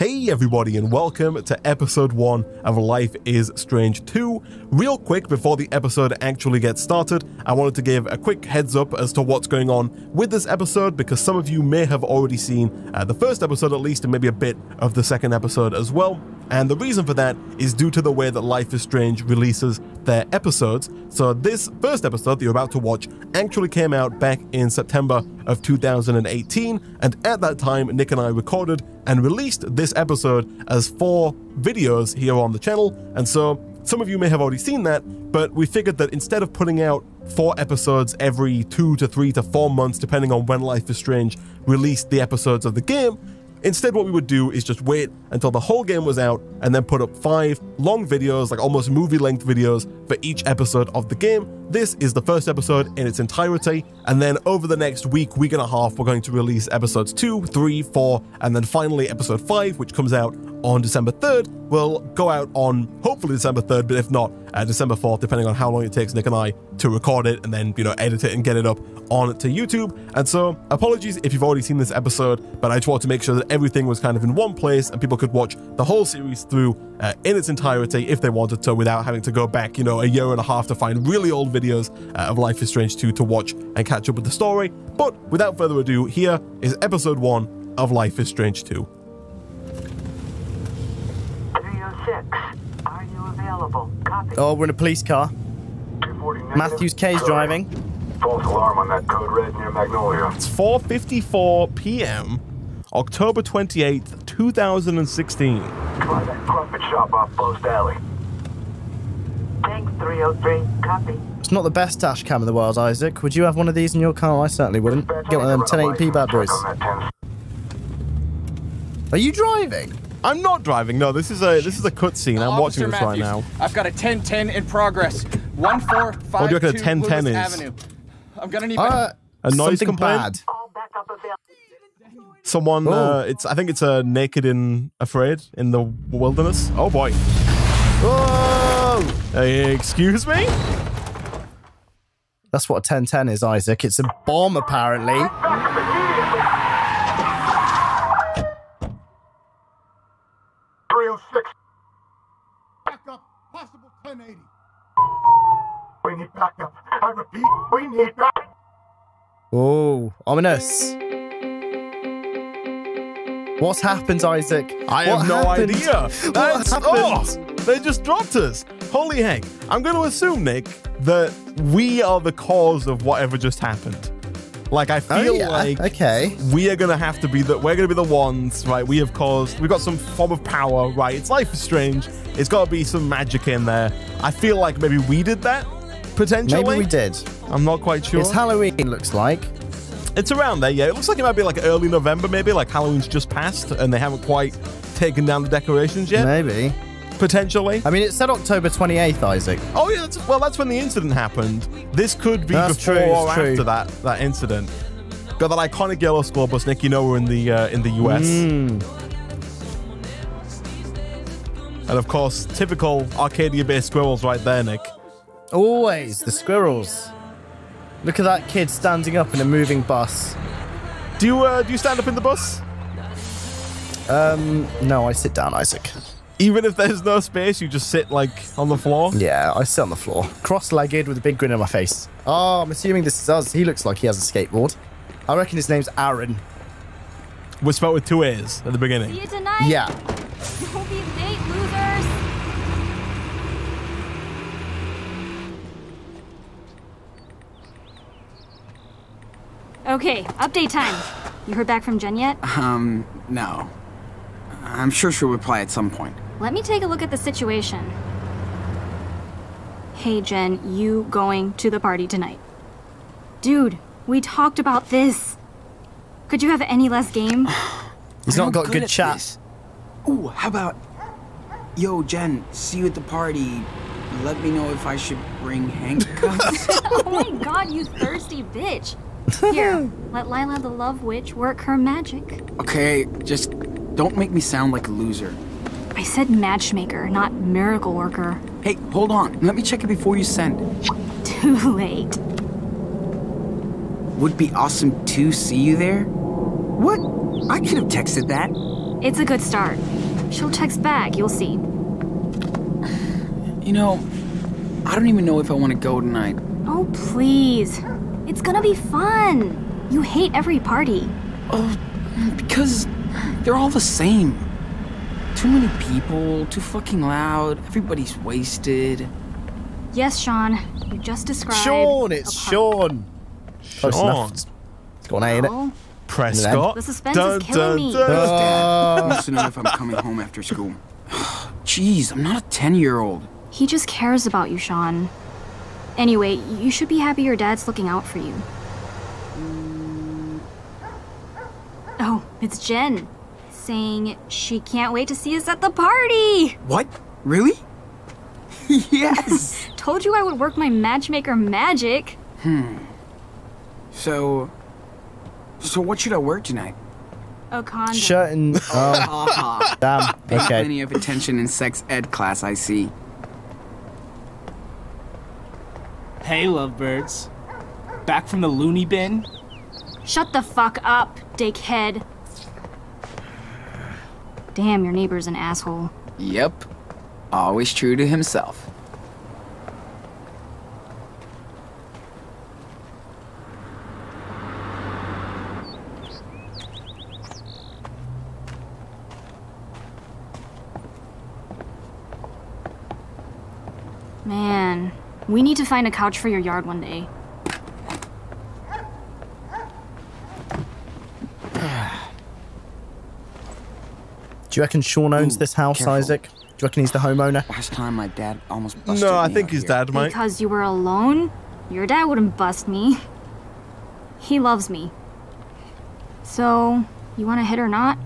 Hey everybody and welcome to episode 1 of Life is Strange 2. Real quick before the episode actually gets started, I wanted to give a quick heads up as to what's going on with this episode because some of you may have already seen the first episode at least and maybe a bit of the second episode as well. And the reason for that is due to the way that Life is Strange releases their episodes. So this first episode that you're about to watch actually came out back in September of 2018. And at that time, Nik and I recorded and released this episode as 4 videos here on the channel. And so some of you may have already seen that, but we figured that instead of putting out 4 episodes every 2 to 3 to 4 months, depending on when Life is Strange released the episodes of the game, instead, what we would do is just wait until the whole game was out and then put up 5 long videos, like almost movie-length videos for each episode of the game. This is the first episode in its entirety, and then over the next week and a half, we're going to release episodes 2, 3, 4, and then finally episode 5, which comes out on December 3rd, will go out on hopefully December 3rd, but if not, December 4th, depending on how long it takes Nik and I to record it and then, edit it and get it up on to YouTube. And so apologies if you've already seen this episode, but I just wanted to make sure that everything was kind of in one place and people could watch the whole series through in its entirety if they wanted to without having to go back, a year and a half to find really old videos of Life is Strange 2 to watch and catch up with the story. But without further ado, here is episode 1 of Life is Strange 2. 6. Are you available? Copy. Oh, we're in a police car. Matthews K's driving. False alarm on that code red near Magnolia. It's 4:54 p.m. October 28th, 2016. Try that carpet shop off Post Alley. Tank 303. Copy. It's not the best dash cam in the world, Isaac. Would you have one of these in your car? I certainly wouldn't. Get one of them 1080p bad boys. Are you driving? I'm not driving. No, this is a cutscene. I'm Officer watching this Matthews, right now. I've got a 1010 in progress. 1452 Lewis Avenue. I'm gonna need a noise complaint. Someone. It's. I think it's a naked and afraid in the wilderness. Oh boy. Oh. Excuse me. That's what a 1010 is, Isaac. It's a bomb, apparently. We need backup. I repeat, we need backup. Oh, ominous. What's happened, Isaac? I have no idea. That's happened? Oh, they just dropped us. Holy heck. I'm going to assume, Nik, that we are the cause of whatever just happened. Like, I feel like we are going to have to be the ones, right? We have caused, we've got some form of power, right? It's Life is Strange. It's got to be some magic in there. I feel like maybe we did that, potentially. Maybe we did. I'm not quite sure. It's Halloween, it looks like. It's around there, yeah. It looks like it might be like early November, maybe. Like Halloween's just passed and they haven't quite taken down the decorations yet. Maybe. Potentially. I mean, it said October 28th, Isaac. Oh, yeah. That's, well, that's when the incident happened. This could be before or after that incident. Got that iconic yellow school bus, Nik. You know we're in the US. And, of course, typical Arcadia Bay squirrels right there, Nik. Always the squirrels. Look at that kid standing up in a moving bus. Do you stand up in the bus? No, I sit down, Isaac. Even if there's no space, you just sit, like, on the floor? Yeah, I sit on the floor. Cross-legged with a big grin on my face. Oh, I'm assuming this is us. He looks like he has a skateboard. I reckon his name's Aaron. We're spelled with 2 A's at the beginning. See you tonight. Yeah. Don't be late, losers. Okay, update time. You heard back from Jen yet? No. I'm sure she'll reply at some point. Let me take a look at the situation. Hey, Jen, you going to the party tonight? Dude, we talked about this. Could you have any less game? He's not got good chat. Ooh, how about... Yo, Jen, see you at the party. Let me know if I should bring handcuffs. Oh my god, you thirsty bitch. Here, let Lyla the Love Witch work her magic. Okay, just don't make me sound like a loser. I said matchmaker, not miracle worker. Hey, hold on. Let me check it before you send. Too late. Would be awesome to see you there. What? I could have texted that. It's a good start. She'll text back, you'll see. You know, I don't even know if I want to go tonight. Oh, please. It's gonna be fun. You hate every party. Oh, because they're all the same. Too many people, too fucking loud, everybody's wasted. Yes, Sean. You just described... Sean! It's Sean! Sean! Close enough. It's got an A in it. Prescott. The suspense is killing me. Dad wants to know if I'm coming home after school. Jeez, I'm not a 10-year-old. He just cares about you, Sean. Anyway, you should be happy your dad's looking out for you. Oh, it's Jen. Saying she can't wait to see us at the party! What? Really? Yes! Told you I would work my matchmaker magic. So what should I wear tonight? A condom. Shirt and... Oh. Damn. Okay. Plenty of attention in sex ed class, I see. Hey, lovebirds. Back from the loony bin? Shut the fuck up, dickhead. Damn, your neighbor's an asshole. Yep. Always true to himself. Man, we need to find a couch for your yard one day. Do you reckon Sean owns this house, careful. Isaac? Do you reckon he's the homeowner? Last time my dad almost busted me. No, I think his dad might. Because you were alone? Your dad wouldn't bust me. He loves me. So, you want to hit or not?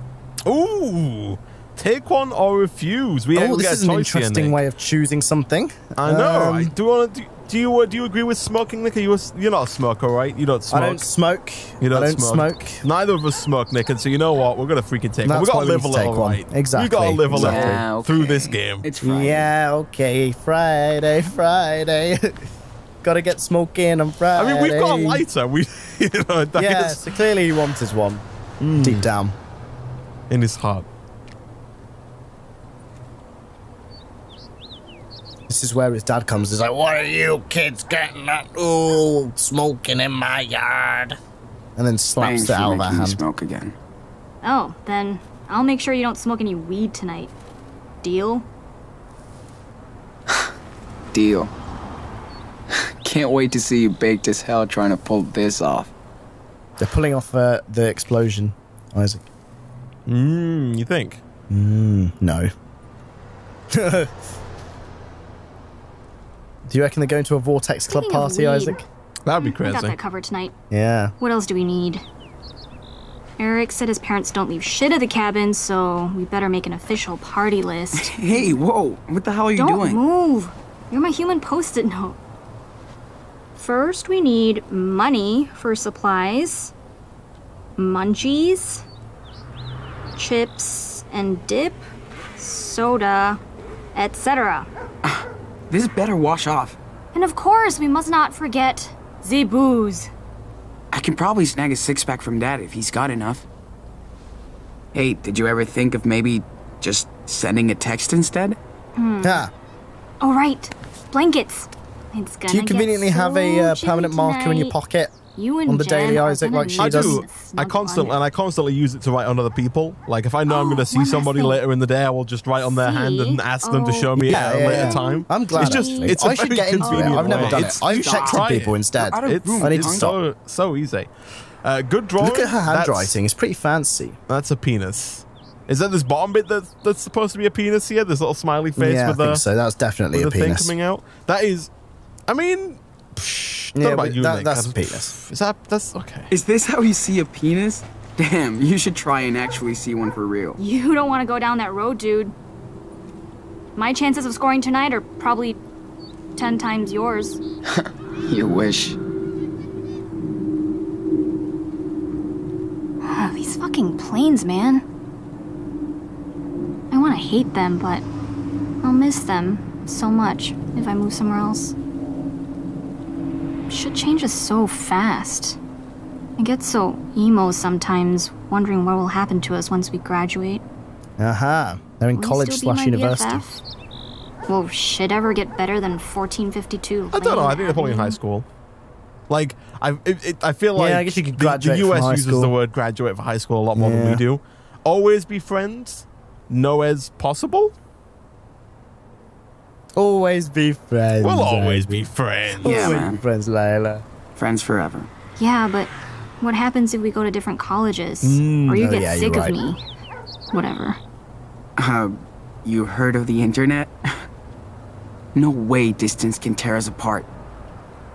Ooh! Take one or refuse. We this is an interesting way of choosing something. I know. Right? Do you agree with smoking, Nick? You're not a smoker, right? You don't smoke. I don't smoke. You don't smoke. Neither of us smoke, Nick. And so you know what? We're gonna freaking take one. We gotta live a little, right? Exactly. We gotta live a little through this game. It's Friday. Yeah. Okay. Friday. Gotta get smoking on Friday. I mean, we've got a lighter. That is... So clearly, he wants his one deep down in his heart. This is where his dad comes. He's like, what are you kids getting at? Ooh, smoking in my yard. And then slaps it out of her hand. Smoke again. Oh, then I'll make sure you don't smoke any weed tonight. Deal? Deal. Can't wait to see you baked as hell trying to pull this off. They're pulling off the explosion, Isaac. You think? No. Do you reckon they're going to a Vortex Club party, Isaac? That'd be crazy. We got that covered tonight. Yeah. What else do we need? Eric said his parents don't leave shit at the cabin, so we better make an official party list. Hey, whoa. What the hell are you doing? Don't move. You're my human post-it note. First, we need money for supplies, munchies, chips and dip, soda, etc. This better wash off. And of course, we must not forget the booze. I can probably snag a six-pack from Dad if he's got enough. Hey, did you ever think of maybe just sending a text instead? Yeah. Oh, right. Blankets. It's gonna Do you conveniently have a permanent marker in your pocket on the daily, Isaac, like she does? I do. I constantly use it to write on other people. Like, if I know I'm going to see somebody later in the day, I will just write on their hand and ask them to show me at a later time. I'm glad. It's just, it's I should get into it. I've never done it. I've texted people instead. I need to stop. So easy. Good drawing. Look at her handwriting. It's pretty fancy. That's a penis. Is that this bottom bit that's supposed to be a penis here? This little smiley face with the... Yeah, I think so. That's definitely a penis. Thing coming out. That is... I mean... Yeah, that's a penis. Is that okay? Is this how you see a penis? Damn, you should try and actually see one for real. You don't want to go down that road, dude. My chances of scoring tonight are probably 10 times yours. You wish. These fucking planes, man. I want to hate them, but I'll miss them so much if I move somewhere else. Shit changes so fast. I get so emo sometimes, wondering what will happen to us once we graduate. Aha. They're in college/university. Will shit ever get better than 1452? I don't know. I think they're probably in high school. Like, I feel like I guess you could graduate the US from high uses school. The word graduate for high school a lot more than we do. Always be friends. No as possible. Always be friends. We'll always be friends. Yeah, always be friends, Lyla. Friends forever. Yeah, but what happens if we go to different colleges? Or you get sick of me? Whatever. You heard of the internet? No way distance can tear us apart.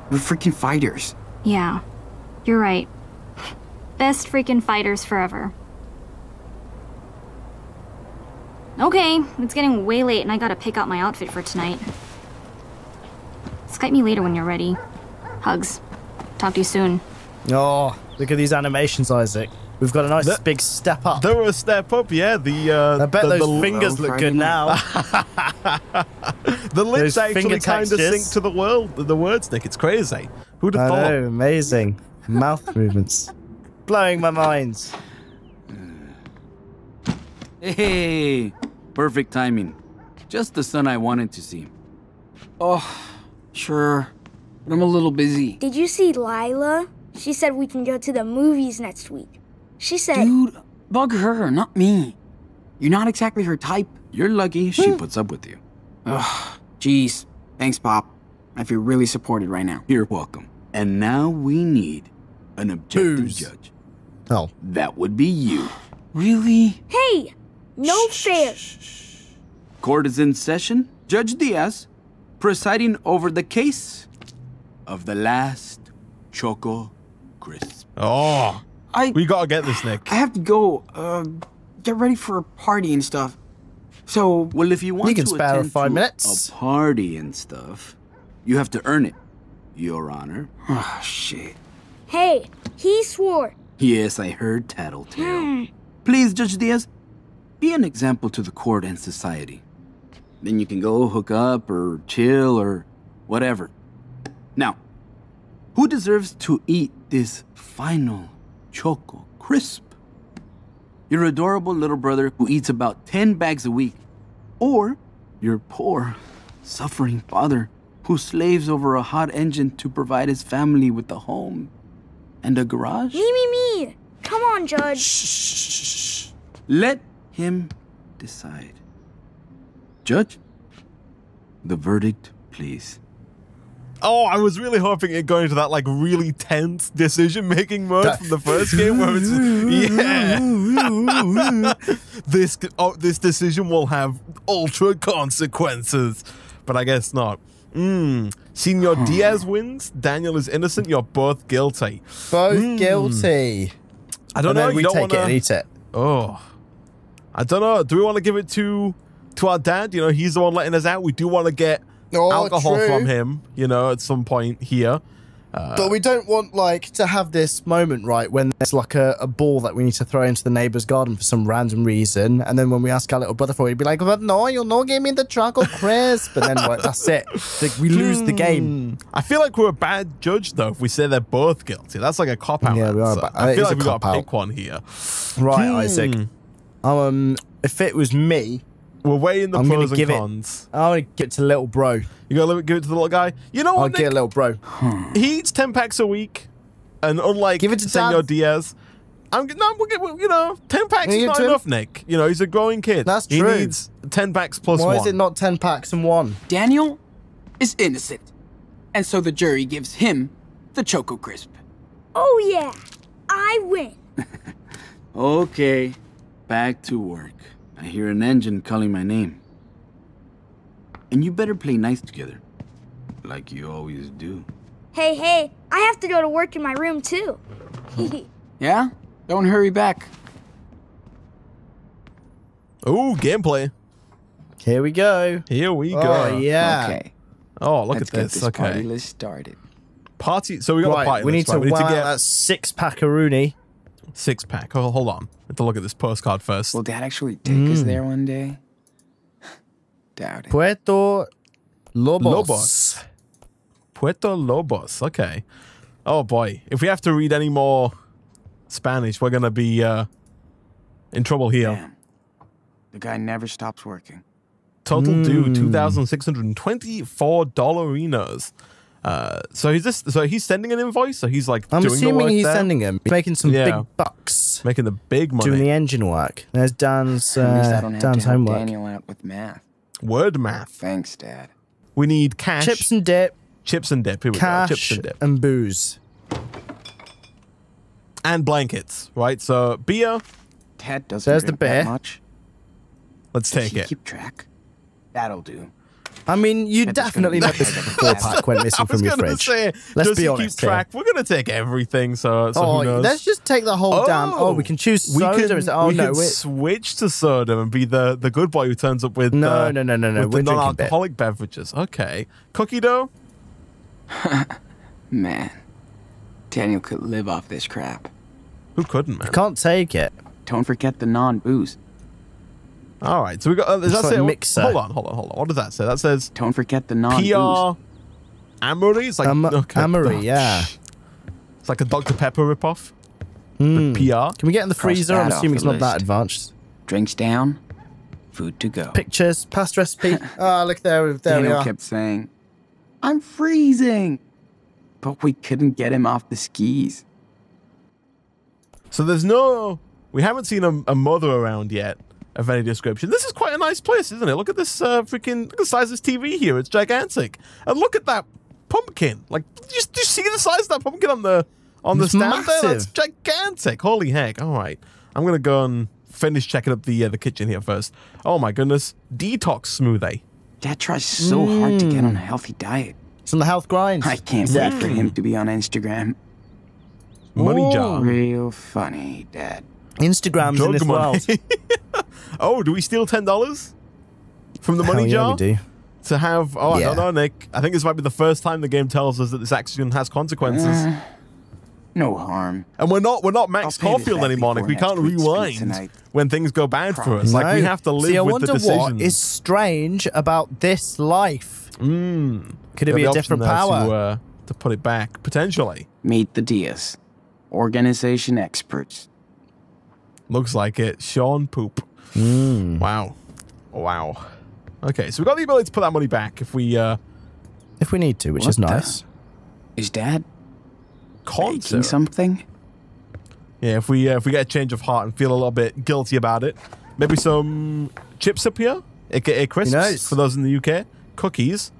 We're freaking fighters. Yeah, you're right. Best freaking fighters forever. Okay, it's getting way late and I gotta pick out my outfit for tonight. Skype me later when you're ready. Hugs. Talk to you soon. Oh, look at these animations, Isaac. We've got a nice big step up. There was a step up, yeah. The I bet those fingers look good now. The lips actually kind of sync to the world, the words, Nick. It's crazy. Who'd have thought? Oh, amazing. Mouth movements. Blowing my mind. Hey, perfect timing. Just the sun I wanted to see. Oh, sure. But I'm a little busy. Did you see Lyla? She said we can go to the movies next week. She said... Dude, bug her, not me. You're not exactly her type. You're lucky she puts up with you. Ugh, jeez. Thanks, Pop. I feel really supported right now. You're welcome. And now we need an objective judge. Oh. That would be you. Really? Hey! No fair. Court is in session. Judge Diaz, presiding over the case of the last Choco Crisp. Oh, we gotta get this, Nick. I have to go get ready for a party and stuff. So, well, if you want to spare 5 minutes. A party and stuff, you have to earn it, Your Honor. Oh, shit. Hey, he swore. Yes, I heard Tattletale. Please, Judge Diaz, be an example to the court and society. Then you can go hook up or chill or whatever. Now, who deserves to eat this final Choco Crisp? Your adorable little brother who eats about 10 bags a week, or your poor, suffering father who slaves over a hot engine to provide his family with a home and a garage? Me. Come on, Judge. Shh. Let him decide. Judge, the verdict, please. Oh, I was really hoping it going to that like really tense decision-making mode from the first game where it's this decision will have ultra consequences, but I guess not. Senor Diaz wins. Daniel is innocent. You're both guilty. Both guilty. I don't know. We don't take it and eat it. Oh, I don't know. Do we want to give it to our dad? You know, he's the one letting us out. We do want to get. Alcohol from him, you know, at some point here. But we don't want, like, to have this moment, right, when there's, like, a ball that we need to throw into the neighbor's garden for some random reason, and then when we ask our little brother for it, he'd be like, well, no, you'll not give me the Choco Crisp, and then, like, that's it. It's like, we lose the game. I feel like we're a bad judge, though, if we say they're both guilty. That's like a cop-out. Yeah, we are. I feel like we've got to pick one here. Right, Isaac. If it was me... We're weighing the pros and cons. I'm going to give it to little bro. You're going to give it to the little guy? You know what, I'll give it to little bro. He eats 10 packs a week. And unlike Senor Diaz, you know, 10 packs is not enough, Nick. You know, he's a growing kid. That's true. He needs 10 packs plus one. Why is it not 10 packs and one? Daniel is innocent. And so the jury gives him the Choco Crisp. Oh, yeah. I win. Okay. Back to work. I hear an engine calling my name. And you better play nice together. Like you always do. Hey, hey, I have to go to work in my room too. Yeah? Don't hurry back. Ooh, gameplay. Here we go. Here we go. Yeah. Okay. Oh, look at this. Okay. Party list started. Party. So we got a party list. We need to get that 6-pack-a-rooney. 6-pack. Oh, hold on. I have to look at this postcard first. Will Dad actually take us there one day? Doubt it. Puerto Lobos. Puerto Lobos. Okay. Oh, boy. If we have to read any more Spanish, we're going to be in trouble here. Damn. The guy never stops working. Total due $2,624. So he's just sending an invoice. So he's like, I'm doing assuming the work he's there. Sending him. He's making some big bucks, making the big money, doing the engine work. There's Dan's Dan's homework. Daniel out with math. Word math. Thanks, Dad. We need cash, chips and dip, Here we go. Chips and dip and booze and blankets. Right. So beer. Ted doesn't drink that much. Let's take it. Keep track. That'll do. I mean, you definitely noticed the four-pack went missing from your fridge. Say, let's be honest. We're going to take everything, so who knows? Let's just take the whole damn... Oh, we can choose soda. We can switch to soda and be the good boy who turns up with the non-alcoholic beverages. Okay. Cookie dough? Man. Daniel could live off this crap. Who couldn't, man? I can't take it. Don't forget the non-booze. All right, so we got. Does that say mixer? Hold on. What does that say? That says don't forget the non-booze. Amory. It's like Amory, yeah. It's like a Dr. Pepper ripoff. PR. Can we get in the freezer? I'm assuming it's not that advanced. Drinks down, food to go. Pictures, past recipe. Ah, look there we are. Daniel kept saying, "I'm freezing," but we couldn't get him off the skis. So there's no. We haven't seen a mother around yet. Of any description. This is quite a nice place, isn't it? Look at this freaking... Look at the size of this TV here. It's gigantic. And look at that pumpkin. Like, do you see the size of that pumpkin on the stand there? That's gigantic. Holy heck. All right. I'm going to go and finish checking up the kitchen here first. Oh, my goodness. Detox smoothie. Dad tries so hard to get on a healthy diet. It's on the health grind. I can't wait for him to be on Instagram. Money jar. Real funny, Dad. Instagram's drug in this money. World. Oh, do we steal $10 from the money jar? Yeah, we do. To have... Oh, yeah. I don't know, Nick. I think this might be the first time the game tells us that this action has consequences. No harm. And we're not Max Caulfield anymore, Nick. We can't rewind when things go bad for us. No. Like, we have to live with the decisions. I wonder what is strange about this life. Could it be a different power? To put it back, potentially. Meet the Diaz. Organization experts. Looks like it. Sean Poop. Wow. Wow. Okay, so we've got the ability to put that money back if we need to, which is nice. Is Dad making something? Yeah, if we get a change of heart and feel a little bit guilty about it. Maybe some chips up here, aka crisps for those in the UK. Cookies.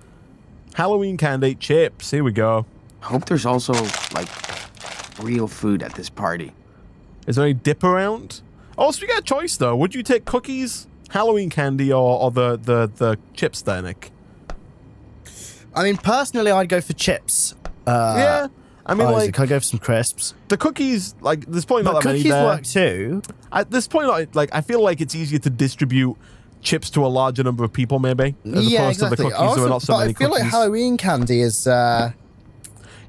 Halloween candy, chips. Here we go. I hope there's also, like, real food at this party. Is there any dip around? Oh, so we got a choice, though. Would you take cookies, Halloween candy, or the chips there, Nick? I mean, personally, I'd go for chips. Yeah. I mean, like... I'd go for some crisps. The cookies, like, there's probably not that many there. Cookies work, too. At this point, like, I feel like it's easier to distribute chips to a larger number of people, maybe. As opposed to the cookies, there are not so many cookies. I feel like Halloween candy is...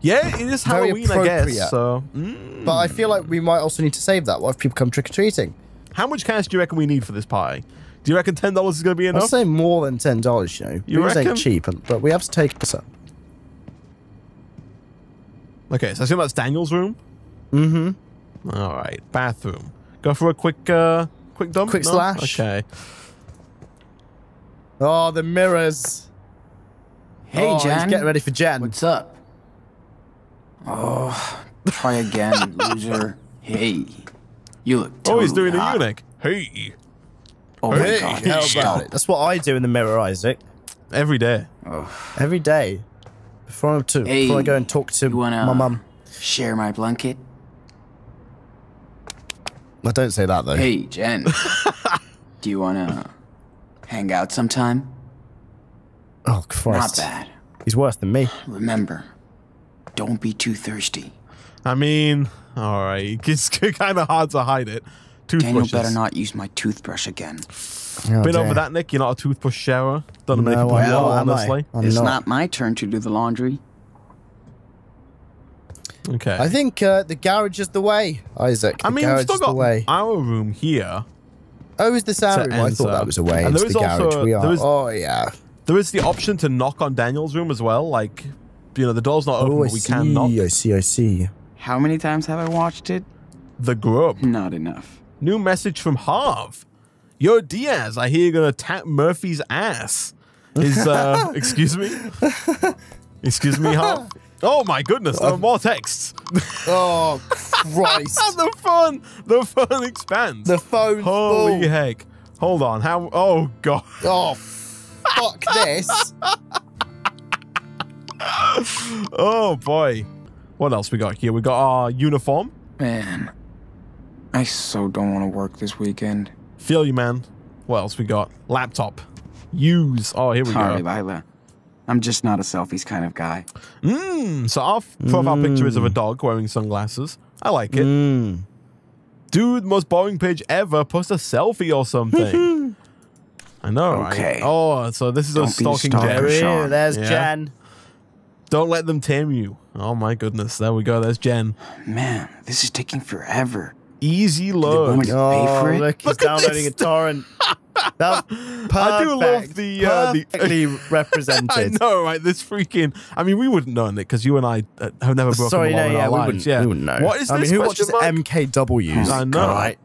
Yeah, it is Halloween, I guess. So, But I feel like we might also need to save that. What if people come trick-or-treating? How much cash do you reckon we need for this party? Do you reckon $10 is going to be enough? I'd say more than $10, you know. You reckon? Ain't cheap, but we have to take some. Okay, so I assume that's Daniel's room? Mm-hmm. All right, bathroom. Go for a quick dump? Quick slash. Okay. Oh, the mirrors. Hey, Jen. He's getting ready for Jen. What's up? Oh, try again, loser. Hey, you look totally he's doing a eunuch. Hey. Oh, hey. My God. How about it? That's what I do in the mirror, Isaac. Every day. Oh. Every day. Before I go and talk to my mum. Share my blanket? I don't say that, though. Hey, Jen. Do you want to hang out sometime? Oh, Christ. Not bad. He's worse than me. Remember. Don't be too thirsty. I mean, all right. It's kind of hard to hide it. Daniel better not use my toothbrush again. Oh, been over that, Nick. You're not a toothbrush shower. Doesn't make it honestly. It's not my turn to do the laundry. Okay. I think the garage is the way, Isaac. I mean, we've still got our room here. Oh, is this our room? I thought that was a way. It's the garage. We are. Oh, yeah. There is the option to knock on Daniel's room as well, like... You know, the door's not open, but we can knock. I see. How many times have I watched it? The Grub. Not enough. New message from Harv. Yo, Diaz, I hear you're going to tap Murphy's ass. Is, excuse me? Excuse me, Harv? Oh my goodness, there are more texts. Oh, Christ. The phone expands. The phone's holy full. Heck. Hold on, how, oh God. Oh, fuck this. Oh boy. What else we got here? We got our uniform. Man, I so don't want to work this weekend. Feel you, man. What else we got? Laptop. Use. Oh, here we go. Lyla. I'm just not a selfies kind of guy. So our profile picture is of a dog wearing sunglasses. I like it. Dude, most boring page ever. Post a selfie or something. I know, right? Oh, so this is us stalking Jerry. Ooh, there's Jen. Don't let them tame you. Oh, my goodness. There we go. There's Jen. Man, this is taking forever. Easy load. Oh, look, he's downloading a torrent. That's perfect. I do love the perfectly represented. I know, right? This freaking. I mean, we wouldn't know, Nik, because you and I have never broken a law in our lives. We wouldn't know. What is this? I mean, who watches MKWs? I know, right?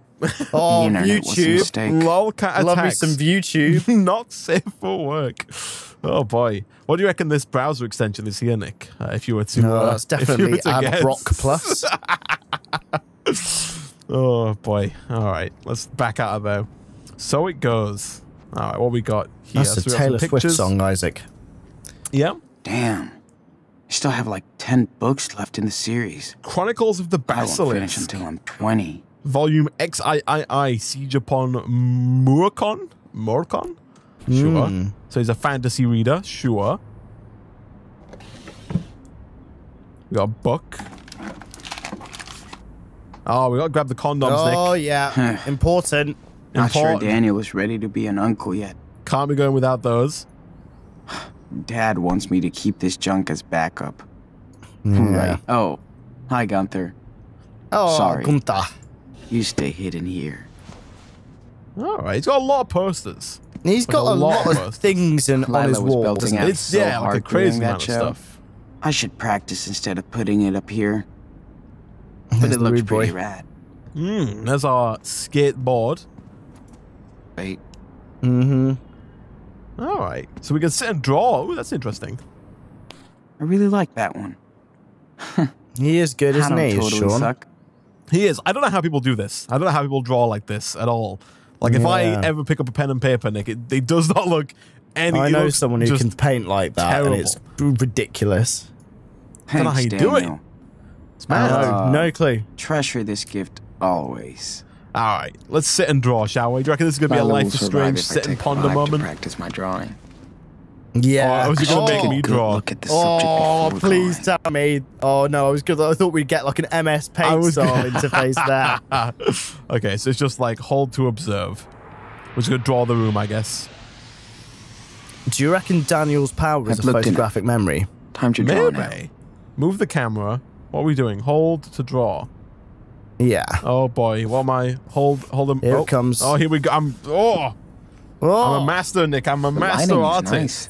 Oh, YouTube. Lolcat attacks. Love me some YouTube. Not safe for work. Oh boy, what do you reckon this browser extension is here, Nik? If you were to, no, that's definitely Adblock Plus. Oh boy. All right, let's back out of there. So it goes. All right, what we got here? That's a Taylor Swift song, Isaac. Yeah. Damn. I still have like 10 books left in the series. Chronicles of the Basilisk. I won't finish until I'm 20. Volume XIII, Siege upon Morcon? Morcon? Sure. So he's a fantasy reader. Sure. We got a book. Oh, we got to grab the condoms, Nik. Oh, yeah. Important. Not sure Daniel is ready to be an uncle yet. Can't be going without those. Dad wants me to keep this junk as backup. Yeah. Right. Oh, hi, Gunther. Oh, sorry. Gunther. You stay hidden here. All right. He's got a lot of posters. He's got a lot of things on his wall. It's like a crazy amount of stuff. I should practice instead of putting it up here. But it looks pretty rad. There's our skateboard. Wait. All right. So we can sit and draw. Ooh, that's interesting. I really like that one. He is good, isn't he, Sean? Suck. He is. I don't know how people do this. I don't know how people draw like this at all. Like, if I ever pick up a pen and paper, Nik, it does not look anything. I know someone who can paint like that, and it's ridiculous. I don't know how you do it. No clue. Treasure this gift always. All right, let's sit and draw, shall we? Do you reckon this is going to be a Life is Strange sit and ponder moment? I practice my drawing. Yeah. Oh, I was just going to make me draw. Look at the subject please tell me. Oh, no, I was good. I thought we'd get like an MS Paint style interface there. Okay, so it's just like hold to observe. We're just going to draw the room, I guess. Do you reckon Daniel's power is a photographic memory? Time to draw now. Move the camera. What are we doing? Hold to draw. Yeah. Oh boy. What am I? Hold him. Here it comes. Oh, here we go. I'm a master, Nik. I'm a master artist. Nice.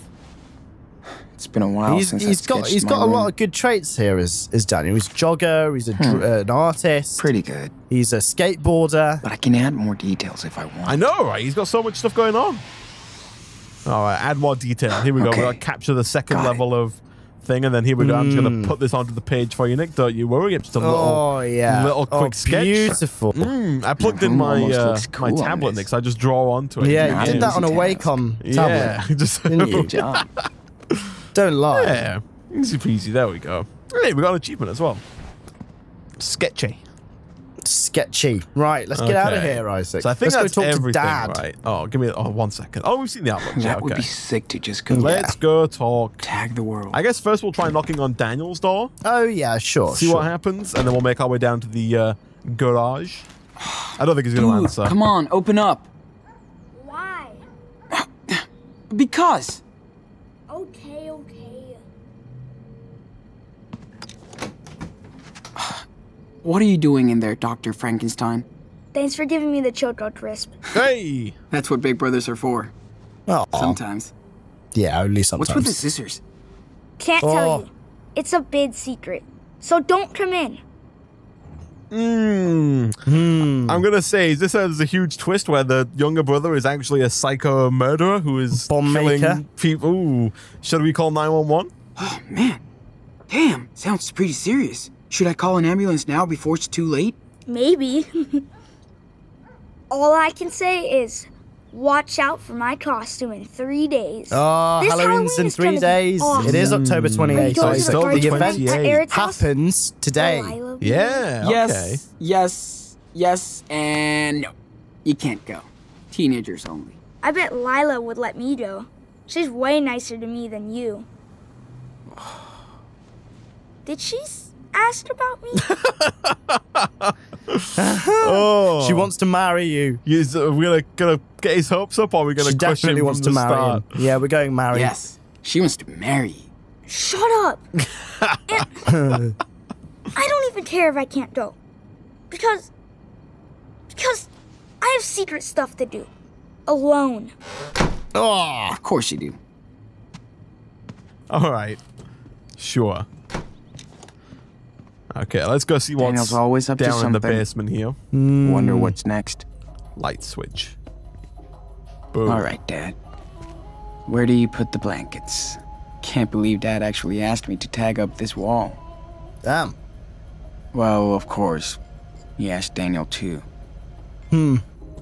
It's been a while since I sketched my room. He's got a lot of good traits here. Is Daniel? He's a jogger. He's an artist. Pretty good. He's a skateboarder. But I can add more details if I want. I know, right? He's got so much stuff going on. All right, add more detail. Here we go. We're gonna capture the second level of thing, and then here we go. I'm just gonna put this onto the page for you, Nik. Don't you worry. It's just a little quick sketch. Beautiful. I plugged in my my tablet, Nik, so I just draw onto it. Yeah, you did that on a Wacom tablet. Yeah, just good job. Don't lie. Yeah, easy peasy. There we go. Hey, we got an achievement as well. Sketchy. Sketchy. Right, let's get out of here, Isaac. So I think let's go talk to Dad. Right. Oh, give me 1 second. Oh, we've seen the outlook. That would be sick to just go. Let's go talk. Tag the world. I guess first we'll try knocking on Daniel's door. Oh yeah, sure. See what happens, and then we'll make our way down to the garage. I don't think he's gonna answer. Come on, open up. Why? Because. Okay, okay. What are you doing in there, Dr. Frankenstein? Thanks for giving me the chokeout wisp. Hey! That's what big brothers are for. Oh. Sometimes. Yeah, only sometimes. What's with the scissors? Can't tell you. It's a big secret. So don't come in. I'm going to say, is this a huge twist where the younger brother is actually a psycho murderer who is killing people? Ooh. Should we call 911? Oh, man. Damn, sounds pretty serious. Should I call an ambulance now before it's too late? Maybe. All I can say is, watch out for my costume in 3 days. Oh, this Halloween's in 3 days. Awesome. It is October 28th. So it's the event happens today. Oh, yeah. Yes. Okay. Yes. Yes. And no, you can't go. Teenagers only. I bet Lyla would let me go. She's way nicer to me than you. Did she ask about me? Oh. She wants to marry you. Are we gonna get his hopes up, or are we gonna crush him from the start? Yeah, we're going married. Yes, she wants to marry you. Shut up! I don't even care if I can't go, because I have secret stuff to do, alone. Oh, of course you do. All right, sure. Okay, let's go see what's always up down in the basement here. Wonder what's next. Light switch. Boom. All right, Dad. Where do you put the blankets? Can't believe Dad actually asked me to tag up this wall. Damn. Well, of course. He asked Daniel too.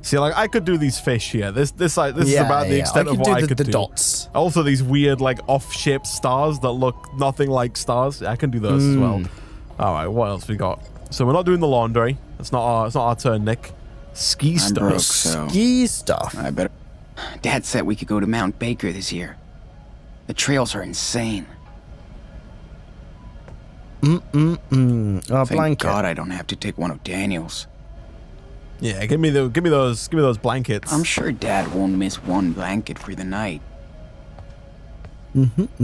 See, like, I could do these fish here. This is about the extent of what I could do. The dots. Also, these weird, like, off-ship stars that look nothing like stars. I can do those as well. All right, what else we got? So we're not doing the laundry. It's not our turn, Nick. Ski stuff. Broke, so ski stuff. I better. Dad said we could go to Mount Baker this year. The trails are insane. Oh, thank God I don't have to take one of Daniel's. Yeah, give me those blankets. I'm sure Dad won't miss one blanket for the night.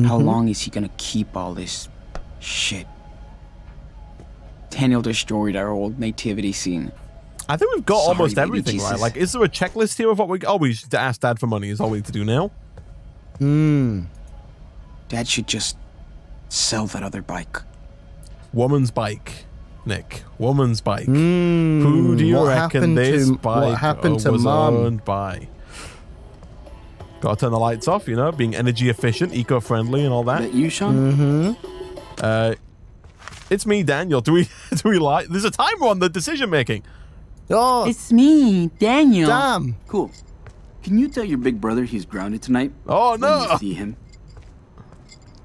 How long is he gonna keep all this shit? Daniel destroyed our old nativity scene. I think we've got almost everything, right? Like, is there a checklist here of what we... Oh, we should ask Dad for money is all we need to do now. Dad should just sell that other bike. Woman's bike, Nick. Woman's bike. Who do you reckon this bike was owned by? Gotta turn the lights off, you know, being energy efficient, eco-friendly and all that. That you, Sean? It's me, Daniel. Do we lie? There's a timer on the decision making. Oh, it's me, Daniel. Damn. Cool. Can you tell your big brother he's grounded tonight? Oh no. Let me see him.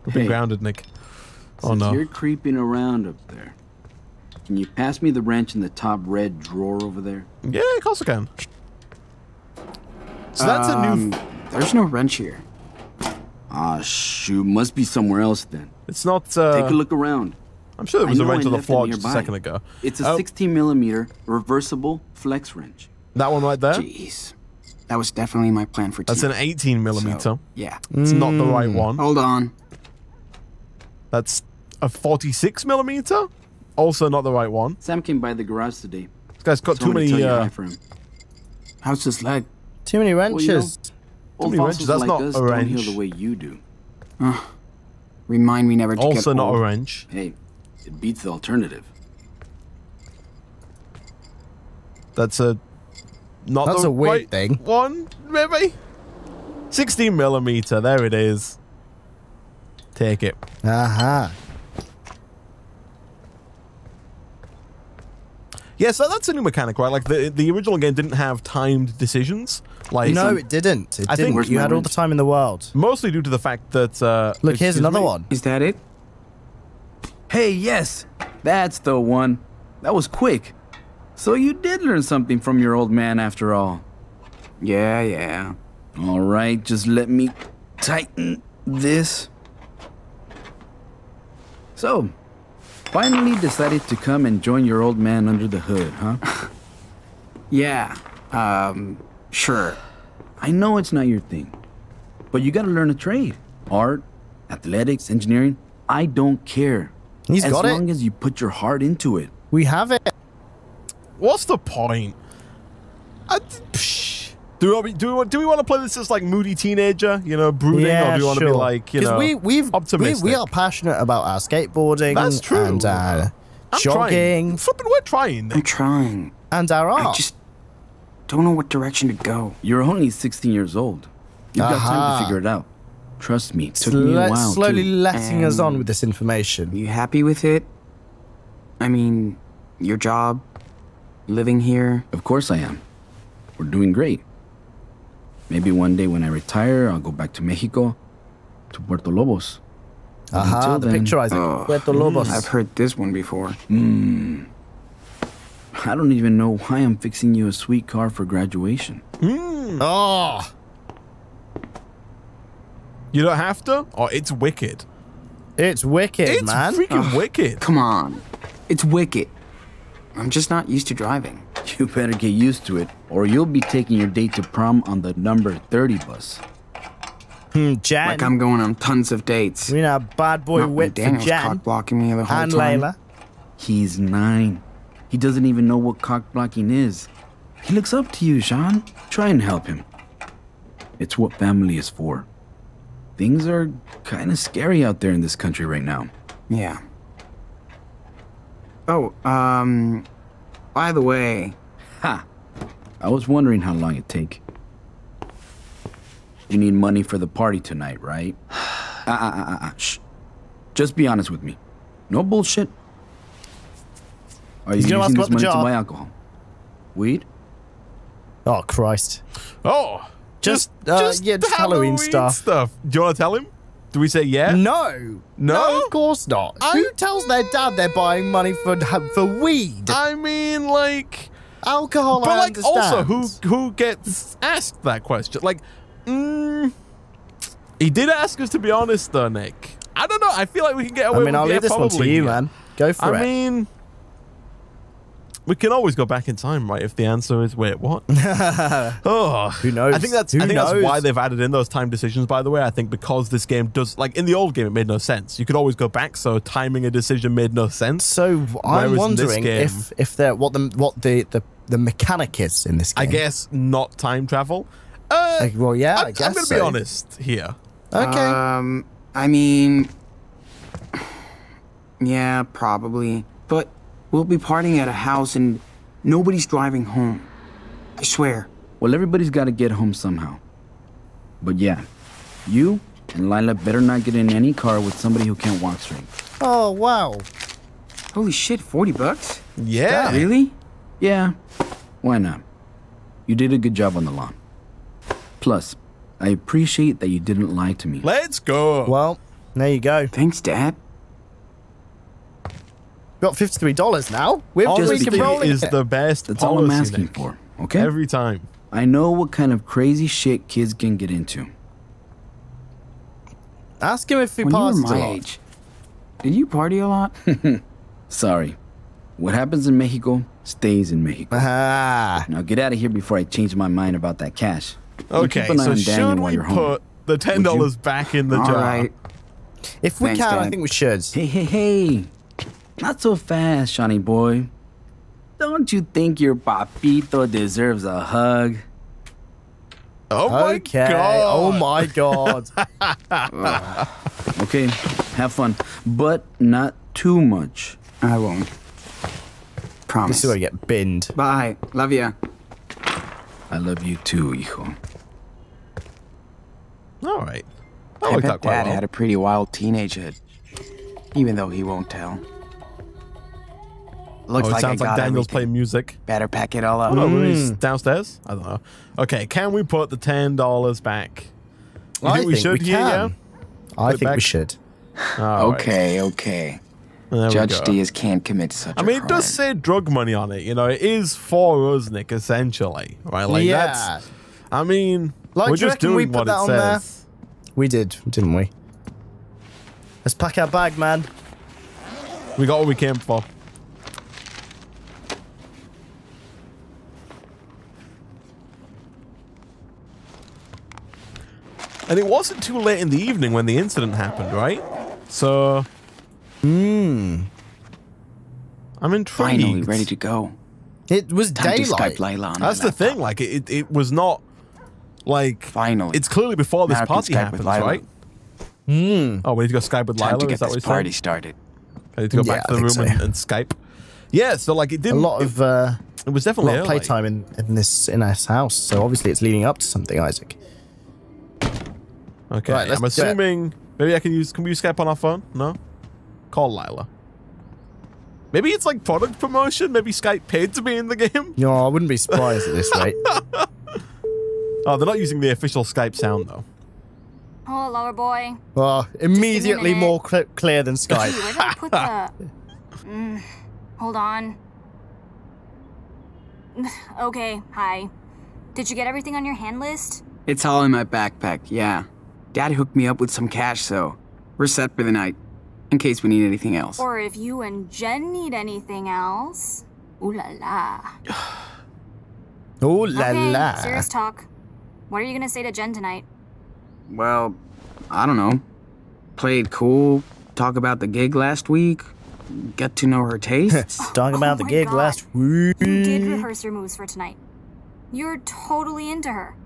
We've been grounded, Nick. Oh no. You're creeping around up there. Can you pass me the wrench in the top red drawer over there? Yeah, of course I can. So that's a new. There's no wrench here. Ah, shoot. Must be somewhere else then. It's not. Take a look around. I'm sure there was a wrench on the floor just a second ago. It's a 16mm reversible flex wrench. That one right there? Jeez. That was definitely my plan for tonight. That's an 18mm. So, yeah. It's not the right one. Hold on. That's a 46mm? Also not the right one. Sam came by the garage today. This guy's got too many... How's this leg? Too many wrenches. Well, you know, too many wrenches. That's not a wrench. Don't heal the way you do. Remind me never to get old. Also not a wrench. Hey. It beats the alternative. That's a not that's the a weird right thing. One maybe 16mm. There it is. Take it. Yeah, so that's a new mechanic, right? Like the original game didn't have timed decisions. Like no, it didn't. It didn't. You had all the time in the world. Mostly due to the fact that look, here's another one. Is that it? Hey, yes, that's the one. That was quick. So you did learn something from your old man after all. Yeah, yeah. All right, just let me tighten this. So, finally decided to come and join your old man under the hood, huh? Yeah, sure. I know it's not your thing, but you gotta learn a trade. Art, athletics, engineering, I don't care. He's got it. As long as you put your heart into it. We have it. What's the point? Do we want to play this as like moody teenager, you know, brooding, or do you want to be like, you know, we are passionate about our skateboarding. That's true. And, Jogging. Flipping, we're trying. I'm trying. And our arm. I just don't know what direction to go. You're only 16 years old. You've got time to figure it out. Trust me, it took me a while. Slowly letting us on with this information. Are you happy with it? I mean, your job, living here? Of course I am. We're doing great. Maybe one day when I retire, I'll go back to Mexico, to Puerto Lobos. Aha, the picture, Isaac. Puerto Lobos. I've heard this one before. I don't even know why I'm fixing you a sweet car for graduation. You don't have to? Oh, it's wicked. It's wicked, man. It's freaking wicked. Come on. It's wicked. I'm just not used to driving. You better get used to it, or you'll be taking your date to prom on the number 30 bus. Jen. Like I'm going on tons of dates. You know, bad boy whip for Jen. Cock-blocking me the whole time. And Lyla. He's 9. He doesn't even know what cock-blocking is. He looks up to you, Sean. Try and help him. It's what family is for. Things are kind of scary out there in this country right now. Yeah. Oh, by the way... I was wondering how long it'd take. You need money for the party tonight, right? Shh. Just be honest with me. No bullshit. Are you using this money to buy alcohol? Weed? Oh, Christ. Oh! Just Halloween stuff. Do you want to tell him? Do we say yeah? No. No, of course not. Who tells their dad they're buying money for weed? I mean, like... Alcohol, but like, also, who gets asked that question? Like... He did ask us to be honest, though, Nick. I don't know. I feel like we can get away with it. I mean, I'll leave this one to you, man. Go for it. I mean, we can always go back in time, right? If the answer is wait, what? Who knows? I think that's why they've added in those time decisions. By the way, I think because this game does, like in the old game, it made no sense. You could always go back, so timing a decision made no sense. So I'm wondering if they're what the mechanic is in this game. I guess not time travel. Well, yeah, I guess I'm going to be honest here. Okay. I mean, yeah, probably. But we'll be partying at a house and nobody's driving home. I swear. Well, everybody's got to get home somehow. But yeah, you and Lyla better not get in any car with somebody who can't walk straight. Oh, wow. Holy shit, 40 bucks? Yeah. God, really? Yeah. Why not? You did a good job on the lawn. Plus, I appreciate that you didn't lie to me. Let's go. Well, there you go. Thanks, Dad. Got $53 now. We're just rolling. Is the best. That's all I'm asking for. Okay. Every time. I know what kind of crazy shit kids can get into. Ask him if he parties a lot. Did you party a lot? Sorry. What happens in Mexico stays in Mexico. Now get out of here before I change my mind about that cash. Okay, so should we put the $10 back in the jar? Right. If we can, I think we should. Hey, hey, hey. Not so fast, Shawnee boy. Don't you think your papito deserves a hug? Oh, my God. Oh, my God. Okay, have fun. But not too much. I won't. Promise. This is where I get binned. Bye. Love ya. I love you too, hijo. All right. I bet Dad had a pretty wild teenagehood, even though he won't tell. Looks like I got everything. Daniel's playing music. Better pack it all up. He's downstairs? I don't know. Okay, can we put the $10 back? I think we should. Yeah. I think we should. Okay, okay. Judge Diaz can't commit such a crime. It does say drug money on it. You know, it is for us, Nick, essentially. Right? Like, that's... I mean, like, we're just doing what it says. We did, didn't we? Let's pack our bag, man. We got what we came for. And it wasn't too late in the evening when the incident happened, right? So... I'm intrigued. Finally ready to go. It was daylight. That's the thing. Like it was not like. Finally, it's clearly before this party happens, right? Oh, we need to go Skype with Lyla. Is that what we said? Party started. I need to go back to the room and Skype. Yeah, so like it didn't. It was definitely a lot of playtime in this house. So obviously it's leading up to something, Isaac. Okay, right, I'm assuming maybe I can use. Can we use Skype on our phone? No. Call Lyla. Maybe it's like product promotion. Maybe Skype paid to be in the game. No, I wouldn't be surprised at this rate. Oh, they're not using the official Skype sound though. Oh, lower boy. Oh, immediately more clear than Skype. Gee, where did I put the... hold on. Okay, hi. Did you get everything on your hand list? It's all in my backpack, yeah. Dad hooked me up with some cash, so we're set for the night, in case we need anything else. Or if you and Jen need anything else. Ooh la la. Ooh la la. Okay, serious talk. What are you gonna say to Jen tonight? Well, I don't know. Played cool, talk about the gig last week, get to know her tastes. Talk about the gig last week. You did rehearse your moves for tonight. You're totally into her.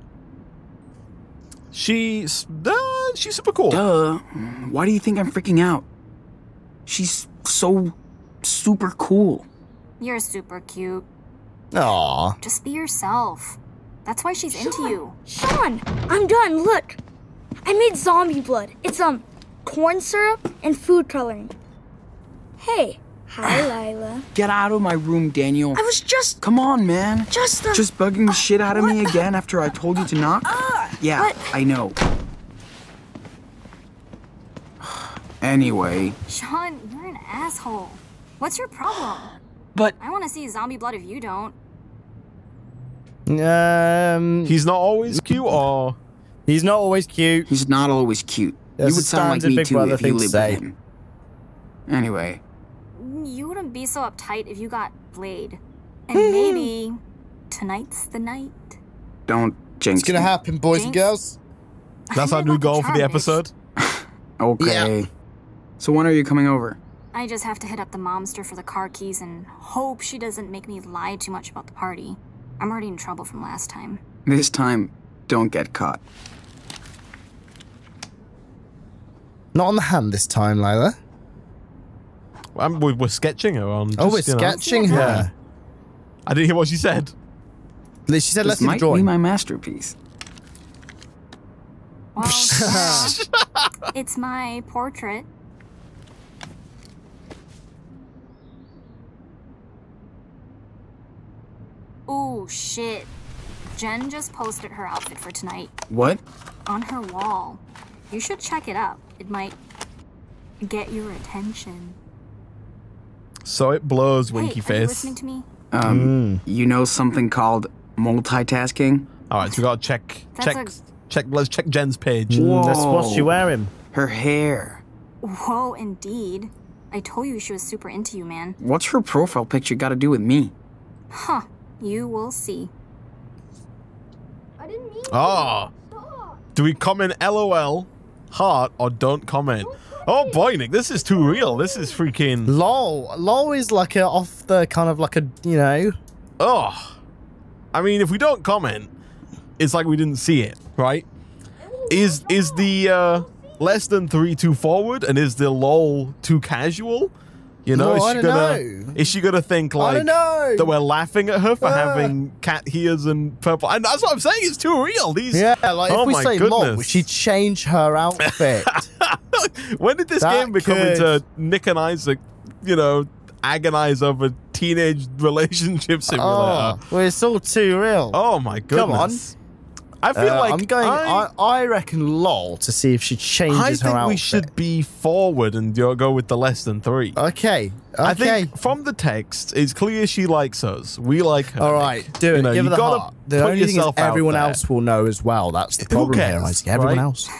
She's super cool. Duh. Why do you think I'm freaking out? She's so super cool. You're super cute. Aww. Just be yourself. That's why she's into you. Sean, I'm done. Look. I made zombie blood. It's corn syrup and food coloring. Hey. Hi, Lyla. Get out of my room, Daniel. I was just... Come on, man. Just bugging the shit out of me again after I told you to knock? Yeah, what? I know. Anyway... Sean, you're an asshole. What's your problem? But... I want to see zombie blood if you don't. He's not always cute, or... He's not always cute. He's not always cute. That's you would sound like me too if you lived with him. Anyway. You wouldn't be so uptight if you got played. And maybe tonight's the night. Don't jinx. It's gonna happen, boys and girls. That's our new goal for the episode. Okay. Yeah. So when are you coming over? I just have to hit up the momster for the car keys and hope she doesn't make me lie too much about the party. I'm already in trouble from last time. This time, don't get caught. Not on the hand this time, Lyla. We're sketching her on. Oh, we're sketching her. I didn't hear what she said. She said, "Let's draw." This might be my masterpiece. Well, it's my portrait. Oh shit! Jen just posted her outfit for tonight. What? On her wall. You should check it out. It might get your attention. So it blows, winky face. Are you listening to me? You know something called multitasking? All right, so we gotta check. Let's check Jen's page. Whoa. That's what she wearing. Her hair. Whoa, indeed. I told you she was super into you, man. What's her profile picture got to do with me? Huh? You will see. I didn't mean. Oh. Do we comment LOL, heart, or don't comment? Oh boy, Nik, this is too real. This is freaking LOL. LOL is like a off the kind of like a, you know. Oh, I mean, if we don't comment, it's like we didn't see it, right? Is the less than 3 too forward, and is the LOL too casual? You know, is she gonna think like that we're laughing at her for having cat ears and purple? And that's what I'm saying. It's too real. These like if we say LOL, would she change her outfit? When did this game become into Nik and Isaac? You know, agonize over teenage relationship simulator. Oh, well, it's all too real. Oh my goodness! Come on, I feel like I'm going. I reckon LOL to see if she changes her outfit. I think we should be forward and go with the less than 3. Okay. I think from the text, it's clear she likes us. We like her. All right, do it. You know, give her the heart. The only thing is everyone else will know as well. That's the problem here, Isaac. Everyone else.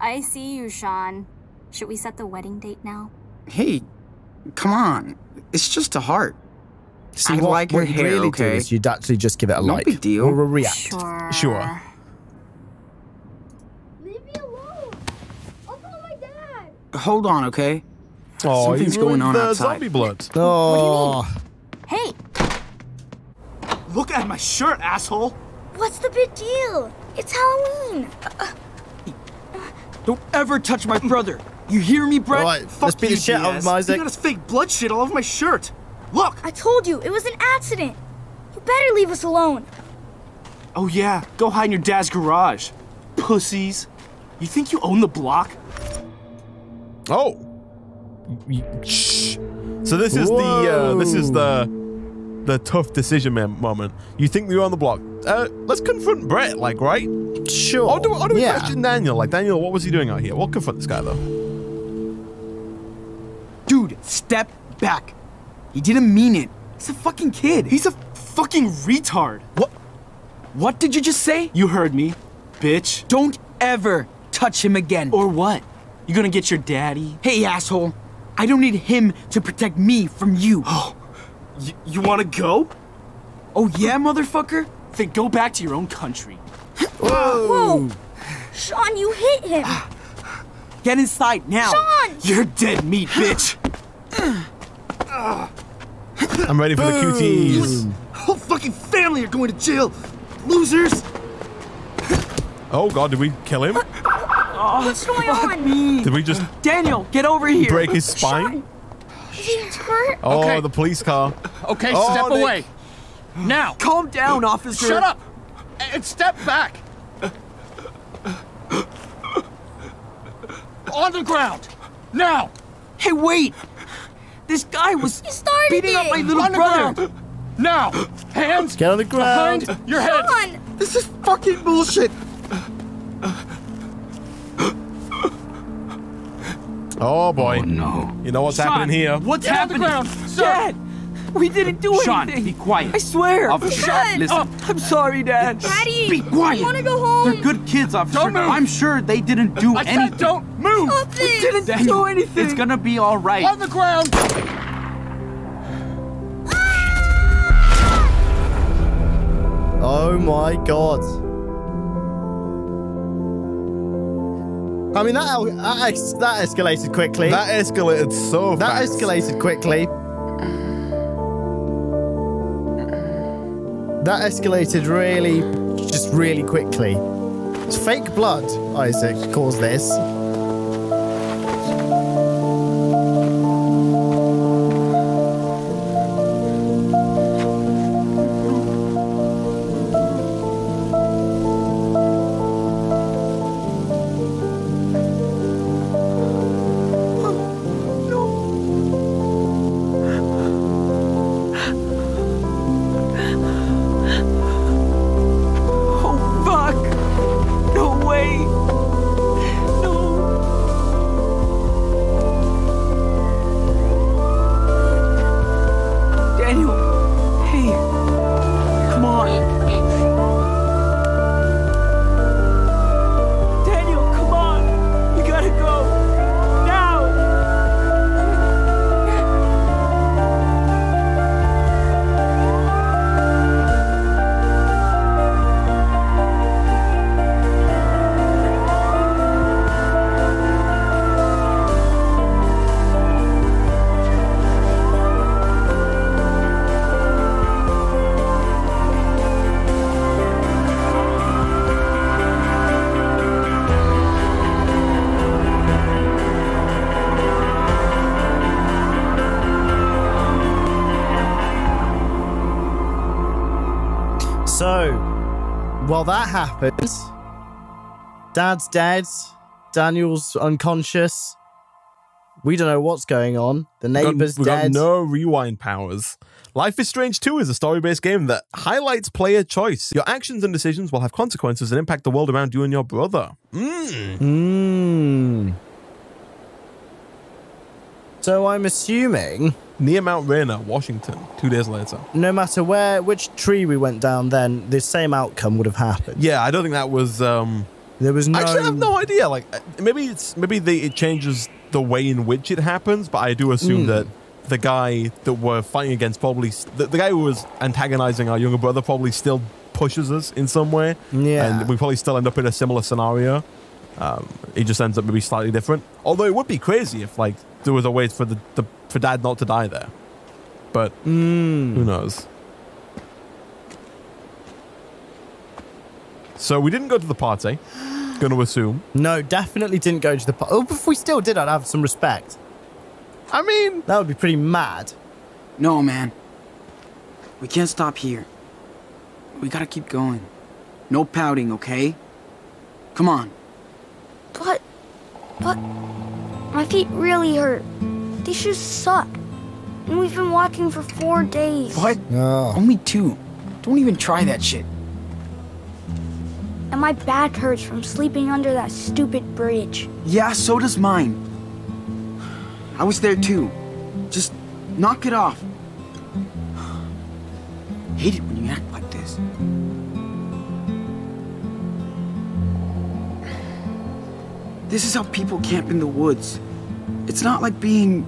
I see you, Sean. Should we set the wedding date now? Hey, come on. It's just a heart. See, what you really do is you'd actually just give it a like. No big deal. Or a react. Sure. Leave me alone. I'll call my dad. Hold on, okay? Oh, something's going on outside. Zombie blood. Oh. What do you mean? Hey. Look at my shirt, asshole. What's the big deal? It's Halloween. Don't ever touch my brother. You hear me, Brett? All right, let's beat the shit out of Isaac. You got his fake blood shit all over my shirt. Look! I told you, it was an accident. You better leave us alone. Oh yeah, go hide in your dad's garage. Pussies. You think you own the block? Oh. Shh. So this is the tough decision moment. You think you're on the block? Let's confront Brett, like, right? Sure. Or do we question Daniel? Like, Daniel, what was he doing out here? We'll confront this guy though. Dude, step back. He didn't mean it. He's a fucking kid. He's a fucking retard. What? What did you just say? You heard me, bitch. Don't ever touch him again. Or what? You gonna get your daddy? Hey, asshole. I don't need him to protect me from you. Oh, you wanna go? Oh yeah, motherfucker? Then go back to your own country. Whoa! Whoa. Sean, you hit him. Get inside now. Sean! You're dead meat, bitch. I'm ready for the QTs. Whole fucking family are going to jail. Losers. Oh God, did we kill him? What's going on? Did we just... Daniel, get over here. Break his spine? Is he hurt? Oh, okay. The police car. Okay, step away. Now. Calm down, officer. Shut up. And step back. On the ground. Now. Hey, wait. This guy was beating up my little brother. Now. Hands get on the ground. Behind your head. This is fucking bullshit. Oh boy. Oh, no. You know what's happening here. What's happening? Dad, we didn't do anything. Sean, be quiet. I swear. Officer, listen. I'm sorry, Dad. Daddy, be quiet. I want to go home. They're good kids, officer. Don't move. I'm sure they didn't do anything. I said don't move. We didn't do anything. It's going to be all right. On the ground. Oh my God. I mean, that escalated quickly. That escalated so fast. That escalated quickly. That escalated really, just really quickly. It's fake blood, Isaac, caused this. While that happens, Dad's dead, Daniel's unconscious, we don't know what's going on, the neighbor's dead. We've got no rewind powers. Life is Strange 2 is a story-based game that highlights player choice. Your actions and decisions will have consequences and impact the world around you and your brother. So I'm assuming... Near Mount Rainier, Washington, 2 days later. No matter where, which tree we went down then, the same outcome would have happened. Yeah, I don't think that was... there was no... Actually, I have no idea. Like, maybe it changes the way in which it happens, but I do assume that the guy that we're fighting against probably... The guy who was antagonizing our younger brother probably still pushes us in some way. Yeah. And we probably still end up in a similar scenario. It just ends up maybe slightly different. Although it would be crazy if, like, there was a way for for Dad not to die there, but who knows? So we didn't go to the party. Gonna assume. No, definitely didn't go to the party. Oh, if we still did, I'd have some respect. I mean, that would be pretty mad. No, man. We can't stop here. We gotta keep going. No pouting, okay? Come on. But... my feet really hurt. These shoes suck. And we've been walking for 4 days. What? Oh. Only 2. Don't even try that shit. And my back hurts from sleeping under that stupid bridge. Yeah, so does mine. I was there too. Just knock it off. Hate it when you act like this. This is how people camp in the woods. It's not like being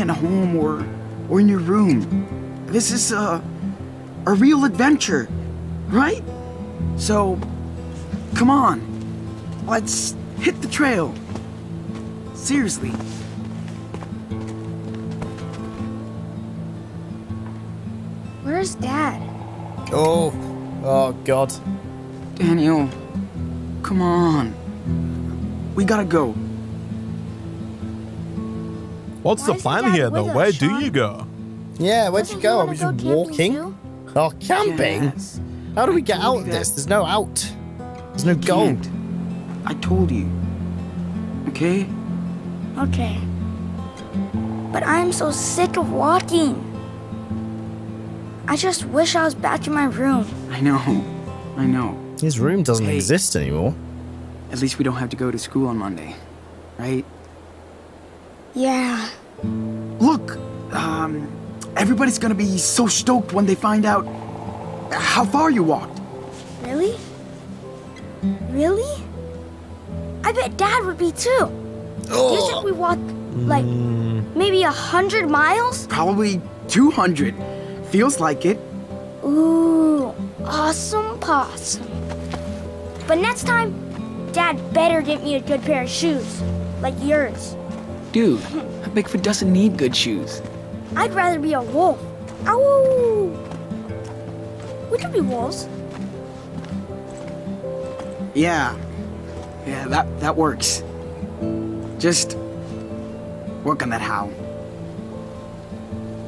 at home or in your room. This is a real adventure, right? So, come on. Let's hit the trail. Seriously. Where's Dad? Oh God. Daniel, come on. We gotta go. What's the plan here, though? Where do you go? Yeah, where'd you go? Are we just walking? Oh, camping? Yes. How do we get out of this? There's no out. There's no gold. I told you. Okay? Okay. But I'm so sick of walking. I just wish I was back in my room. I know. I know. His room doesn't exist anymore. At least we don't have to go to school on Monday, right? Yeah. Look, everybody's gonna be so stoked when they find out how far you walked. Really? Really? I bet Dad would be too. Oh. Do you think we walked, like, maybe 100 miles? Probably 200. Feels like it. Ooh, awesome possum. But next time, Dad better get me a good pair of shoes, like yours. Dude, a Bigfoot doesn't need good shoes. I'd rather be a wolf. Ow! We could be wolves. Yeah, that works. Just work on that howl.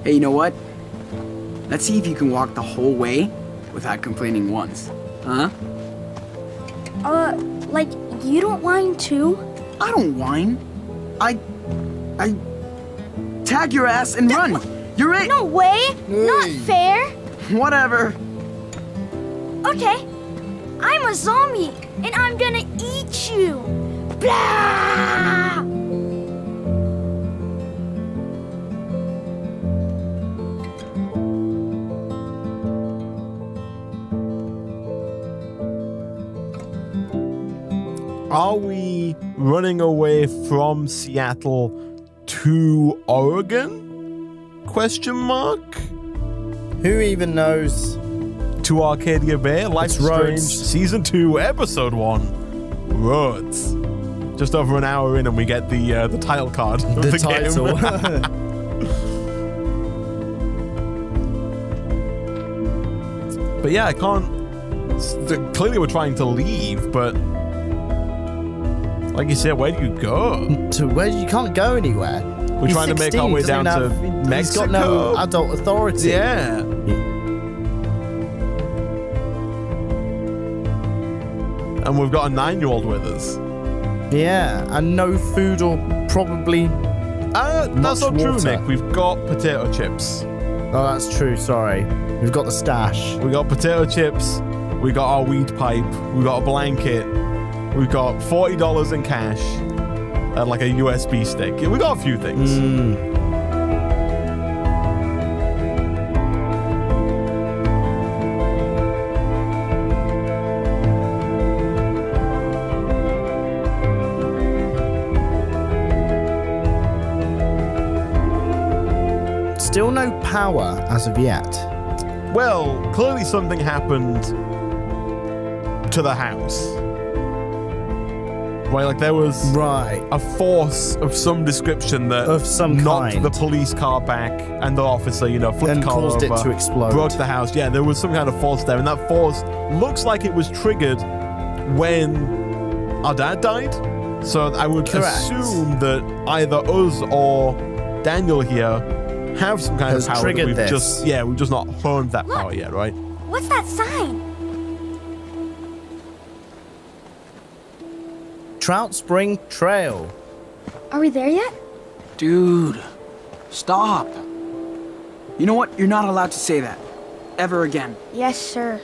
Hey, you know what? Let's see if you can walk the whole way without complaining once. Huh? Like, you don't whine too? I don't whine. I tag your ass and run. You're it. No way. Hey. Not fair. Whatever. Okay. I'm a zombie, and I'm gonna eat you. Blah! Are we running away from Seattle to Oregon? Question mark? Who even knows? To Arcadia Bay, Life is Strange Season 2, Episode 1, Roads. Just over an hour in and we get the title card of the title. Game. But yeah, I can't... Clearly we're trying to leave, but... Like you said, where do you go? To where you can't go anywhere. We're trying to make our way down to Mexico. He's got no adult authority. Yeah. And we've got a 9-year-old with us. Yeah, and no food or probably. That's not true, Nick. We've got potato chips. Oh, that's true. Sorry, we've got the stash. We got potato chips. We got our weed pipe. We got a blanket. We've got $40 in cash and like a USB stick. We got a few things. Still no power as of yet. Well, clearly something happened to the house. Right, like there was a force of some description that knocked the police car back and the officer, you know, flipped the car over, caused it to explode. Broke the house. Yeah, there was some kind of force there, and that force looks like it was triggered when our dad died. So I would assume that either us or Daniel here have some kind of power. We've just, yeah, we've just not honed that power yet, right? What's that sign? Trout Spring Trail. Are we there yet? Dude, stop. You know what? You're not allowed to say that. Ever again. Yes, sir.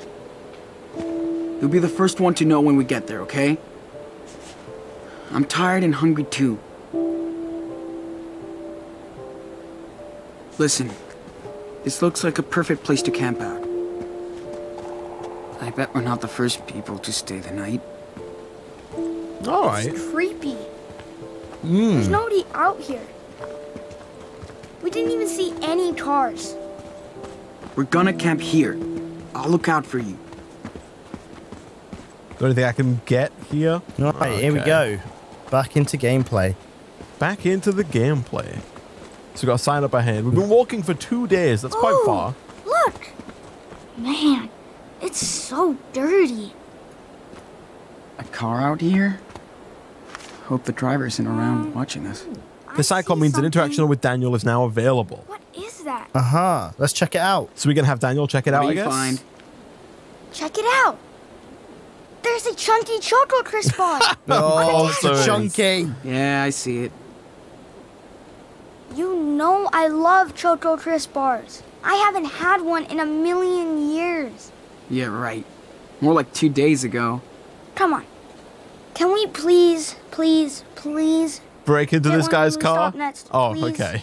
You'll be the first one to know when we get there, okay? I'm tired and hungry too. Listen, this looks like a perfect place to camp out. I bet we're not the first people to stay the night. All right. It's creepy. There's nobody out here. We didn't even see any cars. We're gonna camp here. I'll look out for you. Got anything I can get here? All right, okay. Here we go. Back into gameplay. Back into the gameplay. So we got to sign up ahead. We've been walking for 2 days. That's quite far. Look, man, it's so dirty. A car out here? Hope the driver isn't around watching us. This icon means an interaction with Daniel is now available. What is that? Aha! Let's check it out. So we can have Daniel check it out, I guess. Find? Check it out. There's a chunky chocolate crisp bar. Oh, so chunky. Yeah, I see it. You know I love chocolate crisp bars. I haven't had one in a million years. Yeah, right. More like 2 days ago. Come on. Can we please, please, please break into this guy's car? Next, oh, okay.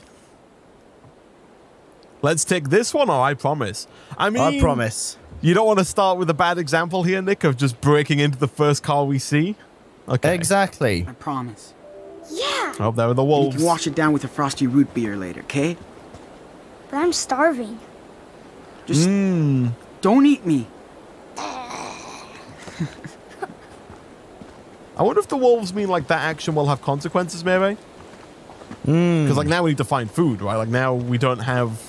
Let's take this one, or I promise. I mean, I promise. You don't want to start with a bad example here, Nick, of just breaking into the first car we see? Okay. Exactly. I promise. Yeah. Oh, there are the wolves. You can wash it down with a frosty root beer later, okay? But I'm starving. Just don't eat me. I wonder if the wolves mean like that action will have consequences, maybe? Because like now we need to find food, right? Like now we don't have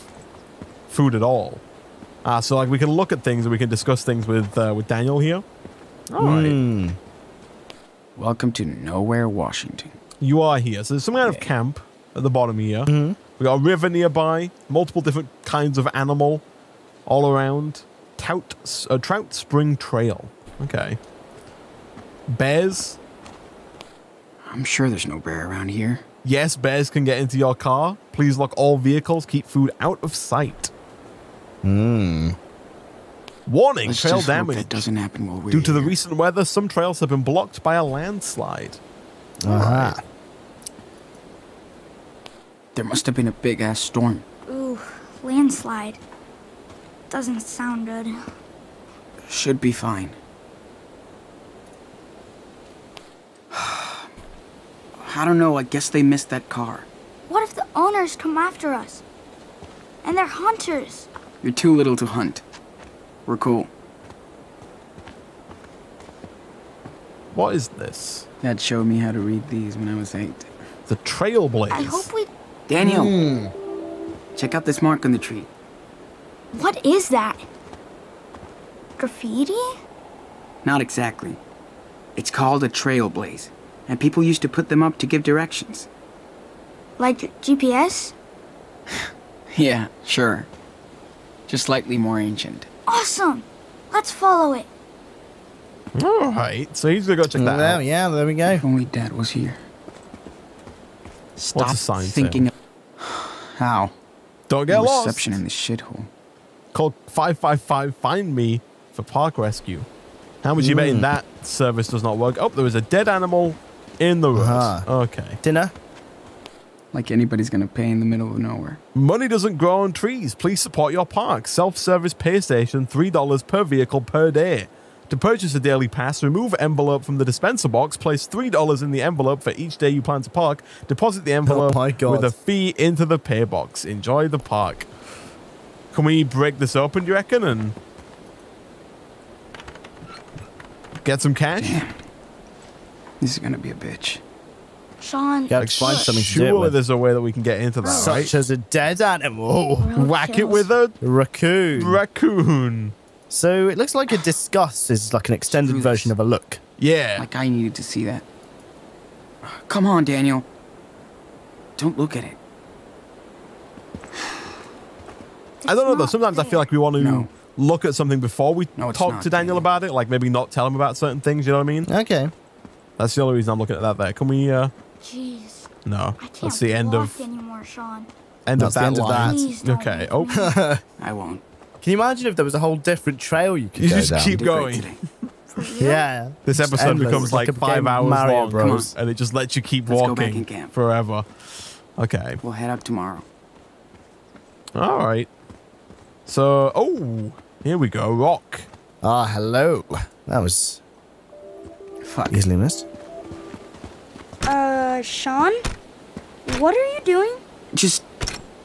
food at all. So like we can look at things and we can discuss things with Daniel here. Alright. Welcome to nowhere, Washington. You are here. So there's some kind of camp at the bottom here. We got a river nearby, multiple different kinds of animal all around. Trout Spring Trail. Okay. Bears? I'm sure there's no bear around here. Yes, bears can get into your car. Please lock all vehicles. Keep food out of sight. Warning, let's trail damage. That doesn't happen while we're due to the recent weather, some trails have been blocked by a landslide. Right. There must have been a big-ass storm. Ooh, landslide. Doesn't sound good. Should be fine. I don't know, I guess they missed that car. What if the owners come after us? And they're hunters. You're too little to hunt. We're cool. What is this? Dad showed me how to read these when I was 8. The Trailblaze. I hope we... Daniel! Check out this mark on the tree. What is that? Graffiti? Not exactly. It's called a trailblaze. And people used to put them up to give directions. Like GPS? Yeah, sure. Just slightly more ancient. Awesome! Let's follow it. Alright, so he's gonna go check that out. Yeah, there we go. If only Dad was here. Stop thinking of how. Don't get lost. Reception in this shithole. Call 555 Find Me for park rescue. How would you bet that service does not work? Oh, there was a dead animal in the road. Okay. Dinner? Like anybody's going to pay in the middle of nowhere. Money doesn't grow on trees. Please support your park. Self-service pay station, $3 per vehicle per day. To purchase a daily pass, remove envelope from the dispenser box, place $3 in the envelope for each day you plan to park, deposit the envelope with a fee into the pay box. Enjoy the park. Can we break this open, do you reckon, and get some cash? Damn. This is going to be a bitch. Sean, gotta find something to do with. There's a way that we can get into that, right? Such as a dead animal. Whack it with a raccoon. So it looks like a discuss is like an extended version of a look. Yeah. Like I needed to see that. Come on, Daniel. Don't look at it. I don't know though. Sometimes I feel like we want to look at something before we talk to Daniel about it. Like maybe not tell him about certain things. You know what I mean? Okay. That's the only reason I'm looking at that. There. Can we? Jeez. No. That's the end of. Anymore, Sean. End of that. Please, okay. Oh. I won't. Can you imagine if there was a whole different trail you could go down? You just keep going. Yeah. This episode becomes like 5 hours long, bros, and it just lets you keep walking forever. Okay. We'll head up tomorrow. All right. So, oh, here we go. Rock. Ah, hello. That was easily missed. Sean, what are you doing? Just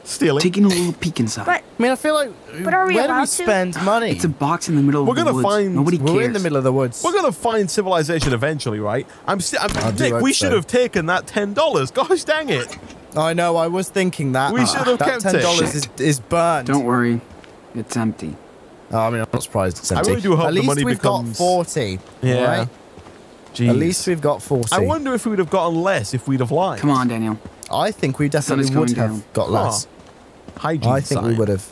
stealing. Taking a little peek inside. But, I mean, I feel like where do we spend money? It's a box in the middle of the woods. Nobody cares. We're in the middle of the woods. We're gonna find civilization eventually, right? Nick, we should have taken that $10. Gosh dang it! I know. I was thinking that. We should have kept it. That $10 is burnt. Don't worry, it's empty. Oh, I mean, I'm not surprised it's empty. I really do hope the money becomes. At least we've got 40. Yeah. Right? At least we've got 40. I wonder if we would have gotten less if we'd have lied. Come on, Daniel. I think we definitely would have got less. Hygiene I think we would have.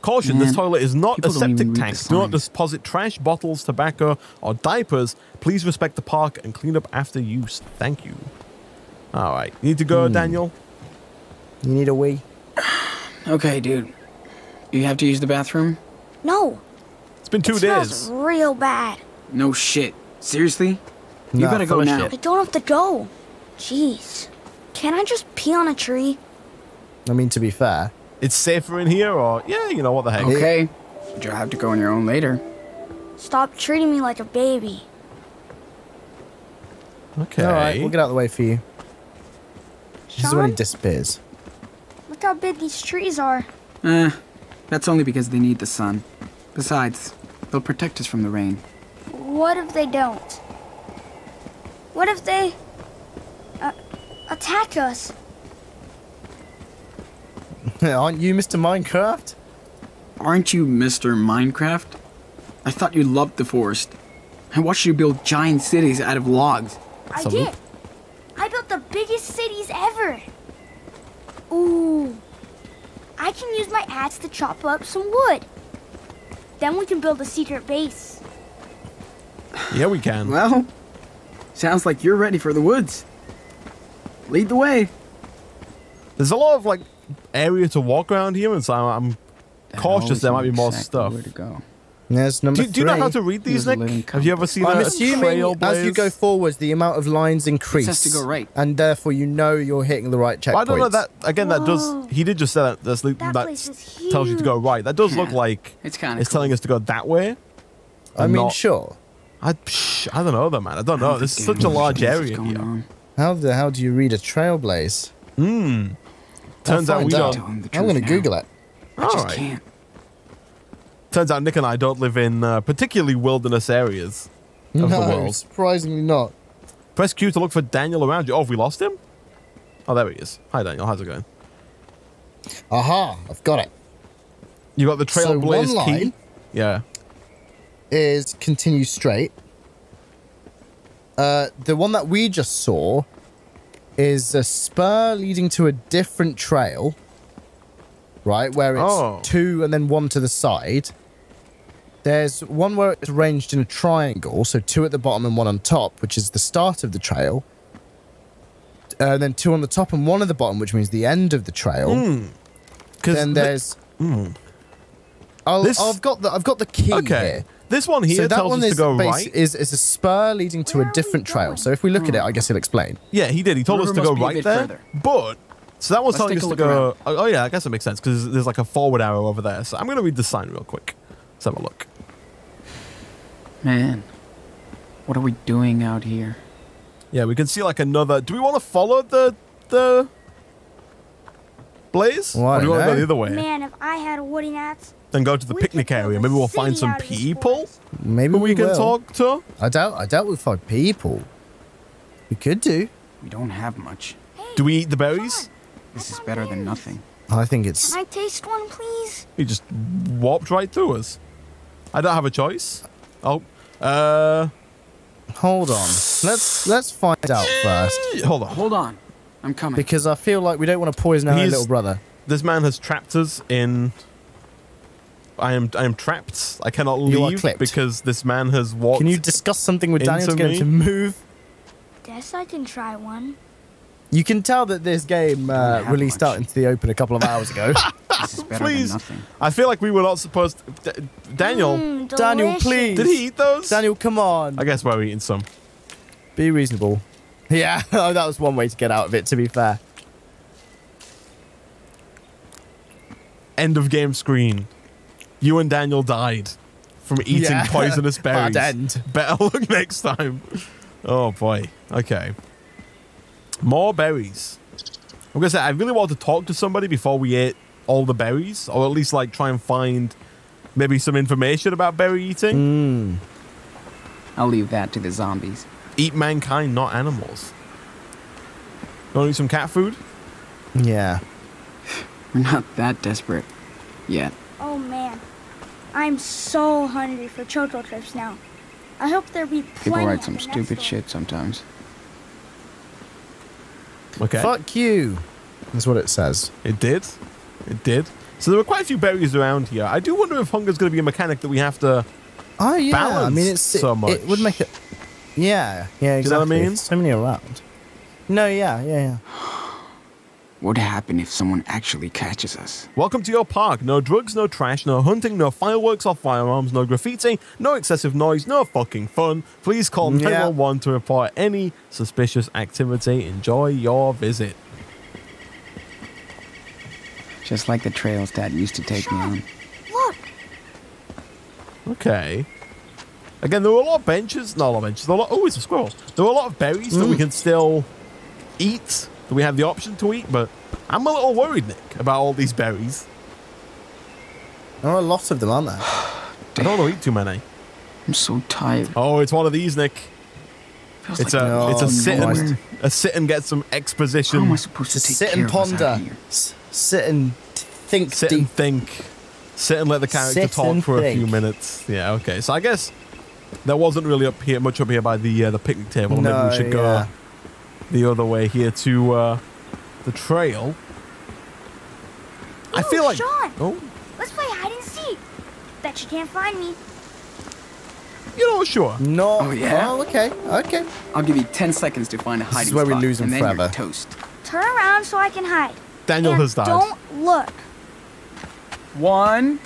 Caution, this toilet is not a septic tank. Do not deposit trash, bottles, tobacco, or diapers. Please respect the park and clean up after use. Thank you. All right. You need to go, Daniel? You need a wee? Okay, dude. You have to use the bathroom? No. It's been 2 days. It smells real bad. No shit. Seriously? You gotta go now. I don't have to go. Jeez. Can't I just pee on a tree? I mean, to be fair, it's safer in here, or yeah, you know what the heck. Okay, you'll have to go on your own later. Stop treating me like a baby. Okay, all right, we'll get out of the way for you. Sean? This is when he disappears. Look how big these trees are. That's only because they need the sun. Besides, they'll protect us from the rain. What if they don't? What if they attack us? Aren't you Mr. Minecraft? Aren't you Mr. Minecraft? I thought you loved the forest. I watched you build giant cities out of logs. I did. I built the biggest cities ever. Ooh. I can use my axe to chop up some wood. Then we can build a secret base. Yeah, we can. Well, sounds like you're ready for the woods. Lead the way. There's a lot of, like, area to walk around here, and so I'm cautious there might be more stuff. Where to go. There's number do you know how to read these, Nick? Have you ever seen a trail blaze? As you go forwards, the amount of lines increase. It has to go right. And therefore, you know you're hitting the right checkpoint. I don't know that. Again, that does. He did just say that. That tells you to go right. That does look like it's telling us to go that way. I mean, sure. I don't know, though, man. I don't know. This is such a large area here. How do you read a trail blaze? Hmm. Turns out we don't. I'm going to Google it. All right. Turns out Nick and I don't live in particularly wilderness areas of the world. Surprisingly not. Press Q to look for Daniel around you. Oh, have we lost him? Oh, there he is. Hi, Daniel. How's it going? Aha! I've got it. You got the trailblaze key. Yeah. Is continue straight. The one that we just saw is a spur leading to a different trail, right? Where it's two and then one to the side. There's one where it's arranged in a triangle, so two at the bottom and one on top, which is the start of the trail. And then two on the top and one at the bottom, which means the end of the trail. Then there's... I've got the key here. This one here tells us to go right. Is a spur leading to a different trail. So if we look at it, I guess he'll explain. Yeah, he did. He told us to go right there. But, so that one's telling us to go... Oh, yeah, I guess it makes sense because there's like a forward arrow over there. So I'm going to read the sign real quick. Let's have a look. Man, what are we doing out here? Yeah, we can see like another... Do we want to follow the blaze? Well, or do we want to go the other way? Man, if I had a wooden axe... Then go to the picnic area. Maybe we'll find some people. Maybe we can talk to. I doubt we'll find people. We could do. We don't have much. Hey, do we eat the berries? This is better than nothing. I think it's. Can I taste one, please? He just warped right through us. I don't have a choice. Oh, hold on. Let's find out first. Hold on. I'm coming. Because I feel like we don't want to poison our little brother. This man has trapped us in... I am trapped. I cannot leave because this man has walked. Can you discuss something with Daniel to get him to move? Guess I can try one. You can tell that this game released out into the open a couple of hours ago. This is better than nothing. I feel like we were not supposed to... Daniel, please. Did he eat those? Daniel, come on. I guess we're eating some. Be reasonable. Yeah, that was one way to get out of it, to be fair. End of game screen. You and Daniel died from eating poisonous berries. Bad end. Better luck next time. Oh, boy. Okay. More berries. I'm going to say, I really wanted to talk to somebody before we ate all the berries, or at least, like, try and find maybe some information about berry eating. Mm. I'll leave that to the zombies. Eat mankind, not animals. You want to eat some cat food? Yeah. We're not that desperate yet. Oh, man. I'm so hungry for Choco Trips now. I hope there'll be plenty. People write some stupid shit sometimes. Okay. Fuck you. That's what it says. It did. It did. So there were quite a few berries around here. I do wonder if hunger's going to be a mechanic that we have to balance so much. It would make it... Yeah. Yeah, exactly. Do you know what I mean? There's so many around. No, yeah. What would happen if someone actually catches us? Welcome to your park. No drugs, no trash, no hunting, no fireworks or firearms, no graffiti, no excessive noise, no fucking fun. Please call 911 to report any suspicious activity. Enjoy your visit. Just like the trails Dad used to take me on. Look. Okay. Again, there were a lot of benches. Not a lot of benches. Oh, it's a squirrel. There were a lot of berries that we can still eat. We have the option to eat, but I'm a little worried, Nick, about all these berries. There are a lot of them, aren't there? I don't want to eat too many. I'm so tired. Oh, it's one of these, Nick. Feels it's like it's a sit and get some exposition. How am I supposed to take sit care and ponder, sit and think, sit deep. And think, sit and let the character talk for a few minutes. Yeah, okay. So I guess there wasn't really up here much up here by the picnic table. No, maybe we should go. The other way here to the trail. Ooh, I feel like Sean, let's play hide and seek. Bet you can't find me. You know, sure. No. Oh, yeah. Oh, okay. Okay. I'll give you 10 seconds to find a hiding spot. This is where we lose him forever. You're toast. Turn around so I can hide. Daniel has died. Don't look. 1,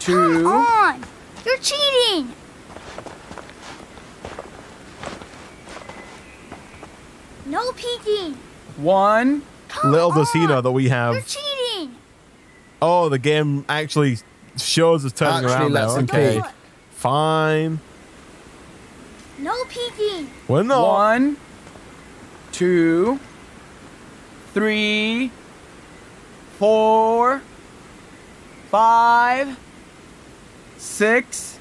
2. Come on! You're cheating. No peeking. Little does he know that we have. You're cheating. Oh, the game actually shows us turning around now. Okay. Fine. No peeking. We're not. 1, 2, 3, 4, 5, 6.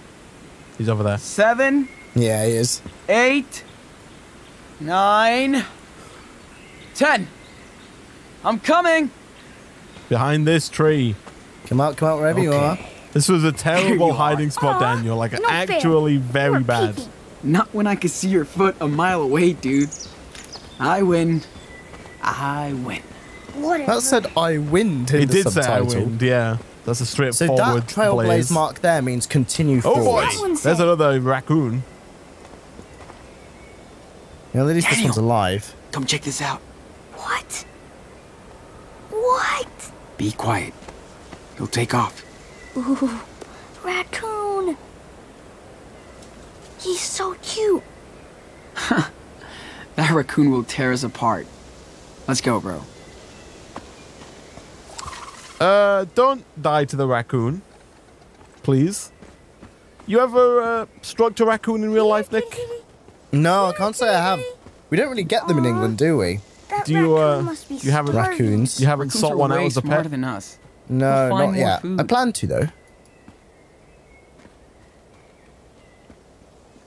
He's over there. 7. Yeah, he is. 8. 9, 10. I'm coming. Behind this tree. Come out wherever you are. This was a terrible hiding spot, Daniel. Like actually very bad. Peeking. Not when I could see your foot a mile away, dude. I win. I win. Whatever. That said I win. It did say I win. Yeah, that's a straightforward. So that trailblaze mark there means continue forward. Oh boy, there's another raccoon. You know, at least this one's alive. Come check this out. What? What? Be quiet. He'll take off. Ooh, raccoon. He's so cute. That raccoon will tear us apart. Let's go, bro. Don't die to the raccoon, please. You ever struck a raccoon in real life, Nick? No, I can't say I have. We don't really get them in England, do we? Do you? You haven't raccoons. You haven't sought one out as a pet. Than us. No, not yet. Food. I plan to though.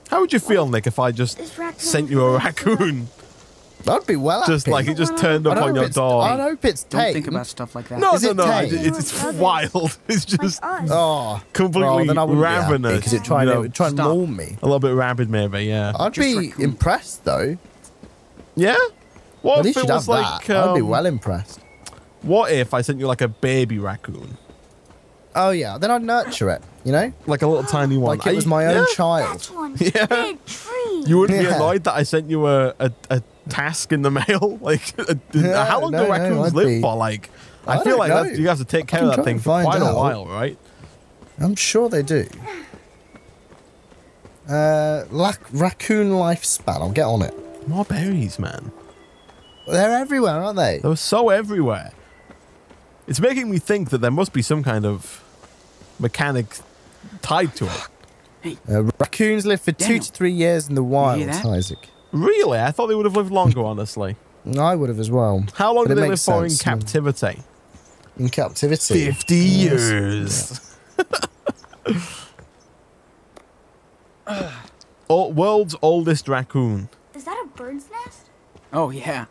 How would you feel, Nick, if I just sent you a raccoon? That'd be well. Just like it just turned up on your door. I hope it's tame. Don't think about stuff like that. No, no. It's wild. It's just completely ravenous. Because it would try and maul me. A little bit rabid, maybe. Yeah. I'd be impressed though. Yeah. What if it was like? I'd be well impressed. What if I sent you like a baby raccoon? Oh yeah, then I'd nurture it, you know? Like a little tiny one. Like it was my own child. That one. Yeah. Big tree. You wouldn't be annoyed that I sent you a task in the mail? Like, how long do raccoons live for? Like, I feel like that's, you guys have to take care of that thing for quite a while, right? I'm sure they do. Raccoon lifespan. I'll get on it. More berries, man. They're everywhere, aren't they? They're so everywhere. It's making me think that there must be some kind of mechanic tied to it. Hey. Raccoons live for 2 to 3 years in the wild, Isaac. Really? I thought they would have lived longer, honestly. I would have as well. How long do they live for in captivity? In captivity? 50 years. Yeah. World's oldest raccoon. Is that a bird's nest? Oh, yeah.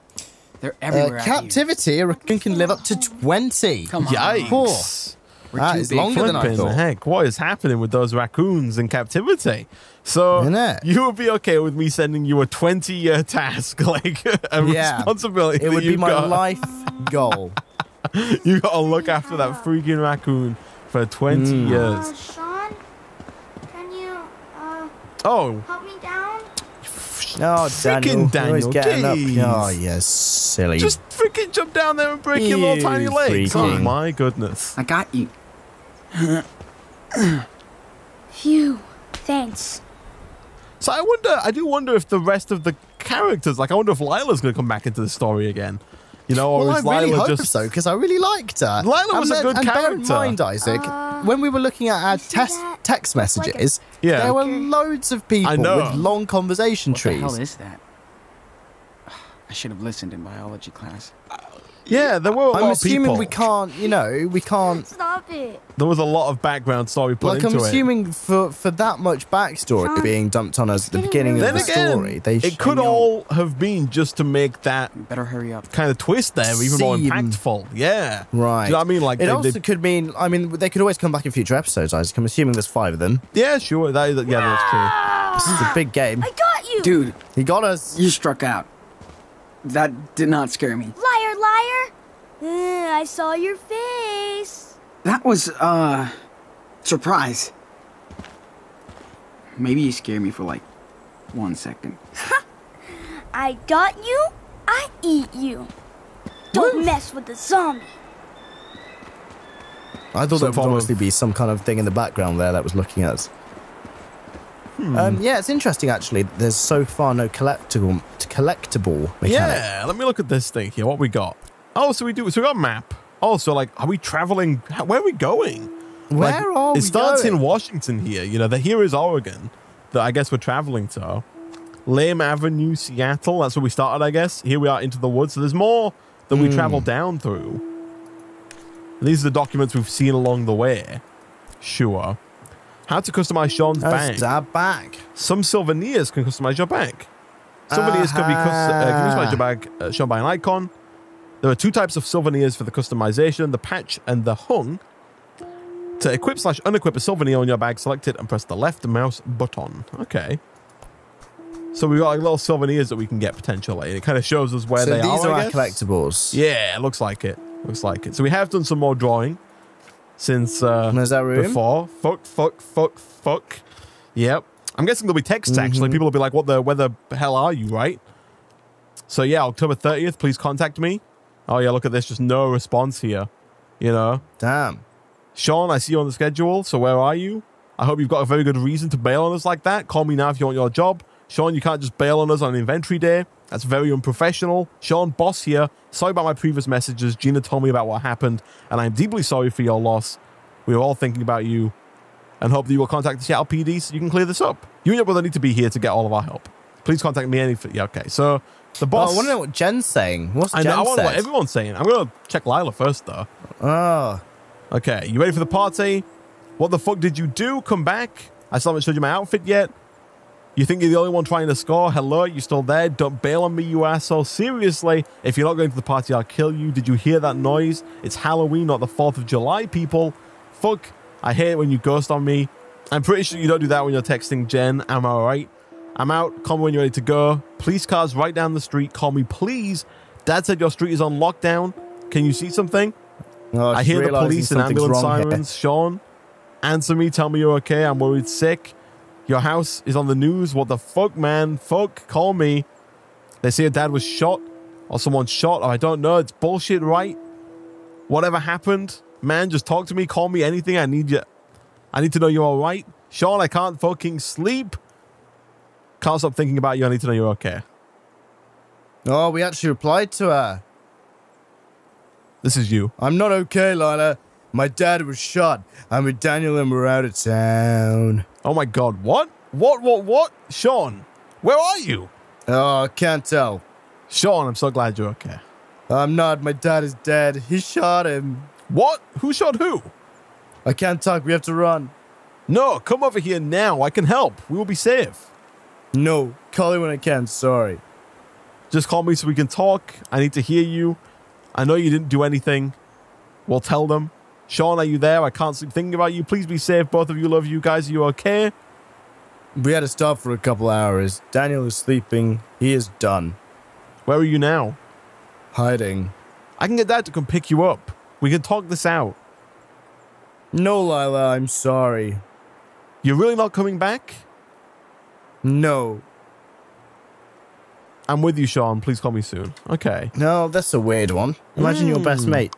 They're everywhere. Captivity, a raccoon can live up to 20. Come on. Yikes. That is longer than I thought. Heck, what is happening with those raccoons in captivity? So you would be okay with me sending you a 20-year task, like a responsibility. It would be my life goal. You got to look after that freaking raccoon for 20 years. Sean, can you help me down? Oh, freaking Daniel, geez. Oh, yes, silly. Just freaking jump down there and break your little tiny legs. Oh, my goodness. I got you. Phew, thanks. So I do wonder if the rest of the characters, like, I wonder if Lila's going to come back into the story again. You know, or is Lyla really just so? Because I really liked her. Lyla was a good character. And bear in mind, Isaac, when we were looking at our text messages, there were loads of people with long conversation trees. What the hell is that? I should have listened in biology class. Yeah, there were. I'm assuming we can't. You know, we can't. Stop it. There was a lot of background story put into it. Like, I'm assuming for that much backstory being dumped on us at the beginning of the story, it could all have been just to make that kind of twist there even more impactful. Yeah, right. Do you know what I mean? Like, it also could mean. I mean, they could always come back in future episodes. I'm assuming there's 5 of them. Yeah, sure. Yeah, that's true. This is a big game. I got you, dude. He got us. You struck out. That did not scare me. Liar, liar! I saw your face. That was, surprise. Maybe you scared me for, like, 1 second. I got you, I eat you. Don't mess with the zombie. I thought there would obviously be some kind of thing in the background there that was looking at us. Yeah, it's interesting actually. There's so far no collectible mechanic. Yeah, let me look at this thing here. What we got? Oh, so we do. So we got a map. Also, like, are we traveling? Where are we going? Where like, are we? It starts in Washington here. You know, here is Oregon. That I guess we're traveling to. Lame Avenue, Seattle. That's where we started, I guess. Here we are into the woods. So there's more than we travel down through. And these are the documents we've seen along the way. Sure. How to customize Sean's bag. Some souvenirs can customize your bag. Souvenirs can be customize your bag shown by an icon. There are 2 types of souvenirs for the customization, the patch and the hung. To equip / unequip a souvenir on your bag, select it and press the left mouse button. Okay. So we've got like little souvenirs that we can get potentially. And it kind of shows us where they are. These are our collectibles. Yeah, it looks like it. Looks like it. So we have done some more drawing. Since before, fuck. Yep, I'm guessing there'll be texts actually. People will be like, "What the? Where the hell are you?" Right? So yeah, October 30th. Please contact me. Oh yeah, look at this. Just no response here. You know. Damn. Sean, I see you on the schedule. So where are you? I hope you've got a very good reason to bail on us like that. Call me now if you want your job. Sean, you can't just bail on us on an inventory day. That's very unprofessional. Sean, boss here. Sorry about my previous messages. Gina told me about what happened, and I'm deeply sorry for your loss. We are all thinking about you and hope that you will contact the Seattle PD so you can clear this up. You and your brother need to be here to get all of our help. Please contact me anything. Yeah, okay. So the boss... Oh, I want to know what Jen's saying. What's Jen saying? I want to know what everyone's saying. I'm going to check Lyla first, though. Oh. Okay. You ready for the party? What the fuck did you do? Come back. I still haven't showed you my outfit yet. You think you're the only one trying to score? Hello, you still there? Don't bail on me, you asshole. Seriously, if you're not going to the party, I'll kill you. Did you hear that noise? It's Halloween, not the 4th of July, people. Fuck, I hate it when you ghost on me. I'm pretty sure you don't do that when you're texting Jen. Am I right? I'm out. Call me when you're ready to go. Police cars right down the street. Call me, please. Dad said your street is on lockdown. Can you see something? Oh, I hear the police and ambulance sirens. Here. Sean, answer me. Tell me you're okay. I'm worried sick. Your house is on the news. What the fuck, man? Fuck, call me. They say your dad was shot or someone shot. Or I don't know. It's bullshit, right? Whatever happened, man, just talk to me. Call me anything. I need you. I need to know you're all right. Sean, I can't fucking sleep. Can't stop thinking about you. I need to know you're okay. Oh, we actually replied to her. This is you. I'm not okay, Lyla. My dad was shot. I'm with Daniel and we're out of town. Oh my God. What? Sean, where are you? Oh, I can't tell. Sean, I'm so glad you're okay. I'm not. My dad is dead. He shot him. What? Who shot who? I can't talk. We have to run. No, come over here now. I can help. We will be safe. No, call me when I can. Sorry. Just call me so we can talk. I need to hear you. I know you didn't do anything. We'll tell them. Sean, are you there? I can't sleep thinking about you. Please be safe. Both of you, love you guys. Are you okay? We had to stop for a couple hours. Daniel is sleeping. He is done. Where are you now? Hiding. I can get Dad to come pick you up. We can talk this out. No, Lyla, I'm sorry. You're really not coming back? No. I'm with you, Sean. Please call me soon. Okay. No, that's a weird one. Imagine your best mate.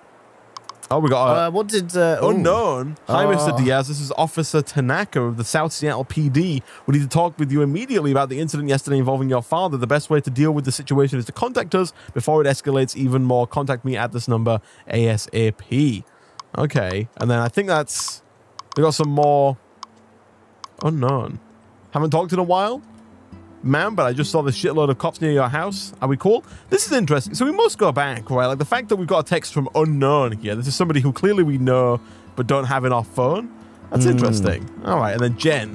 Oh, we got what did unknown? Ooh. Hi, Mr. Diaz. This is Officer Tanaka of the South Seattle PD. We need to talk with you immediately about the incident yesterday involving your father. The best way to deal with the situation is to contact us before it escalates even more. Contact me at this number ASAP. Okay. And then I think that's we got some more unknown. Haven't talked in a while. Man, but I just saw this shitload of cops near your house. Are we cool? This is interesting. So we must go back, right? Like the fact that we've got a text from unknown here. This is somebody who clearly we know, but don't have in our phone. That's interesting. All right. And then Jen,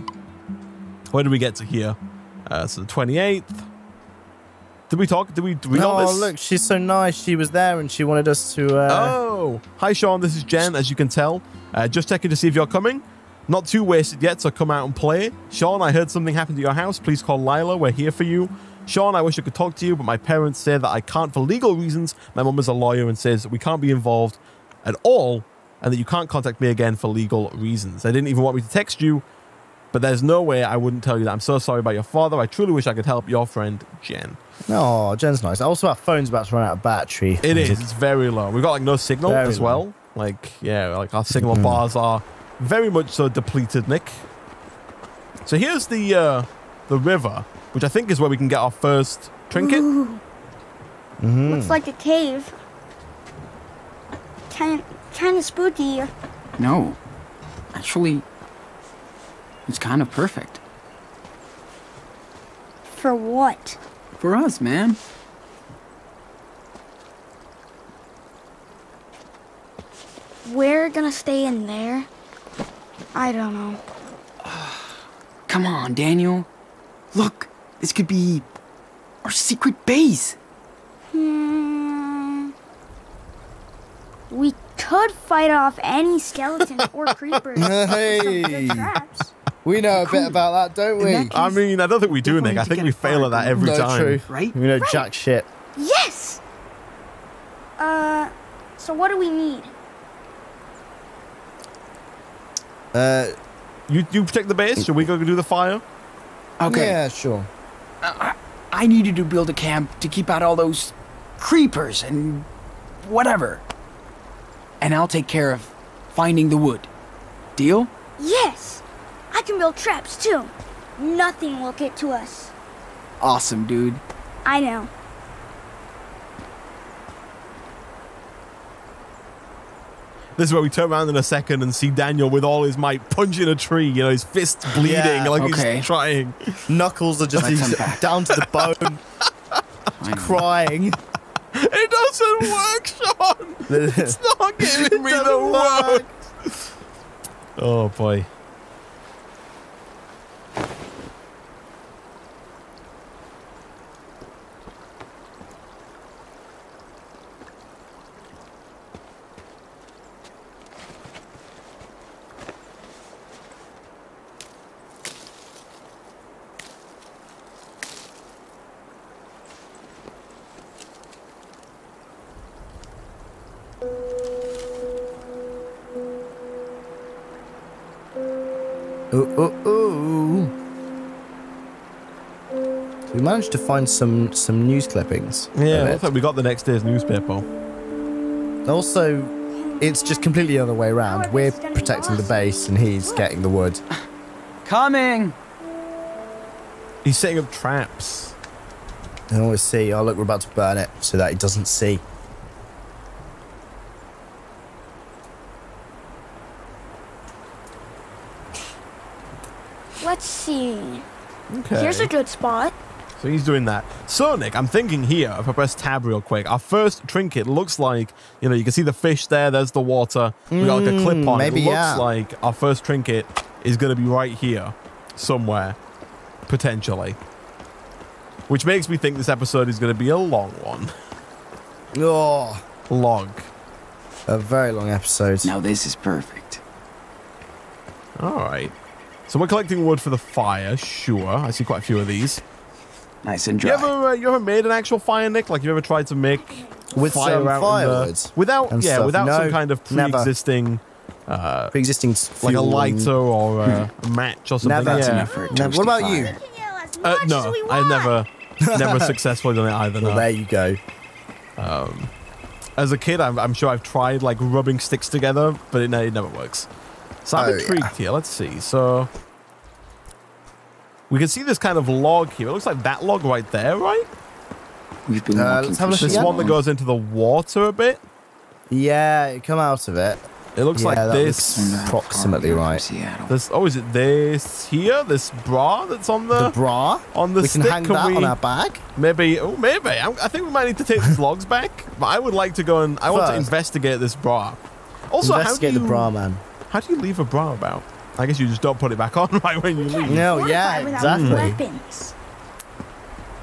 where did we get to here? So the 28th. Did we talk? Did we know this? Oh, look, she's so nice. She was there and she wanted us to... Oh, hi, Sean. This is Jen, as you can tell. Just checking to see if you're coming. Not too wasted yet, so come out and play. Sean, I heard something happened at your house. Please call Lyla. We're here for you. Sean, I wish I could talk to you, but my parents say that I can't for legal reasons. My mum is a lawyer and says that we can't be involved at all and that you can't contact me again for legal reasons. They didn't even want me to text you, but there's no way I wouldn't tell you that. I'm so sorry about your father. I truly wish I could help your friend, Jen. Oh, Jen's nice. Also, our phone's about to run out of battery. It is. It's very low. We've got, like, no signal as well. Like, yeah, like our signal bars are... very much so depleted, Nik. So here's the river, which I think is where we can get our first trinket. Looks like a cave. Kind of spooky. No, actually, it's kind of perfect. For what? For us, man. We're gonna stay in there. I don't know. Come on, Daniel. Look, this could be our secret base. We could fight off any skeletons or creepers. Hey. We know a bit about that, don't we? I mean, I don't think we do, Nick. I think we fail at that every time. True. Right? We know jack shit. Yes! So what do we need? You protect the base? Should we go do the fire? Okay. Yeah, sure. I needed to build a camp to keep out all those creepers and whatever. And I'll take care of finding the wood. Deal? Yes. I can build traps too. Nothing will get to us. Awesome, dude. I know. This is where we turn around in a second and see Daniel with all his might punching a tree. You know, his fist bleeding, he's trying. Knuckles are just down to the bone, crying. It doesn't work, Sean. It's not giving me the work. Oh boy. We managed to find some news clippings. Yeah, looks like we got the next day's newspaper. Also, it's just completely the other way around. We're protecting the base and he's getting the wood. Coming! He's setting up traps. I always see. Oh, look, we're about to burn it so that he doesn't see. Let's see. Okay. Here's a good spot. So he's doing that. So, Nik, I'm thinking here, if I press tab real quick, our first trinket looks like, you know, you can see the fish there, there's the water. We got like a clip on. Maybe, it looks like our first trinket is going to be right here somewhere, potentially. Which makes me think this episode is going to be a long one. Oh. Long. A very long episode. Now this is perfect. All right. So we're collecting wood for the fire, sure. I see quite a few of these. Nice and dry. You ever made an actual fire, Nik? Like, you ever tried to make with firewood? Without some kind of pre-existing... pre-existing like a lighter or a match or something. Never. Yeah. What about you? No, I've never successfully done it either. Well, there you go. As a kid, I'm sure I've tried, like, rubbing sticks together, but it never works. So I'm intrigued here. Let's see. So... we can see this kind of log here. It looks like that log right there, right? We've been let's have a look at this one that goes into the water a bit. Yeah, it come out of it. It looks like this. Approximately right. This, is it this here? This bra that's on the... the bra? On the stick. We can hang that on our bag. Maybe. Oh, maybe. I think we might need to take these logs back. But I would like to go and... I want to investigate this bra. Also, investigate the bra, man. How do you leave a bra about? I guess you just don't put it back on right when you leave. No, yeah, exactly.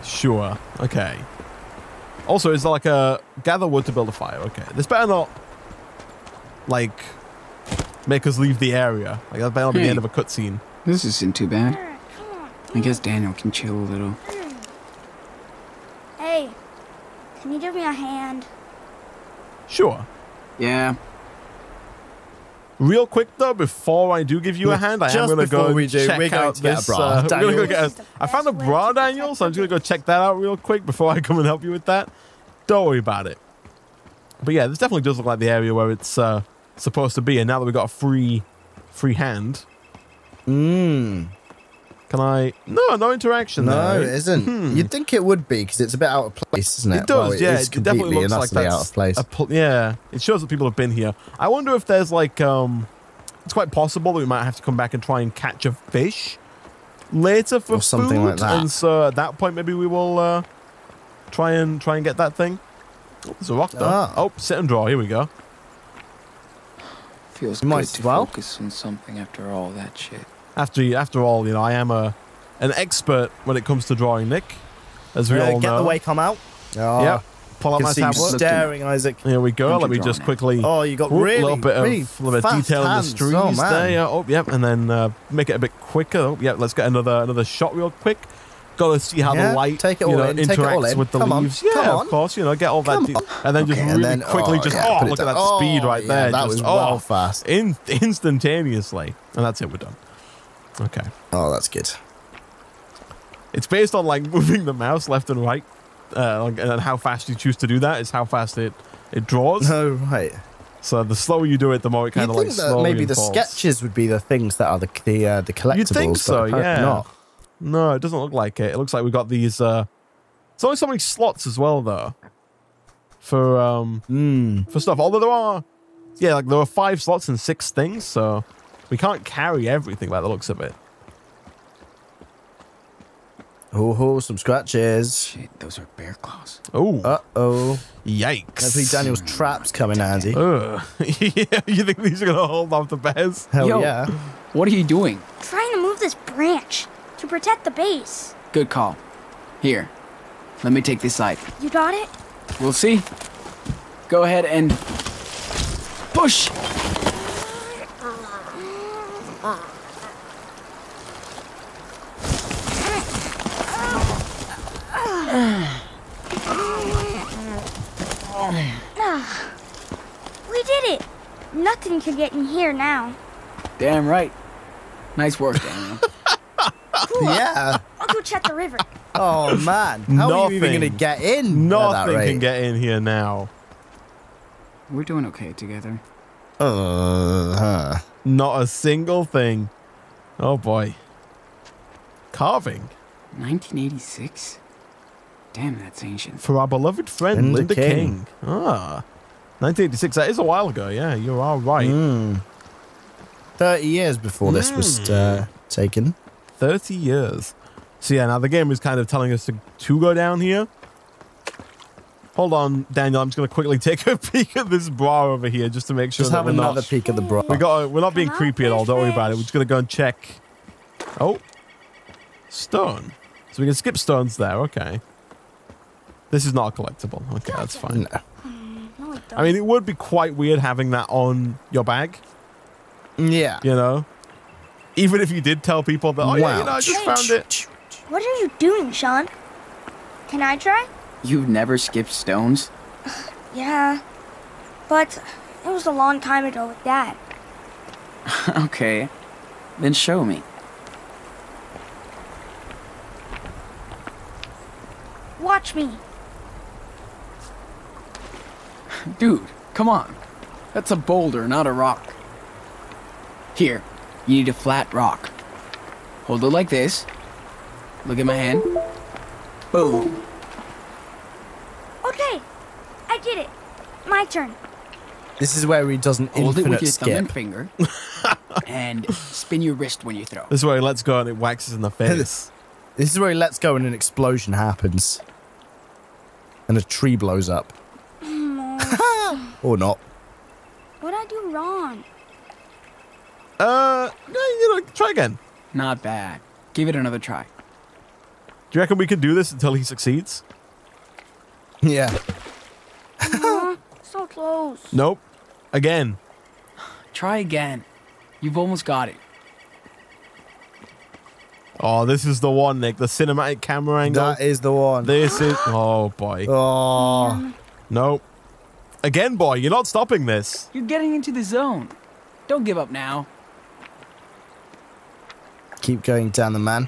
Sure. Okay. Also, it's like a gather wood to build a fire. Okay. This better not, like, make us leave the area. Like, that better not be the end of a cutscene. This isn't too bad. I guess Daniel can chill a little. Hey, can you give me a hand? Sure. Yeah. Real quick though, before I do give you a hand, I am going to go check out this. I found a bra, Daniel, so I'm just going to go check that out real quick before I come and help you with that. Don't worry about it. But yeah, this definitely does look like the area where it's supposed to be. And now that we've got a free hand, can I? No, no interaction. No, it isn't. You'd think it would be because it's a bit out of place, isn't it? It does. Well, it is it definitely looks like that's out of place. Yeah, it shows that people have been here. I wonder if there's like, it's quite possible that we might have to come back and try and catch a fish later for or something food. Like that. And so at that point, maybe we will try and get that thing. Oh, there's a rock though. Oh, sit and draw. Here we go. Feels good to focus on something after all that shit. After all, you know, I am an expert when it comes to drawing, Nik. As we all know. Get the Wacom out. Oh, yeah. Pull out my tablet. Staring, Isaac. Here we go. Let me just quickly. Oh, you got really, a little bit of detail in the streams there. Oh, yep. And then make it a bit quicker. Oh, yep. Let's get another shot real quick. Got to see how the light interacts with the leaves. Yeah, of course. You know, get all that. And then just really quickly, just oh, look at that speed right there. That was well fast. Instantaneously, and that's it. We're done. Okay. Oh, that's good. It's based on like moving the mouse left and right, and how fast you choose to do that is how fast it draws. Oh, right. So the slower you do it, the more it kind of like slowly. Maybe the sketches would be the things that are the collectibles. You'd think so, yeah. Not. No, it doesn't look like it. It looks like we got these. It's only so many slots as well, though, for stuff. Although there are 5 slots and 6 things, so. We can't carry everything by the looks of it. Oh, some scratches. Shit, those are bear claws. Oh. Uh-oh. Yikes. I think Daniel's trap's coming handy. Yeah, you think these are going to hold off the bears? Hell yeah. What are you doing? Trying to move this branch to protect the base. Good call. Here, let me take this side. You got it? We'll see. Go ahead and push. We did it! Nothing can get in here now. Damn right. Nice work, Daniel. Cool. Yeah. I'll go check the river. Oh, man. How are you even going to get in? Nothing can get in here now. We're doing okay together. Not a single thing. Oh, boy. Carving. 1986? Damn, that's ancient. For our beloved friend, Linda King. Ah. 1986. That is a while ago. Yeah, you are right. 30 years before this was taken. 30 years. So yeah, now the game is kind of telling us to go down here. Hold on, Daniel. I'm just going to quickly take a peek at this bra over here just to make sure that we're not... Just have another peek at the bra. We're not being creepy at all. Don't worry about it. We're just going to go and check. Oh. Stone. So we can skip stones there. Okay. This is not a collectible. Okay, that's fine. No. I mean, it would be quite weird having that on your bag. Yeah. You know? Even if you did tell people that, oh, yeah, you know, I just found it. What are you doing, Sean? Can I try? You've never skipped stones? Yeah. But it was a long time ago with Dad. Okay. Then show me. Watch me. Dude, come on. That's a boulder, not a rock. Here, you need a flat rock. Hold it like this. Look at my hand. Boom. Okay, I did it. My turn. This is where he doesn't hold it with your thumb and finger, and spin your wrist when you throw. This is where he lets go and it waxes in the face. This is where he lets go and an explosion happens, and a tree blows up. Or not. What'd I do wrong? You know, try again. Not bad. Give it another try. Do you reckon we can do this until he succeeds? Yeah. So close. Nope. Again. Try again. You've almost got it. Oh, this is the one, Nick. The cinematic camera angle. That is the one. This is... Oh, boy. Oh. Nope. Again, boy, you're not stopping this. You're getting into the zone. Don't give up now. Keep going down the man.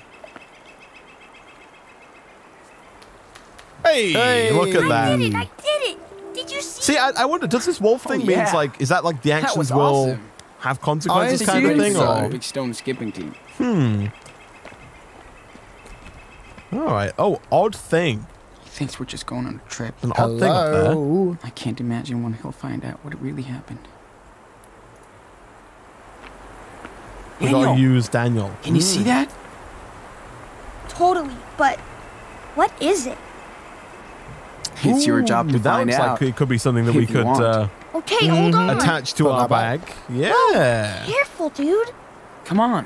Hey, hey. Look at that. I did it. Did you see? See, I wonder, does this wolf thing means, like, is that like the actions will have consequences kind of thing? Or big stone skipping team. All right. Oh, odd thing. Thinks we're just going on a trip. An odd thing up there. I can't imagine when he'll find out what really happened. We gotta use Daniel. Can you see that? Totally, but what is it? It's your job to find out. Like it could be something that we could hold on. Attach to our bag. Yeah. Oh, careful, dude. Come on.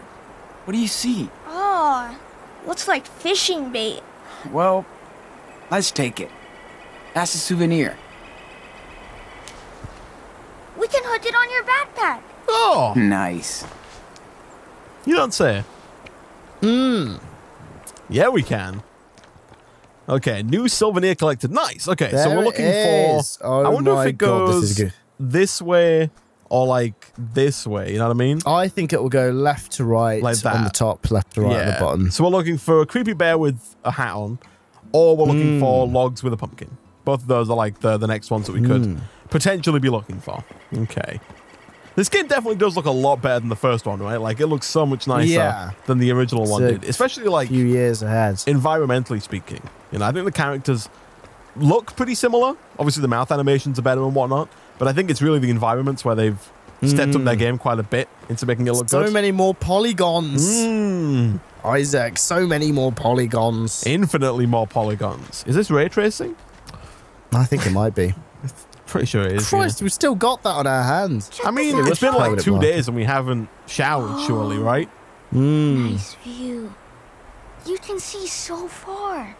What do you see? Oh, looks like fishing bait. Well. Let's take it. That's a souvenir. We can hook it on your backpack. Oh. Nice. You don't say. Yeah, we can. Okay, new souvenir collected. Nice. Okay, there so we're looking for... Oh, I wonder if it goes this way or, like, this way. You know what I mean? I think it will go left to right like on the top, left to right on the bottom. So we're looking for a creepy bear with a hat on. Or we're looking for logs with a pumpkin. Both of those are like the next ones that we could potentially be looking for. Okay. This game definitely does look a lot better than the first one, right? Like, it looks so much nicer than the original one did. Especially, like, a few years ahead. Environmentally speaking. You know, I think the characters look pretty similar. Obviously, the mouth animations are better and whatnot. But I think it's really the environments where they've stepped up their game quite a bit into making it look good. So many more polygons. Isaac, so many more polygons. Infinitely more polygons. Is this ray tracing? I think it might be. Pretty sure it is. Christ, we've still got that on our hands. I mean, it's been like 2 days and we haven't showered, surely, right? Nice view. You can see so far.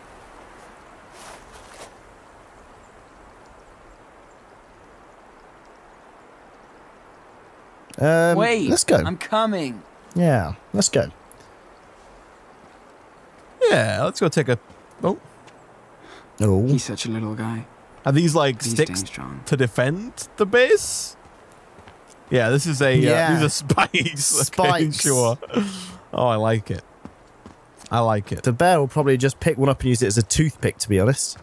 Wait, let's go. I'm coming. Yeah, let's go. Yeah, let's go take a... Oh. Oh. He's such a little guy. Are these, like, sticks to defend the base? Yeah, this is a... These are spikes. Spikes. Okay, sure. Oh, I like it. I like it. The bear will probably just pick one up and use it as a toothpick, to be honest.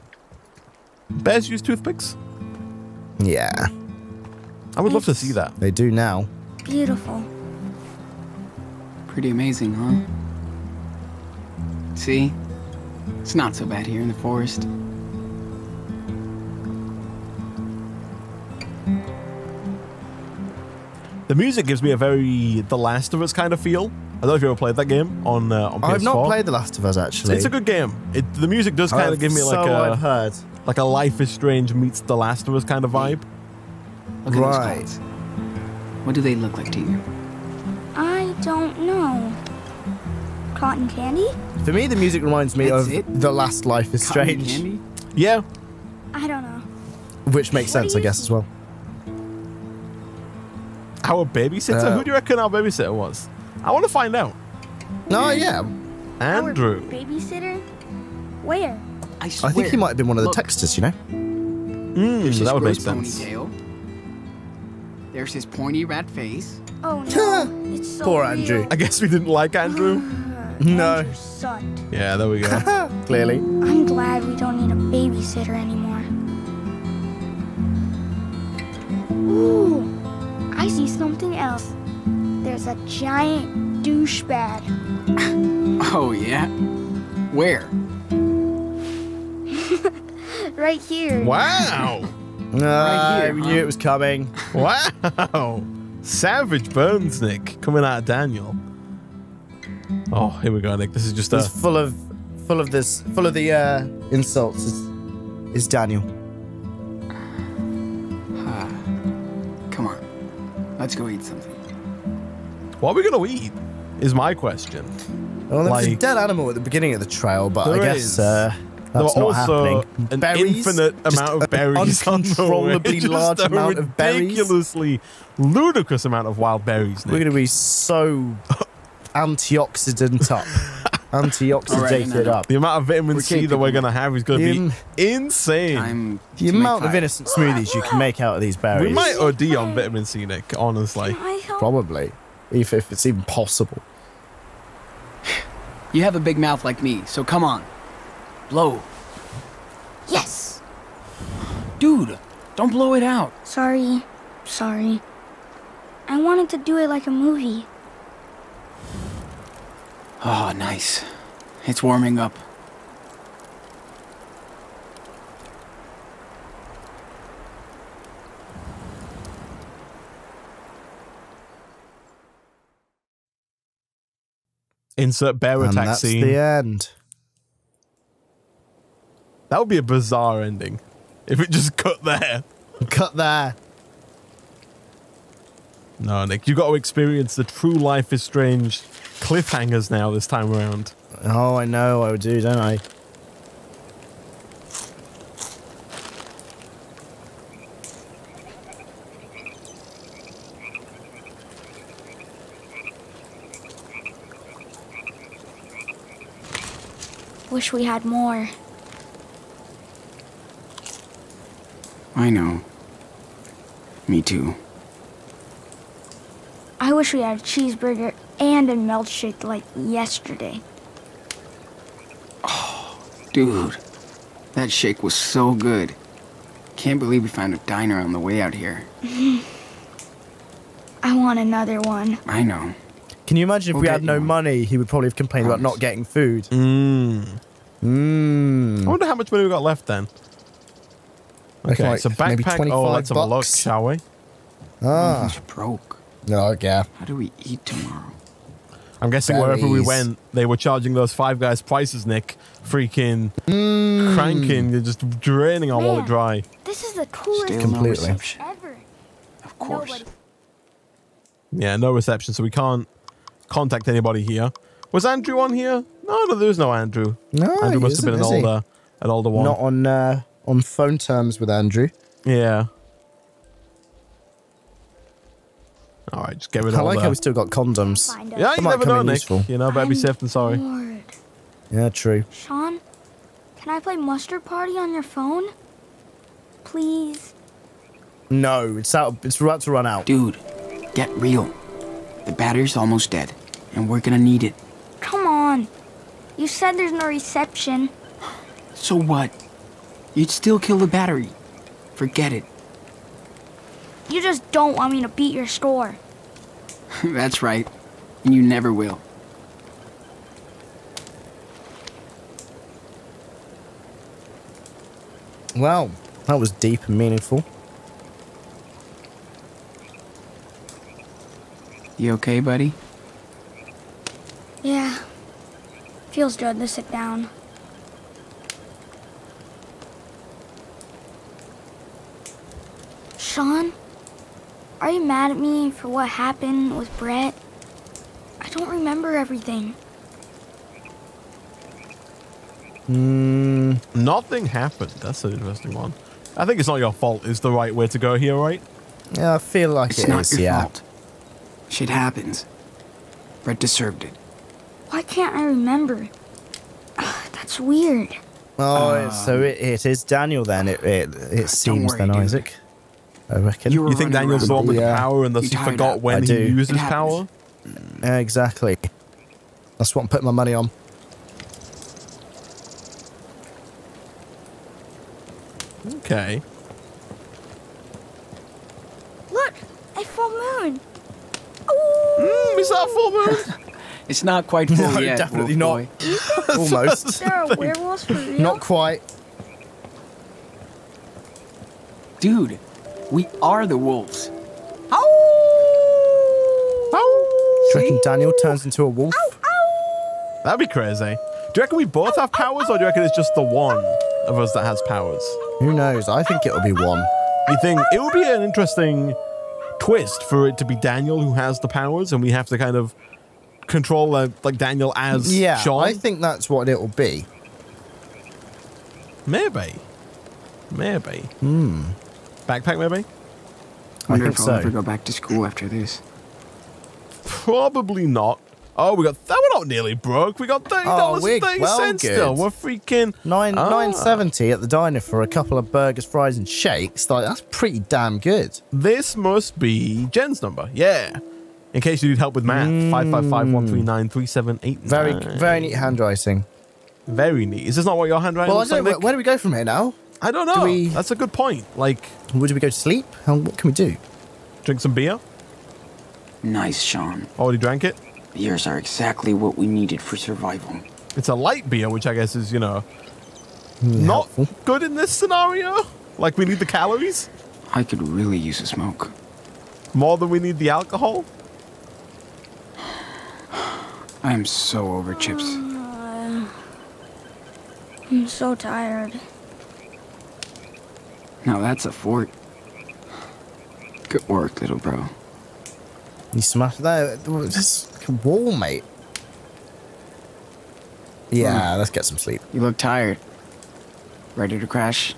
Bears use toothpicks? Yeah. I would love to see that. They do now. Beautiful. Pretty amazing, huh? See? It's not so bad here in the forest. The music gives me a very The Last of Us kind of feel. I don't know if you ever played that game on PS4. I've not played The Last of Us, actually. It's a good game. The music does kind of give me like a Life is Strange meets The Last of Us kind of vibe. Look at those clouds. What do they look like to you? I don't know. Cotton candy? For me, the music reminds me of The Last Life is Strange. Candy? Yeah. I don't know. Which makes sense, I guess, as well. Our babysitter? Who do you reckon our babysitter was? I want to find out. No, yeah. Andrew. Our babysitter? Where? I swear. I think he might have been one of the texters, you know? Mm, that would make sense. There's his pointy rat face. Oh, no. It's so Poor Andrew. Weird. I guess we didn't like Andrew. No. Andrew sucked. Yeah, there we go. Clearly. I'm glad we don't need a babysitter anymore. Ooh. I see something else. There's a giant douchebag. Oh, yeah? Where? Right here. Wow. Right here. We knew it was coming. Wow. Savage burns, Nik. Coming out of Daniel. Oh, here we go, Nik. This is just He's full of the insults is Daniel. Let's go eat something. What are we going to eat is my question. Well, there was a dead animal at the beginning of the trail, but I guess that's not happening. Berries? An infinite amount of berries. Uncontrollably large amount of berries. Ridiculously ludicrous amount of wild berries. We're going to be so antioxidant up. Antioxidated up. The amount of vitamin C that we're going to have is going to be insane. The amount of innocent smoothies you can make out of these berries. We might OD on vitamin C, Nik, honestly. Probably, if it's even possible. You have a big mouth like me, so come on. Blow. Yes. Dude, don't blow it out. Sorry. Sorry. I wanted to do it like a movie. Oh, nice. It's warming up. Insert bear attack that's scene. The end. That would be a bizarre ending if it just cut there. Cut there. No, Nik, you got to experience the true Life is Strange cliffhangers now this time around. Oh, I know, I do, don't I? Wish we had more. I know. Me too. I wish we had a cheeseburger and a milkshake like yesterday. Oh, dude. That shake was so good. Can't believe we found a diner on the way out here. I want another one. I know. Can you imagine if we had no money, he would probably have complained about not getting food. I wonder how much money we got left then. Okay, like, so backpack, let's have a look, shall we? Ah. He's broke. No, yeah. How do we eat tomorrow? I'm guessing wherever we went, they were charging those Five Guys prices, Nik. Freaking cranking. They're just draining our wallet dry. This is the coolest reception ever. Of course. Nobody. Yeah, no reception, so we can't contact anybody here. Was Andrew on here? No, there was no Andrew. No, Andrew must have been an older one. Not on phone terms with Andrew. Yeah. All right, just get rid of all that. I like how we still got condoms. Yeah, you never know, Nik. You know, better be safe than sorry. Bored. Yeah, true. Sean, can I play Mustard Party on your phone? Please? No, it's about to run out. Dude, get real. The battery's almost dead. and we're gonna need it. Come on. You said there's no reception. So what? You'd still kill the battery. Forget it. You just don't want me to beat your score. That's right. And you never will. Wow, that was deep and meaningful. You okay, buddy? Yeah. Feels good to sit down. Sean, are you mad at me for what happened with Brett? I don't remember everything. Nothing happened. That's an interesting one. I think it's not your fault is the right way to go here, right? Yeah, I feel like it's not your fault. Shit happens. Brett deserved it. Why can't I remember? That's weird. Oh, so it is Daniel then. It seems then, Isaac. I reckon. You think Daniel's the one with the power and thus he forgot when he used his power? Exactly. That's what I'm putting my money on. Okay. Look, a full moon. Is that a full moon? It's not quite full yet. Definitely not. Almost. There are werewolves for real? Not quite. Dude, we are the wolves. Do you reckon Daniel turns into a wolf? That'd be crazy. Do you reckon we both have powers, or do you reckon it's just the one of us that has powers? Who knows? I think it'll be one. You think it would be an interesting twist for it to be Daniel who has the powers, and we have to kind of control like Daniel as Sean? I think that's what it'll be. Maybe. Maybe. Hmm. Backpack, maybe? I wonder if I'll ever go back to school after this. Probably not. Oh, we got that. We're not nearly broke. We got $30.30 still. We're freaking $9.70 at the diner for a couple of burgers, fries, and shakes. Like, that's pretty damn good. This must be Jen's number. Yeah. In case you need help with math, 555-139-3789. Very neat handwriting. Very neat. Is this not what your handwriting is? Well, I don't know. Where do we go from here now? I don't know. That's a good point. Like, would we go to sleep? What can we do? Drink some beer. Nice, Sean. Already drank it. Beers are exactly what we needed for survival. It's a light beer, which I guess is, you know, not good in this scenario. Like, we need the calories. I could really use a smoke. More than we need the alcohol. I am so over chips. I'm so tired. Now that's a fort. Good work, little bro. You smashed that. Just wall, mate. Yeah, let's get some sleep. You look tired. Ready to crash?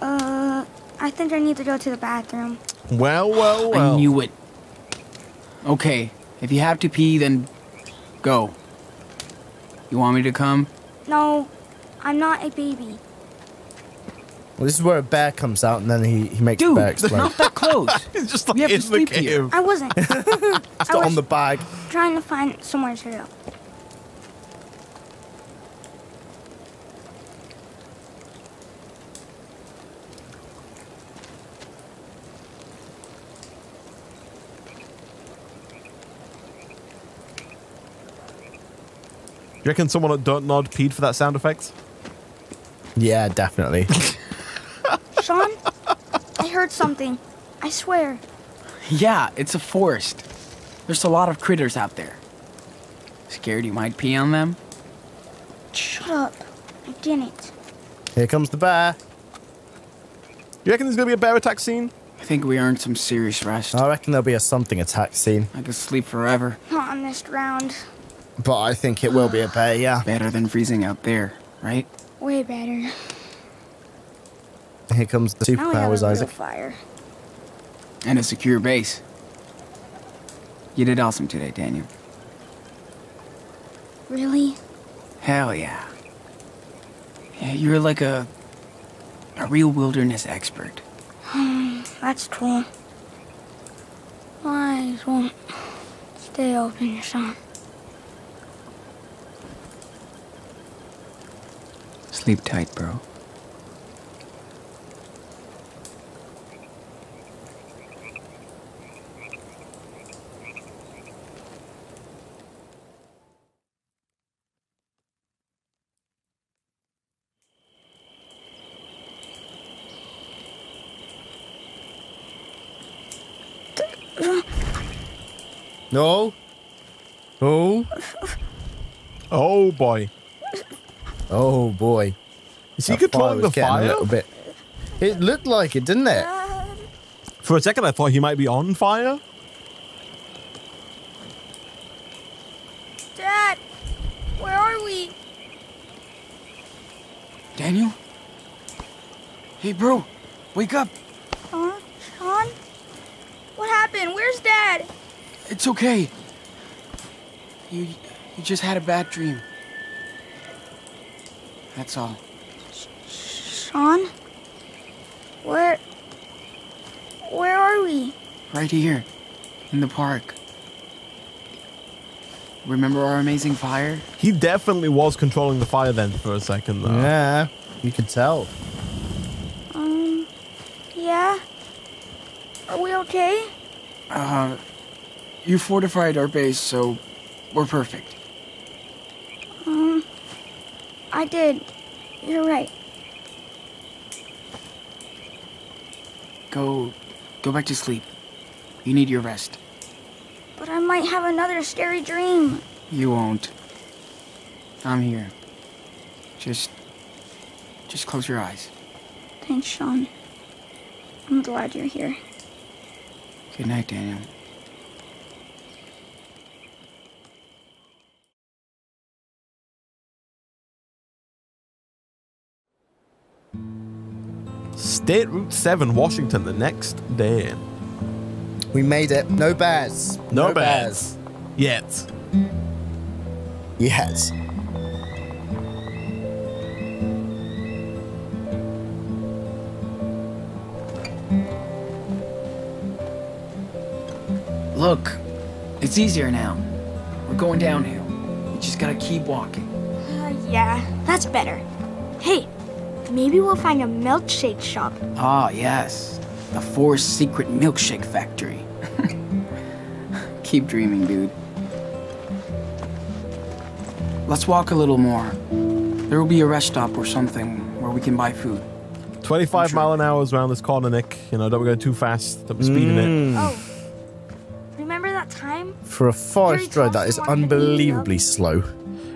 I think I need to go to the bathroom. Well, well, well. I knew it. Okay, if you have to pee, then go. You want me to come? No, I'm not a baby. Well, this is where a bear comes out, and then he makes the bear explode. Dude, not that close. It's just like in the cave. I wasn't. It's on the bag. Trying to find somewhere to go. You reckon someone at Don't Nod peed for that sound effect? Yeah, definitely. Sean, I heard something. I swear. Yeah, it's a forest. There's a lot of critters out there. Scared you might pee on them? Shut up. I didn't. Here comes the bear. You reckon there's going to be a bear attack scene? I think we earned some serious rest. I reckon there'll be a something attack scene. I could sleep forever. Not on this round. But I think it will be a bear, yeah. Better than freezing out there, right? Way better. Here comes the superpowers, Isaac. Fire. And a secure base. You did awesome today, Daniel. Really? Hell yeah. Yeah, you're like a real wilderness expert. That's cool. My eyes won't stay open, Sean. Sleep tight, bro. No. Oh. Oh boy. Oh boy. Is he controlling the fire? A little bit. It looked like it, didn't it? For a second I thought he might be on fire. Dad, where are we? Daniel? Hey bro, wake up. Huh? Sean? What happened? Where's Dad? It's okay. You just had a bad dream. That's all. Sean? Where are we? Right here, in the park. Remember our amazing fire? He definitely was controlling the fire then for a second, though. Yeah, you could tell. Yeah? Are we okay? You fortified our base, so we're perfect. I did. You're right. Go back to sleep. You need your rest. But I might have another scary dream. You won't. I'm here. Just close your eyes. Thanks, Sean. I'm glad you're here. Good night, Daniel. State Route 7, Washington, the next day. We made it. No bears. No bears. Yet. Yes. Look, it's easier now. We're going downhill. You just gotta keep walking. Yeah, that's better. Hey. Maybe we'll find a milkshake shop. Ah, yes. The Forest Secret Milkshake Factory. Keep dreaming, dude. Let's walk a little more. There will be a rest stop or something where we can buy food. 25 mile an hour around this corner, Nik. You know, don't go too fast. Don't be speeding it. Oh. Remember that time? For a forest road, that is unbelievably slow.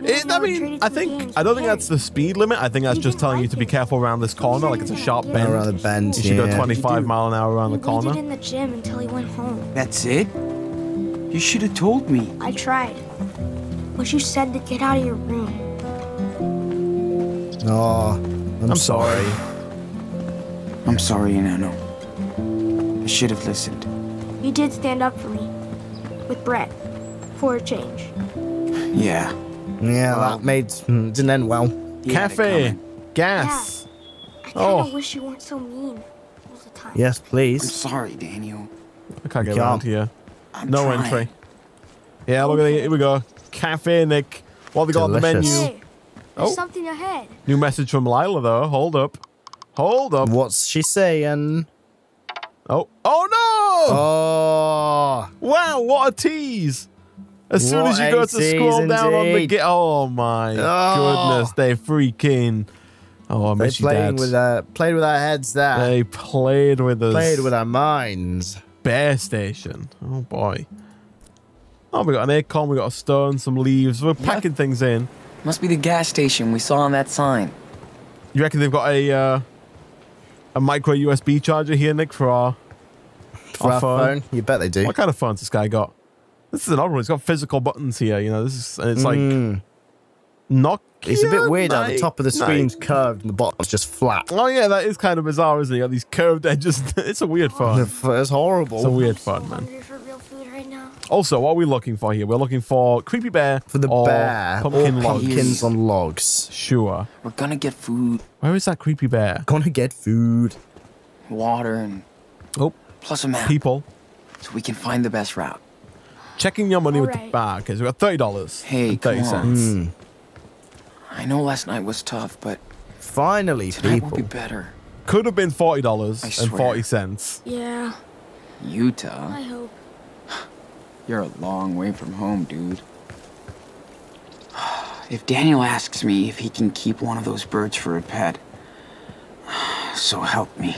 I don't think that's the speed limit. I think that's just telling you to be careful around this corner. Like it's a sharp bend. Around the bend. You should go 25 mile an hour around the corner. He did in the gym until he went home. That's it? You should have told me. I tried. But you said to get out of your room. Oh, I'm sorry. I'm sorry, Inanno. I should have listened. You did stand up for me. With Brett. For a change. Yeah. Yeah, well, that didn't end well. Cafe, gas. Yeah. I kind of wish you weren't so mean all the time. Yes, please. I'm sorry, Daniel. I can't get around here. No entry. Yeah, we're gonna. Here we go. Cafe, Nik. What have we got on the menu? Hey, there's something ahead. New message from Lyla though. Hold up. Hold up. What's she saying? Oh. Oh no! Oh. Wow! What a tease! As soon as you go to scroll down on the game, oh my goodness, they freaking! Oh, I miss you, Dad. Played with our heads there. They played with us. Played with our minds. Bear station. Oh boy. Oh, we got an acorn. We got a stone. Some leaves. We're packing things in. Must be the gas station we saw on that sign. You reckon they've got a micro USB charger here, Nik, for our phone? You bet they do. What kind of phone's this guy got? This is an odd one. It's got physical buttons here, you know. This is like Nokia. It's a bit weird how the top of the screen's curved and the bottom's just flat. Oh yeah, that is kind of bizarre, isn't it? You got these curved edges. It's a weird phone. It's horrible. It's a weird phone, man. For real food right now. Also, what are we looking for here? We're looking for creepy bear or pumpkins on logs. Sure. We're gonna get food. Where is that creepy bear? Gonna get food, water, and plus a map. People, so we can find the best route. Checking your money with the bag, because we got $30 and 30 cents. I know last night was tough, but Finally, tonight people. Will be better. Could have been $40.40. Yeah. Utah. I hope. You're a long way from home, dude. If Daniel asks me if he can keep one of those birds for a pet, so help me.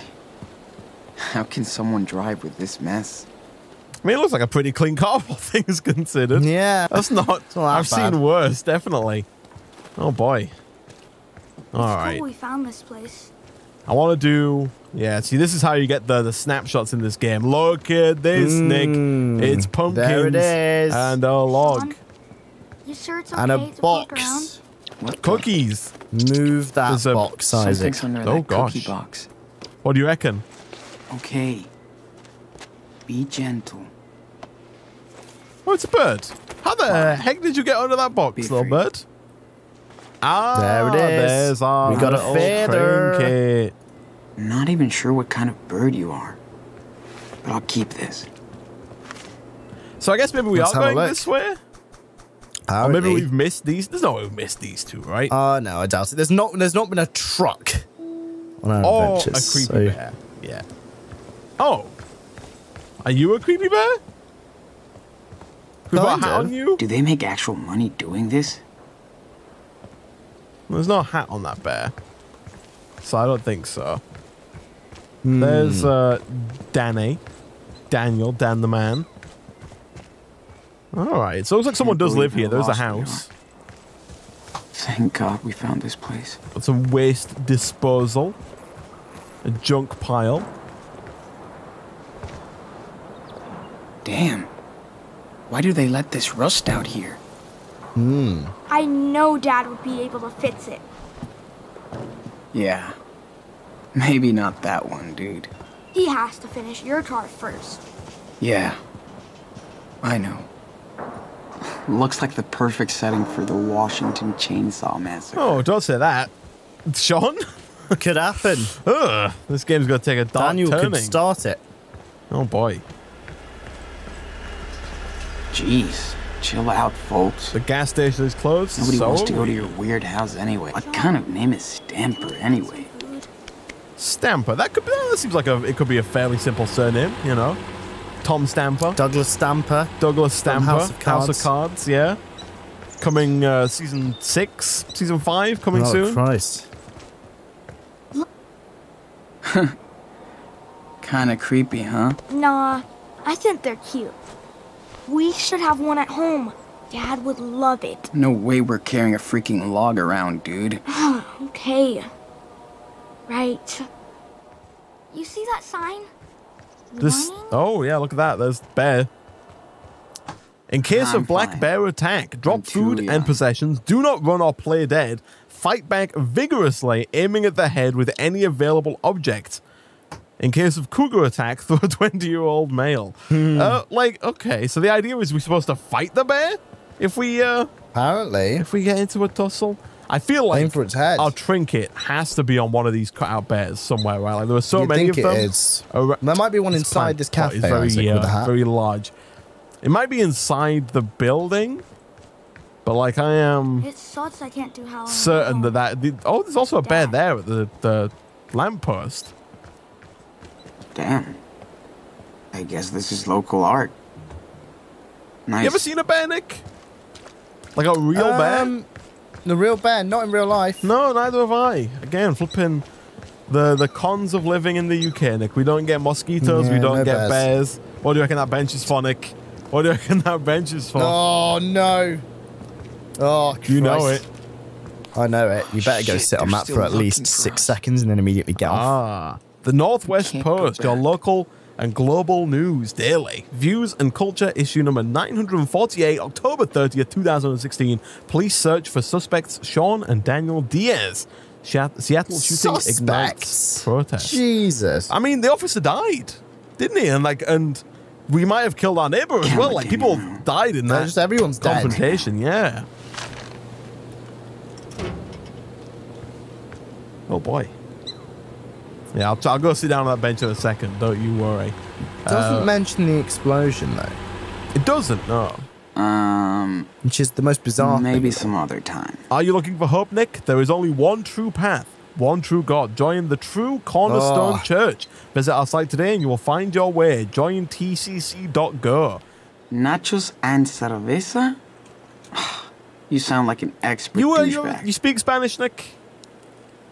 How can someone drive with this mess? I mean, it looks like a pretty clean car, all things considered. Yeah. That's not... I've seen worse, definitely. Oh, boy. All right. Cool we found this place. I want to do... Yeah, see, this is how you get the snapshots in this game. Look at this, Nick. It's pumpkins. There it is. And a log. You sure it's okay and a box. What cookies. Move that box, Isaac. Oh, gosh. Box. What do you reckon? Okay. Be gentle. Oh, it's a bird. How the heck did you get under that box, little bird? Ah, there it is. There's our little feather. Trinket. I'm not even sure what kind of bird you are, but I'll keep this. So I guess maybe we are going this way? Or maybe we've missed these. There's no way we've missed these two, right? Oh, no, I doubt it. There's not been a truck on our adventures. Or a creepy bear. Yeah. Oh. Are you a creepy bear? Who got a hat on you? Do they make actual money doing this? There's no hat on that bear. So I don't think so. There's Danny. Daniel, Dan the man. Alright, so it looks like someone does live here. There's a house. Thank God we found this place. Got some waste disposal. A junk pile. Damn. Why do they let this rust out here? Hmm. I know Dad would be able to fix it. Yeah. Maybe not that one, dude. He has to finish your car first. Yeah. I know. Looks like the perfect setting for the Washington chainsaw massacre. Oh, don't say that. Sean? Could happen. Ugh. This game's got to take a dark turning. Daniel could start it. Oh, boy. Jeez. Chill out, folks. The gas station is closed. Nobody wants to go to your weird house anyway. What kind of name is Stamper anyway? Stamper. That could be. That seems like a. It could be a fairly simple surname. You know, Tom Stamper. Douglas Stamper. Douglas Stamper. House of Cards. Yeah. Coming season 5 coming soon. Oh Christ. Kind of creepy, huh? Nah, I think they're cute. We should have one at home. Dad would love it. No way we're carrying a freaking log around, dude. Okay. Right. You see that sign? This, oh, yeah, look at that. There's the bear. In case of black bear attack, drop food and possessions. Do not run or play dead. Fight back vigorously, aiming at the head with any available object. In case of cougar attack, through a 20-year-old male. Like, okay, so the idea is we're supposed to fight the bear if we apparently if we get into a tussle. I feel like our trinket has to be on one of these cutout bears somewhere, right? Like there are so many of them. There might be one inside this cafe. It's very large. It might be inside the building, but like I am certain that oh, there's also a bear there at the lamppost. Damn. I guess this is local art. Nice. You ever seen a bear, Nick? Like a real bear? The real bear, not in real life. No, neither have I. Again, flipping the cons of living in the UK, Nick. We don't get mosquitoes, we don't get bears. What do you reckon that bench is for, Nick? What do you reckon that bench is for? Oh, no. Oh, Christ. You know it. I know it. You better go sit on that for at least 6 seconds and then immediately get off. The Northwest Post, your local and global news daily. Views and culture issue number 948, October 30th, 2016. Police search for suspects Sean and Daniel Diaz. Seattle shooting ignites protests. Jesus. I mean, the officer died, didn't he? And like, and we might have killed our neighbor as well. Like people died in that. Just everyone's confrontation. Dead. Yeah. Oh boy. Yeah, I'll go sit down on that bench in a second. Don't you worry. It doesn't mention the explosion, though. It doesn't, no. Which is the most bizarre thing. Maybe some other time. Are you looking for hope, Nick? There is only one true path. one true God. Join the True Cornerstone Church. Visit our site today and you will find your way. Join tcc.go. Nachos and cerveza? You sound like an expert douchebag. You speak Spanish, Nick?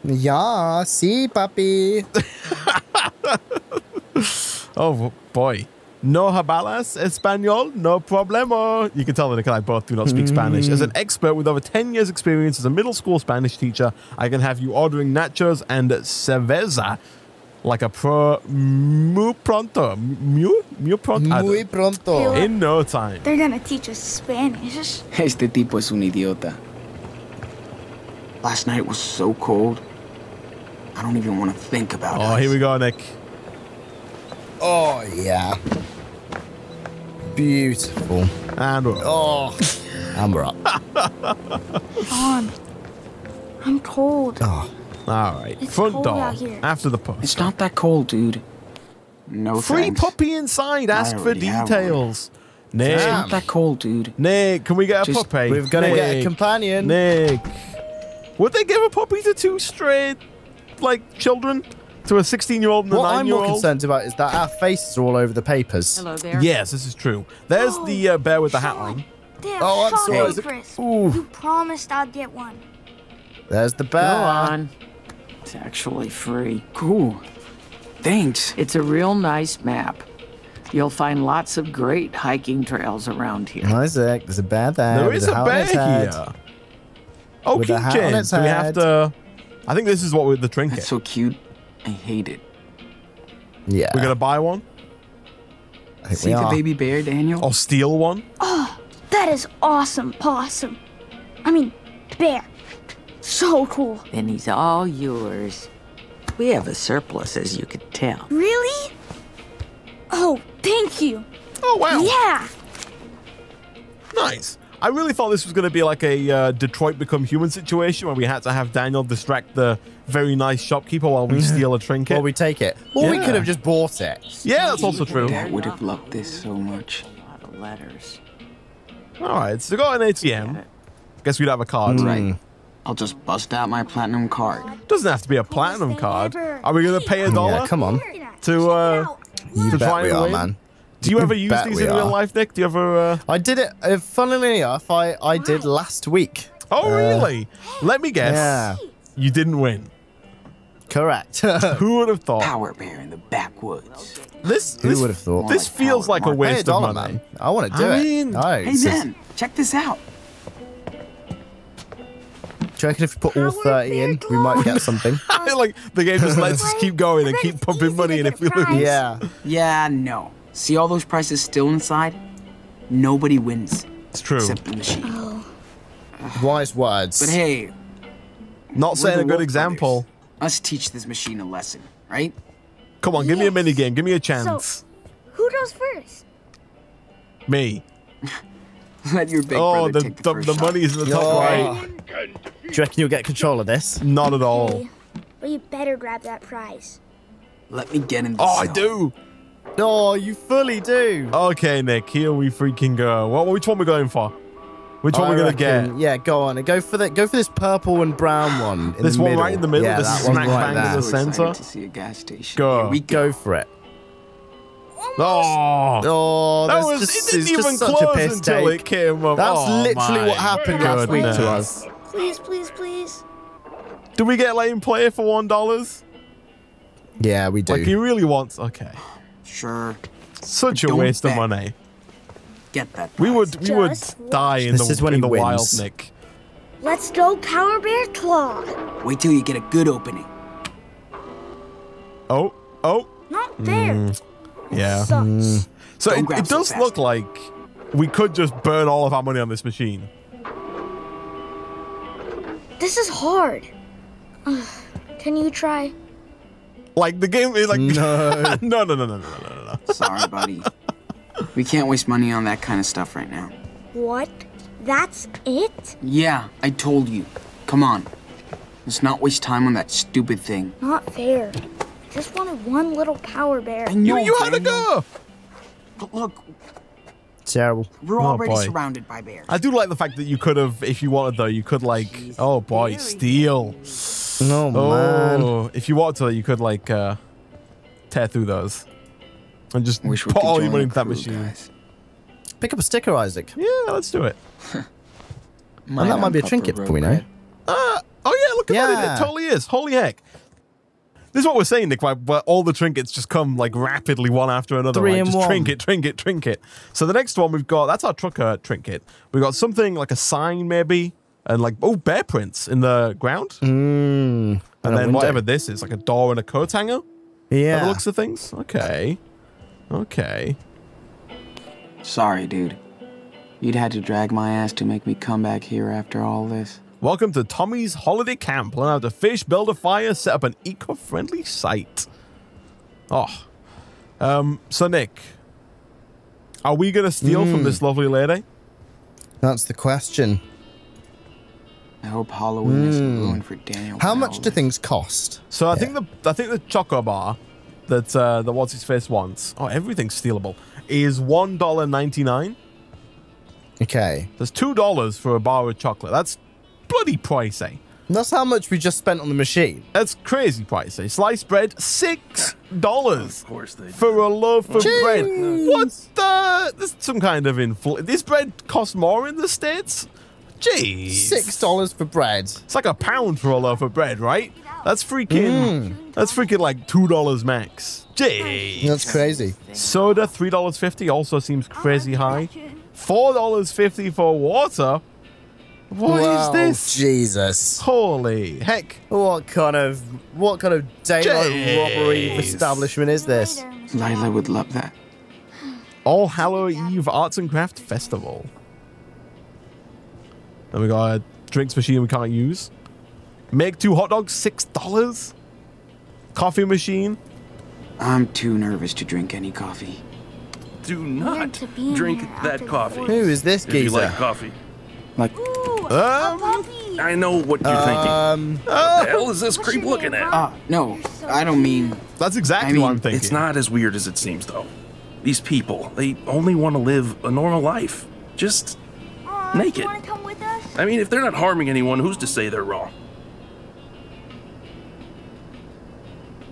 Yeah, si, papi. Oh, boy. No hablas español, no problema. You can tell that Nick and I both do not speak Spanish. As an expert with over 10 years experience as a middle school Spanish teacher, I can have you ordering nachos and cerveza like a pro muy pronto. Muy pronto. In no time. They're going to teach us Spanish. Este tipo es un idiota. Last night was so cold. I don't even want to think about it. Oh, here we go, Nick. Oh, yeah. Beautiful. And we're up. Oh. And we're up. I'm cold. Oh. All right. It's front door. Out here. After the post. It's not that cold, dude. No free thanks. Puppy inside. Ask for details. Nick. It's not that cold, dude. Nick, can we get a puppy? We've got to get a companion. Nick. Would they give a puppy to two straight, like, children? To a 16-year-old and a 9-year-old. What I'm more concerned about is that our faces are all over the papers. Hello there. Yes, this is true. There's the bear with the hat on. Oh, I'm sorry. You promised I'd get one. There's the bear. Go on. It's actually free. Cool. Thanks. It's a real nice map. You'll find lots of great hiking trails around here. Isaac, there's a bear there. There is a bear here. Okay, Jen. Do we have to... I think this is what with the trinket. That's so cute. I hate it. Yeah. We're going to buy one? I think see the baby bear, Daniel? Or steal one? Oh, that is awesome, possum. I mean, bear. So cool. And he's all yours. We have a surplus, as you could tell. Really? Oh, thank you. Oh, wow. Yeah. Nice. I really thought this was going to be like a Detroit Become Human situation where we had to have Daniel distract the very nice shopkeeper while we steal a trinket. Or we take it. Or we could have just bought it. Yeah, that's also true. Dad would have loved this so much. A lot of letters. All right, so we got an ATM. Guess we'd have a card. Right. I'll just bust out my platinum card. Doesn't have to be a platinum card. Are we going to pay $1? Yeah, come on. To try and win? Man. Do you ever use these in real life, Nick? Do you ever... I did it, funnily enough, I did last week. Oh, really? Let me guess. Yeah. You didn't win. Correct. Who would have thought? Power bear in the backwoods. Who would have thought? This feels like a waste of money. Man. I want to do it. No, hey, Zen, check this out. Do you reckon if we put all 30 in, we might get something? Like, the game just lets us keep going and keep pumping money in if we lose. Yeah. Yeah, no. See all those prizes still inside? Nobody wins. It's true. Except the machine. Wise words. But hey. Not setting a good example. Us teach this machine a lesson, right? Come on, give me a mini game. Give me a chance. So, who goes first? Me. Let your big brother take the first shot. Money's in the top right. Do you reckon you'll get control of this? Not at all. Well, you better grab that prize. Let me get in the zone. I do. No, you fully do. Okay, Nick, here we freaking go. Which one are we going for? Which one are we going to get? Yeah, go on. Go for this purple and brown one. This one right in the middle. Yeah, this smack bang in the center. To see a gas station. Go. Here we go for it. Oh, that was just, it didn't even close until it came up. That's literally what happened last week to us. Please, please, please. Do we get lane player for $1? Yeah, we do. Like he really wants. Okay. Sure. Such a waste of money. Get that. Price. We would die in the wild, Nick. Let's go, Power Bear Claw. Wait till you get a good opening. Oh. Not there. Yeah. Sucks. So it does look like we could just burn all of our money on this machine. This is hard. Can you try? Like the game is like no. Sorry, buddy. We can't waste money on that kind of stuff right now. What? That's it? Yeah, I told you. Come on. Let's not waste time on that stupid thing. Not fair. I just wanted one little power bear. I knew you had to go. But look. Terrible. We're already surrounded by bears. I do like the fact that you could have, if you wanted though, you could like, steal. No, oh, man. If you wanted to, you could, like, tear through those. And just put all your money into that machine. Guys. Pick up a sticker, Isaac. Yeah, let's do it. And that might be a trinket, for we know. Oh, yeah, look at that. It totally is. Holy heck. This is what we're saying, Nick, where all the trinkets just come, like, rapidly one after another. Three in one. Trinket, trinket, trinket. So the next one we've got, that's our trucker trinket. We've got something like a sign, maybe, and like, oh, bear prints in the ground. Mm, and then whatever this is, like a door and a coat hanger? Yeah. By the looks of things? Okay. Okay. Sorry, dude. You'd had to drag my ass to make me come back here after all this. Welcome to Tommy's Holiday Camp. Learn how to fish, build a fire, set up an eco-friendly site. Oh. So, Nick, are we going to steal from this lovely lady? That's the question. I hope Halloween isn't ruined for Daniel. How much do things cost? So, yeah. I think the Choco Bar that the What's-His-Face wants, oh, everything's stealable, is $1.99. Okay. There's $2 for a bar of chocolate. That's bloody pricey. That's how much we just spent on the machine. That's crazy pricey. Sliced bread, $6 for a loaf of bread. What's the... There's some kind of inflation. This bread costs more in the States? Jeez. $6 for bread. It's like £1 for a loaf of bread, right? That's freaking... That's freaking like $2 max. Jeez. That's crazy. Soda, $3.50 also seems crazy high. $4.50 for water? What is this? Jesus! Holy heck! What kind of daylight robbery establishment is this? Lyla would love that. All Hallow Eve Arts and Craft Festival. Then we got a drinks machine we can't use. Make 2 hot dogs, $6. Coffee machine. I'm too nervous to drink any coffee. Do not drink that coffee. Who is this geezer? If you like coffee. Like, I know what you're thinking. What the hell is this creep looking at? No, I don't mean... That's exactly what I'm thinking. It's not as weird as it seems, though. These people, they only want to live a normal life. Just naked. Come with us? I mean, if they're not harming anyone, who's to say they're wrong?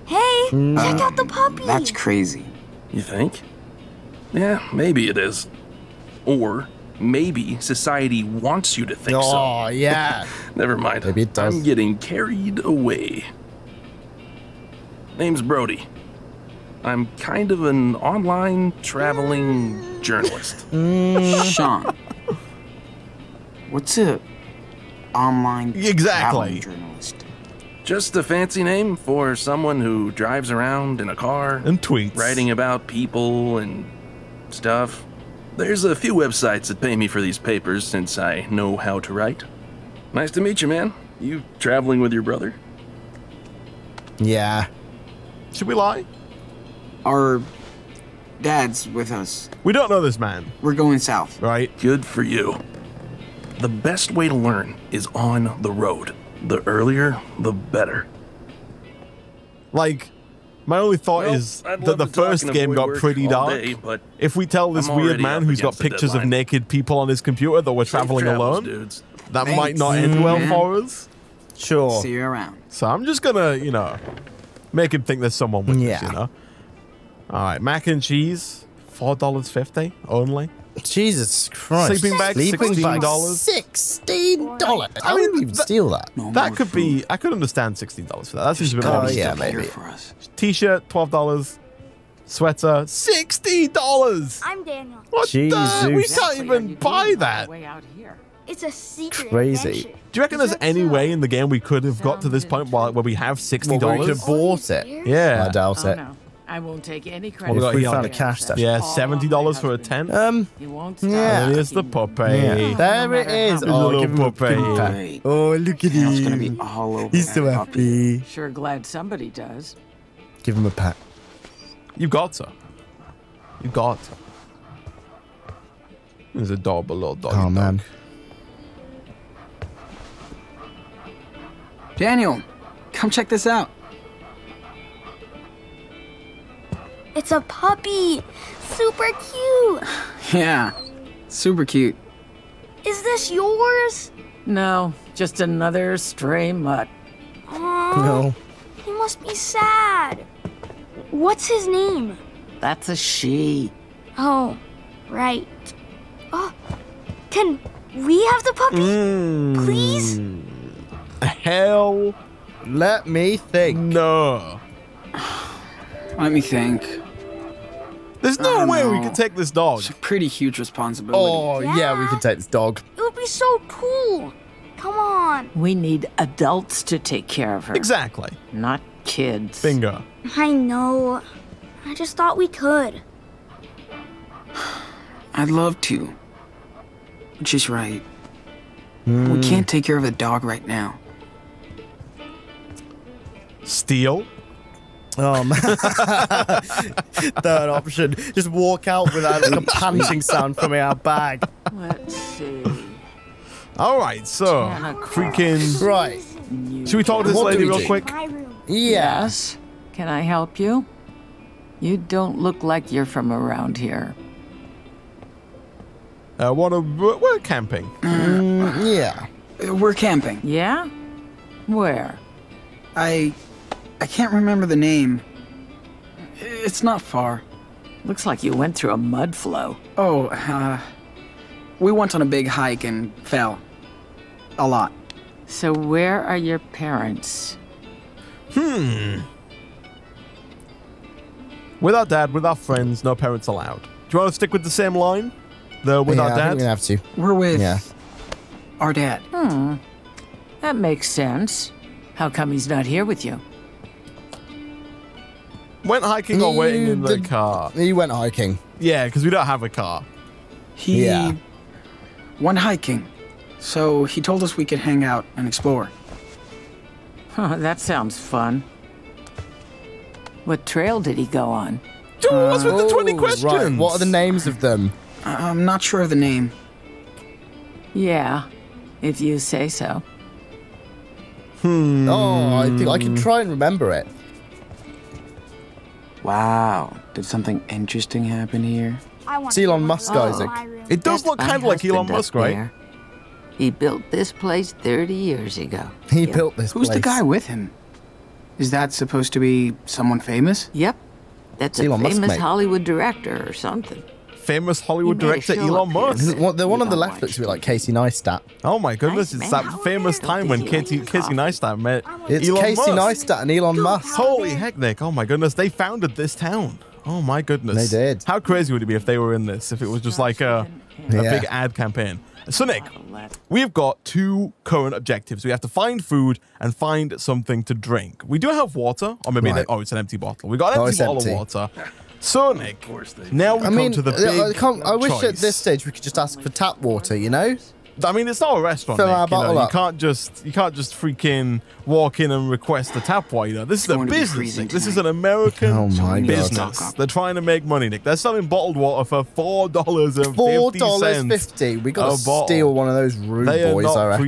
Hey, check out the puppy. That's crazy. You think? Yeah, maybe it is. Or... Maybe society wants you to think so. Oh, yeah. Never mind. Maybe it does. I'm getting carried away. Name's Brody. I'm kind of an online traveling journalist. Sean. What's a online traveling journalist? Just a fancy name for someone who drives around in a car. And tweets. Writing about people and stuff. There's a few websites that pay me for these papers since I know how to write. Nice to meet you, man. You traveling with your brother? Yeah. Should we lie? Our dad's with us. We don't know this man. We're going south. Right. Good for you. The best way to learn is on the road. The earlier, the better. Like... My only thought is that the first game got pretty dark. Day, but if we tell this weird man who's got pictures of naked people on his computer that we're traveling alone, that might not end well for us. Sure. See you around. So I'm just gonna, you know, make him think there's someone with us, you know? All right, mac and cheese, $4.50 only. Jesus Christ. Sleeping bag, $16. $16? I wouldn't even steal that. That could be... I could understand $16 for that. That seems a bit more. Oh, yeah, maybe. T-shirt, $12. Sweater, $60. I'm Daniel. What the? We can't even buy that. It's a secret. Crazy. Do you reckon there's any way in the game we could have got to this point where we have $60? Well, we could have bought it. Yeah. I doubt it. I won't take any credit. Well, we found a cash stash. Yeah, $70 for a tent. Yeah. There's the puppy. Yeah. There it is. Oh, little puppy. Oh, look at him. Gonna be all over. He's so happy. Sure, glad somebody does. Give him a pat. You got her. You got her. There's a dog, a little dog. Oh man. Daniel, come check this out. It's a puppy! Super cute! Yeah, super cute. Is this yours? No, just another stray mutt. Aww. No. He must be sad. What's his name? That's a she. Oh, right. Oh, can we have the puppy? Please? Hell, let me think. No. Let me think. There's no way we can take this dog. It's a pretty huge responsibility. Oh, yeah, we can take this dog. It would be so cool. Come on. We need adults to take care of her. Exactly. Not kids. Bingo. I know. I just thought we could. I'd love to. She's right. We can't take care of a dog right now. Steal? Third option. Just walk out without like a punching sound from our bag. Let's see. Alright, so freaking right. Should we talk to this lady real quick? Yes. Can I help you? You don't look like you're from around here. We're camping. Yeah. We're camping. Yeah? Where? I can't remember the name. It's not far. Looks like you went through a mud flow. Oh, we went on a big hike and fell. A lot. So where are your parents? With our dad, with our friends, no parents allowed. Do you want to stick with the same line? The with our dad? We have to. We're with our dad. That makes sense. How come he's not here with you? Went hiking or waiting in the car? He went hiking. Yeah, because we don't have a car. He went hiking, so he told us we could hang out and explore. Huh, that sounds fun. What trail did he go on? Dude, what's with the 20 questions? Right. What are the names of them? I'm not sure of the name. Yeah, if you say so. Oh, I think I can try and remember it. Wow, did something interesting happen here? It's Elon Musk, Isaac. It does look kind of like Elon Musk, right? He built this place 30 years ago. He built this place. Who's the guy with him? Is that supposed to be someone famous? Yep. That's a famous Hollywood director or something. Famous Hollywood director Elon Musk. The one on the left looks a bit like Casey Neistat. Oh my goodness, it's that famous time when Casey Neistat met Elon Musk. It's Casey Neistat and Elon Musk. Holy heck, Nick. Oh my goodness, they founded this town. Oh my goodness. They did. How crazy would it be if they were in this, if it was just like a big ad campaign? So Nick, we've got two current objectives. We have to find food and find something to drink. We do have water, or maybe it's an empty bottle. We got an empty bottle of water. So, Nick, now we come to the big I wish choice. At this stage we could just ask for tap water, you know? I mean, it's not a restaurant, Nick, you can't just freaking walk in and request the tap water. This is a business, Nick. This is an American business. God. They're trying to make money, Nick. They're selling bottled water for $4.50. $4.50. We got to steal one of those rude boys, I reckon. They are not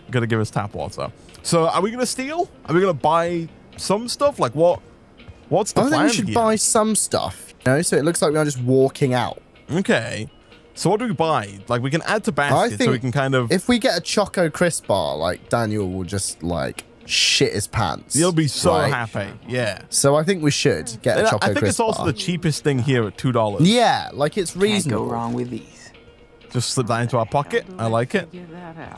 freaking going to give us tap water. So, are we going to steal? Are we going to buy some stuff? Like what? What's the plan? I think we should buy some stuff, you know, so it looks like we're just walking out. Okay. So what do we buy? Like, we can add to basket so we can kind of... If we get a Choco Crisp bar, like, Daniel will just, like, shit his pants. He'll be so happy, yeah. So I think we should get a Choco Crisp bar. I think it's also the cheapest thing here at $2. Yeah, like, it's reasonable. Can't go wrong with these. Just slip that into our pocket. I like it.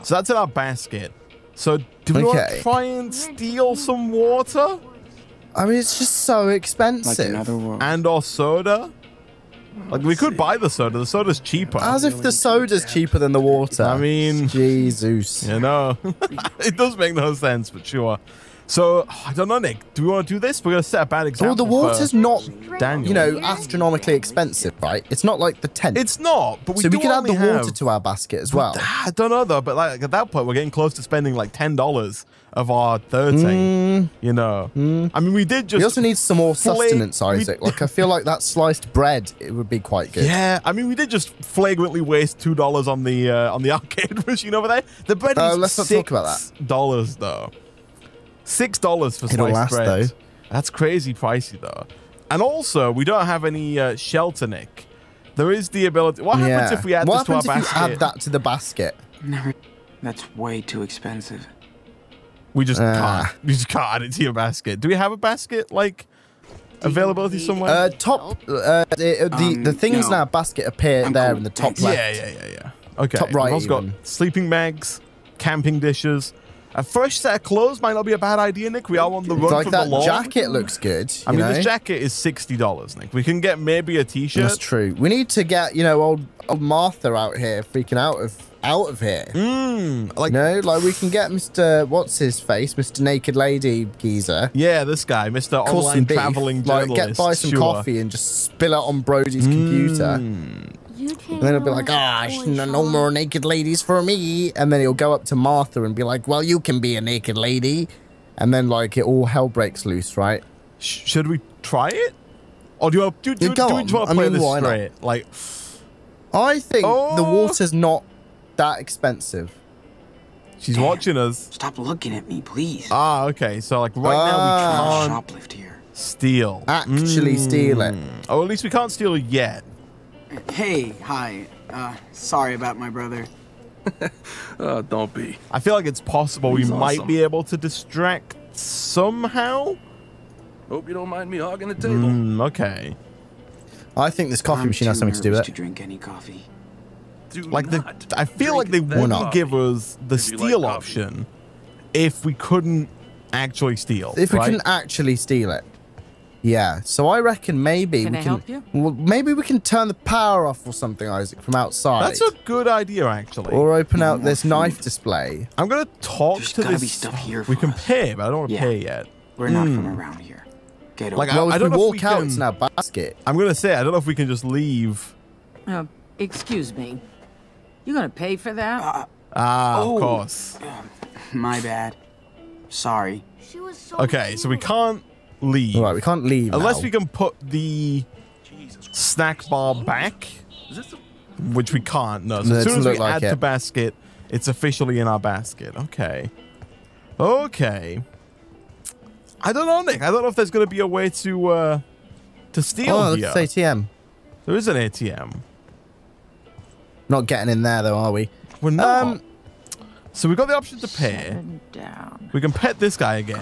So that's in our basket. So do we want to try and steal some water? I mean, it's just so expensive. Like and or soda. Like, we could buy the soda. The soda's cheaper. As if the soda's cheaper than the water. I mean... Jesus. You know. It does make no sense, but sure. So, I don't know, Nick. Do we want to do this? We're going to set a bad example. Well, the water's not, Daniel, you know, astronomically expensive, right? It's not like the tent. It's not, but we so we could add the water to our basket as well. I don't know, though, but like, at that point, we're getting close to spending, like, $10 of our 13, you know. I mean, we did just... We also need some more sustenance, Isaac. Like, I feel like that sliced bread, it would be quite good. Yeah, I mean, we did just flagrantly waste $2 on the arcade machine over there. The bread is let's not talk about that. $6, though. $6 for sliced bread. Though. That's crazy pricey, though. And also, we don't have any shelter, Nick. There is the ability... What happens if we add this to our basket? What happens if you add that to the basket? No, that's way too expensive. We just caught. We just caught it to a basket. Do we have a basket like availability somewhere? The things in our basket appear there in the top left. Yeah. Okay. Top right. I've got sleeping bags, camping dishes. A fresh set of clothes might not be a bad idea, Nick. We are on the run from the law. That jacket looks good. I mean, this jacket is $60, Nick. We can get maybe a T-shirt. That's true. We need to get, you know, old Martha out here freaking out of here. Like, no, like we can get Mr. What's his face, Mr. Naked Lady geezer. Yeah, this guy, Mr. Online Traveling Journalist. Like, get buy some coffee and just spill it on Brody's computer. And then he'll be like, gosh, no more naked ladies for me. And then he'll go up to Martha and be like, well, you can be a naked lady. And then, like, it all hell breaks loose, right? Should we try it? Or do you want to play this straight? Like, I think the water's not that expensive. She's watching us. Stop looking at me, please. Ah, okay. So, like, right now we can't shoplift here. Steal. Actually steal it. Oh, at least we can't steal it yet. Hey, hi. Sorry about my brother. Don't be. I feel like it's possible we might be able to distract somehow. Hope you don't mind me hogging the table. Okay. I think this coffee machine has something to do with it. Drink any coffee. Like I feel like they wouldn't give us the steal option if we couldn't actually steal. If we couldn't actually steal it. Yeah, so I reckon maybe we can help you? Well, maybe we can turn the power off or something, Isaac, from outside. That's a good idea, actually. Or open out this knife display. I'm gonna talk to this. Be stuff here for we can us. Pay, but I don't want to pay yet. We're not from around here. Get over. Like, well, I don't know if we out, it's in our basket. I'm gonna say I don't know if we can just leave. Excuse me. You gonna pay for that? Of course. My bad. Sorry. She was so cute. So we can't leave. All right, we can't leave unless we can put the snack bar back, which we can't. No, so as soon as we add the basket, it's officially in our basket. Okay. I don't know, Nick. I don't know if there's going to be a way to steal here. It's ATM. There is an ATM. Not getting in there though, are we? We're not. So we've got the option to pay. We can pet this guy again.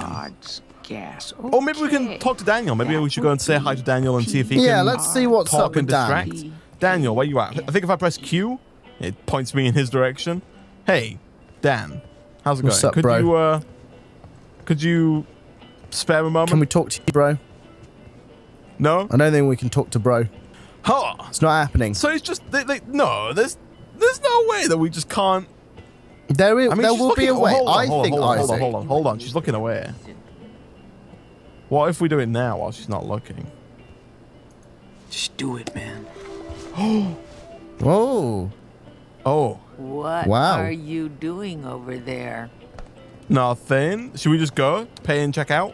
Okay. Or maybe we can talk to Daniel. Maybe we should go and say hi to Daniel and see if he can. Yeah, let's see what's up with Dan. Daniel, where you at? I think if I press Q, it points me in his direction. Hey, Dan, how's it going? Up, bro? Could you spare a moment? Can we talk to you, bro? No, I don't think we can talk to bro. Huh? It's not happening. So it's just no. There's no way that we just can't. There is. I mean, there will be a way. Hold on. She's looking away. What if we do it now while she's not looking? Just do it, man. What are you doing over there? Nothing. Should we just go? Pay and check out?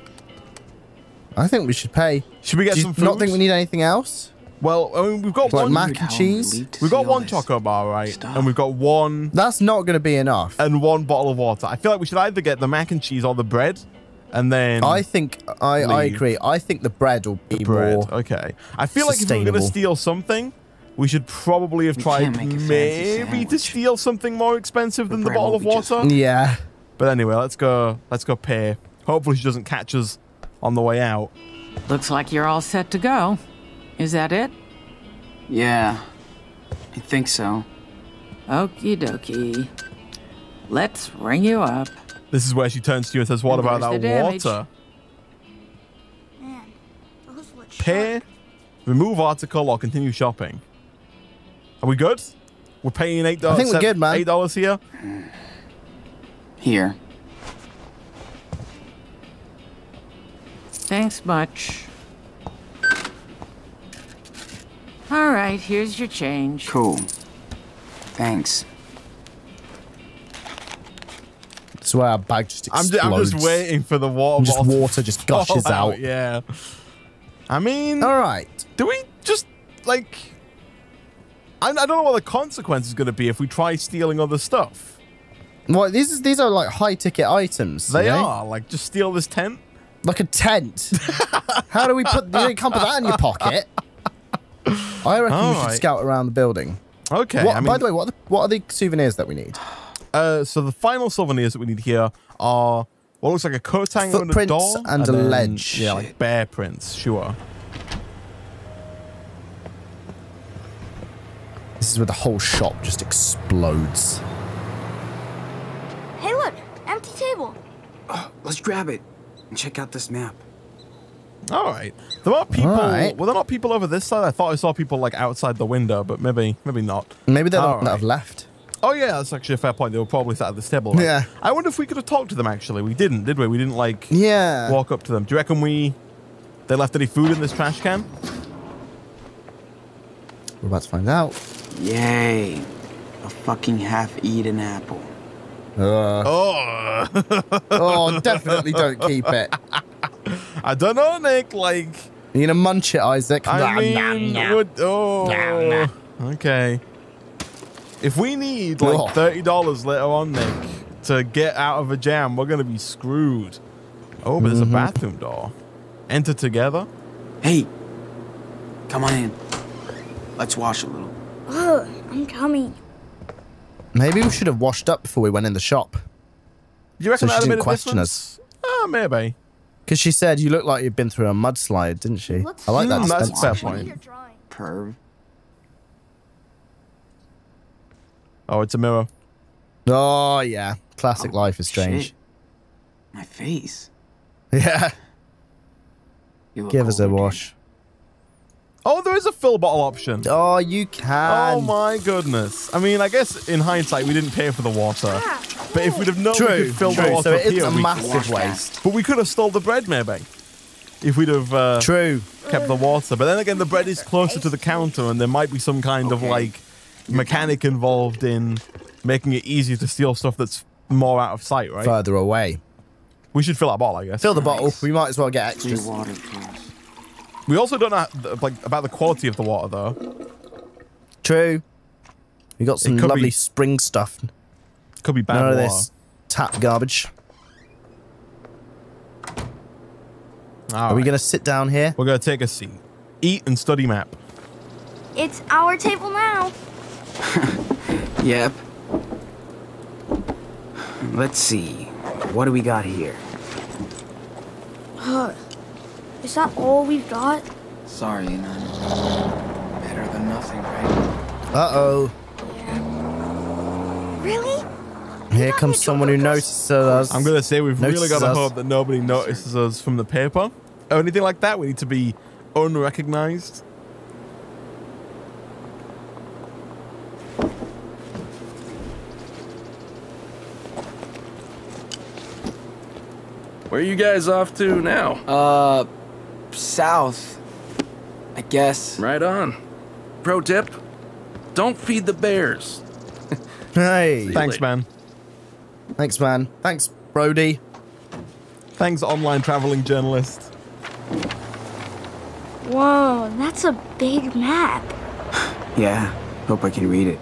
I think we should pay. Should we get some food? Do you not think we need anything else? Well, I mean, we've got like mac and cheese. We've got one choco bar, right? Stop. And we've got one. That's not going to be enough. And one bottle of water. I feel like we should either get the mac and cheese or the bread. And then I think I agree. I think the bread will be more okay. I feel like if we were going to steal something, we should probably have tried maybe to steal something more expensive than the bottle of water. Yeah. But anyway, let's go pay. Hopefully she doesn't catch us on the way out. Looks like you're all set to go. Is that it? Yeah, I think so. Okie dokie. Let's ring you up. This is where she turns to you and says, what about that water? Pay, remove article, or continue shopping. Are we good? We're paying $8. I think we're good, man. $8 here. Here. Thanks much. All right, here's your change. Cool. Thanks. That's why our bag just explodes. I'm just waiting for the water bottle. Just water just gushes out. Yeah. I mean, all right. Do we just like? I don't know what the consequence is going to be if we try stealing other stuff. Well, these are like high ticket items. They are like just steal this tent. Like a tent. How do we put? You can't put that in your pocket. I reckon we should scout around the building. Okay. What, I mean, by the way, what are the souvenirs that we need? So the final souvenirs that we need here are What looks like a coat hanger on the door. And a ledge. Yeah, like bear prints, sure. This is where the whole shop just explodes. Hey look, empty table. Let's grab it and check out this map. Alright. There are people, well there are not people over this side. I thought I saw people like outside the window, but maybe not. Maybe they're not that have left. Oh yeah, that's actually a fair point. They were probably sat at this table, right? Yeah. I wonder if we could have talked to them actually. We didn't, did we? We didn't like walk up to them. Do you reckon they left any food in this trash can? We're about to find out. Yay. A fucking half-eaten apple. Oh, definitely don't keep it. I don't know, Nick, like... You're gonna munch it, Isaac. I mean, would... Oh. Okay. If we need, like, $30 later on, Nick, to get out of a jam, we're gonna be screwed. Oh, but there's a bathroom door. Enter together. Hey. Come on in. Let's wash a little. Oh, I'm coming. Maybe we should have washed up before we went in the shop. You reckon so she didn't question us? Oh, maybe. Because she said you look like you've been through a mudslide, didn't she? I like that. That's a fair point. Perv. Oh, it's a mirror. Oh yeah, classic Life is Strange. Shit. My face. Yeah. Give us a wash. Dude. Oh, there is a fill bottle option. Oh, you can. Oh, my goodness. I mean, I guess in hindsight, we didn't pay for the water. Yeah, but if we'd have known we could fill the water so it's a massive waste. But we could have stole the bread, maybe. If we'd have kept the water. But then again, the bread is closer to the counter, and there might be some kind of, like, mechanic involved in making it easier to steal stuff that's more out of sight, right? Further away. We should fill that bottle, I guess. Fill the bottle. We might as well get extras. We also don't know about the quality of the water, though. True. We got some lovely spring stuff. Could be bad water. None of this tap garbage. Are we going to sit down here? We're going to take a seat. Eat and study map. It's our table now. Yep. Let's see. What do we got here? Is that all we've got? Sorry, none. Better than nothing, right? Uh-oh. Yeah. Really? Here comes someone who notices us. I'm going to say we've really got to hope that nobody notices us from the paper. Or anything like that. We need to be unrecognized. Where are you guys off to now? South, I guess. Right on. Pro tip, don't feed the bears. Hey. Thanks, man. Thanks, man. Thanks, Brody. Thanks, online traveling journalist. Whoa, that's a big map. Yeah, hope I can read it.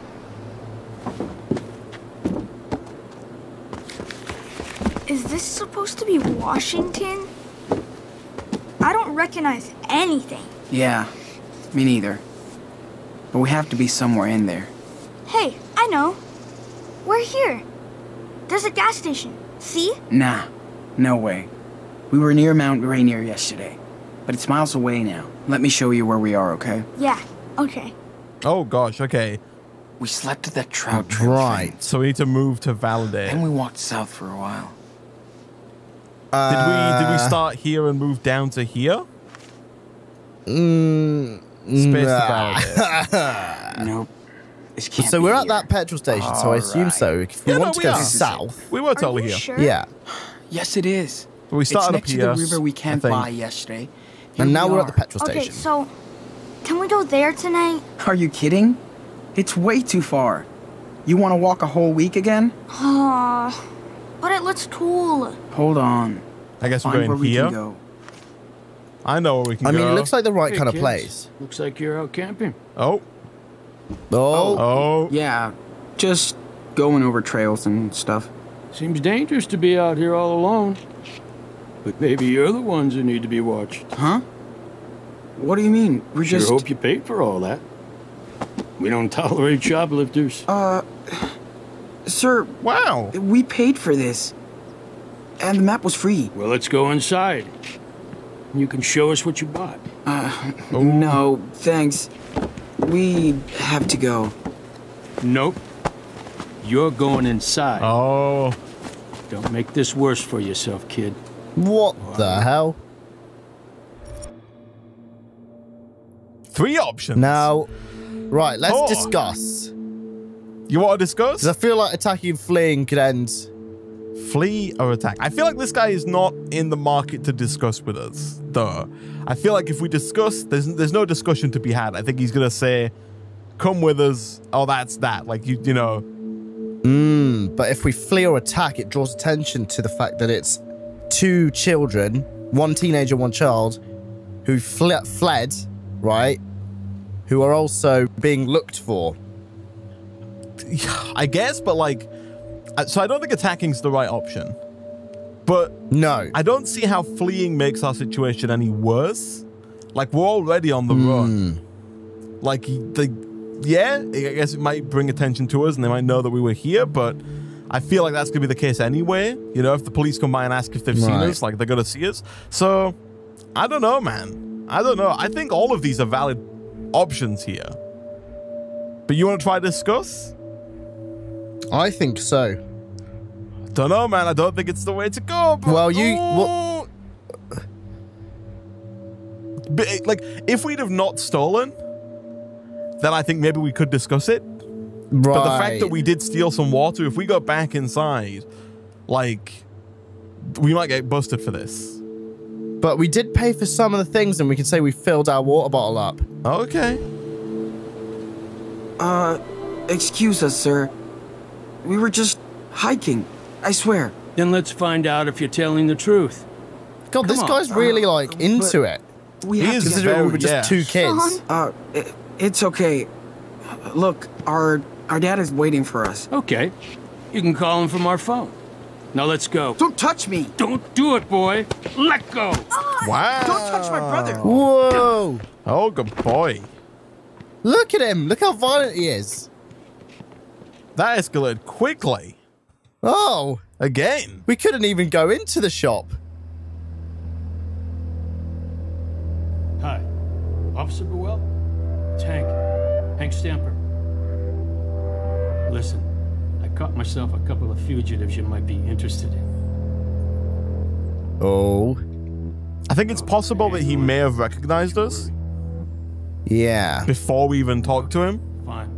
Is this supposed to be Washington? I don't recognize anything. Yeah, me neither. But we have to be somewhere in there. Hey, I know. We're here. There's a gas station. See? Nah, no way. We were near Mount Rainier yesterday, but it's miles away now. Let me show you where we are, okay? Yeah, okay. Oh gosh, okay. We slept at that Trout Spring Trail. Right, so we need to move to Validate. And we walked south for a while. Did we start here and move down to here? Space to Validate. Nope. So we're at that petrol station, so I assume so. If we want to go south. We were totally here. Sure? Yeah. Yes, it is. But we started up here. It's next to the river we camped by yesterday. And now we're at the petrol station. Okay, so can we go there tonight? Are you kidding? It's way too far. You want to walk a whole week again? Oh, but it looks cool. Hold on. I guess we're going here. Go. I know where we can go. I mean, it looks like the right kind of place. Looks like you're out camping. Oh. Oh. Yeah, just going over trails and stuff. Seems dangerous to be out here all alone. But maybe you're the ones who need to be watched. Huh? What do you mean? We're just... Sure hope you paid for all that. We don't tolerate shoplifters. Sir. Wow. We paid for this. And the map was free. Well, let's go inside. You can show us what you bought. No, thanks. We have to go. Nope. You're going inside. Oh. Don't make this worse for yourself, kid. What the hell? Three options. Now, right, let's discuss. You want to discuss? Because I feel like attacking and fleeing could end. Flee or attack. I feel like this guy is not in the market to discuss with us, though. I feel like if we discuss, there's no discussion to be had. I think he's going to say, come with us. Oh, that's that. Like, you know. But if we flee or attack, it draws attention to the fact that it's two children, one teenager, one child, who fled, right? Who are also being looked for. I guess, but like, so I don't think attacking's the right option. But no, I don't see how fleeing makes our situation any worse. Like, we're already on the run. Like, yeah, I guess it might bring attention to us and they might know that we were here, but I feel like that's going to be the case anyway. You know, if the police come by and ask if they've seen us, like, they're going to see us. So, I don't know, man. I don't know. I think all of these are valid options here. But you want to try discuss? I think so. Don't know, man. I don't think it's the way to go. But well, like, if we'd have not stolen, then I think maybe we could discuss it. Right. But the fact that we did steal some water, if we go back inside, like, we might get busted for this. But we did pay for some of the things, and we can say we filled our water bottle up. Okay. Excuse us, sir. We were just hiking, I swear. Then let's find out if you're telling the truth. God, this guy's really, like, into it. We have to consider we were just two kids. It's okay. Look, our dad is waiting for us. Okay. You can call him from our phone. Now let's go. Don't touch me. Don't do it, boy. Let go. Wow. Don't touch my brother. Whoa. Oh, good boy. Look at him. Look how violent he is. That escalated quickly. Oh. Again. We couldn't even go into the shop. Hi. Officer Buell? It's Hank. Hank Stamper. Listen, I caught myself a couple of fugitives you might be interested in. Oh. I think it's possible that he may have recognized us. Yeah. Before we even talked to him. Fine.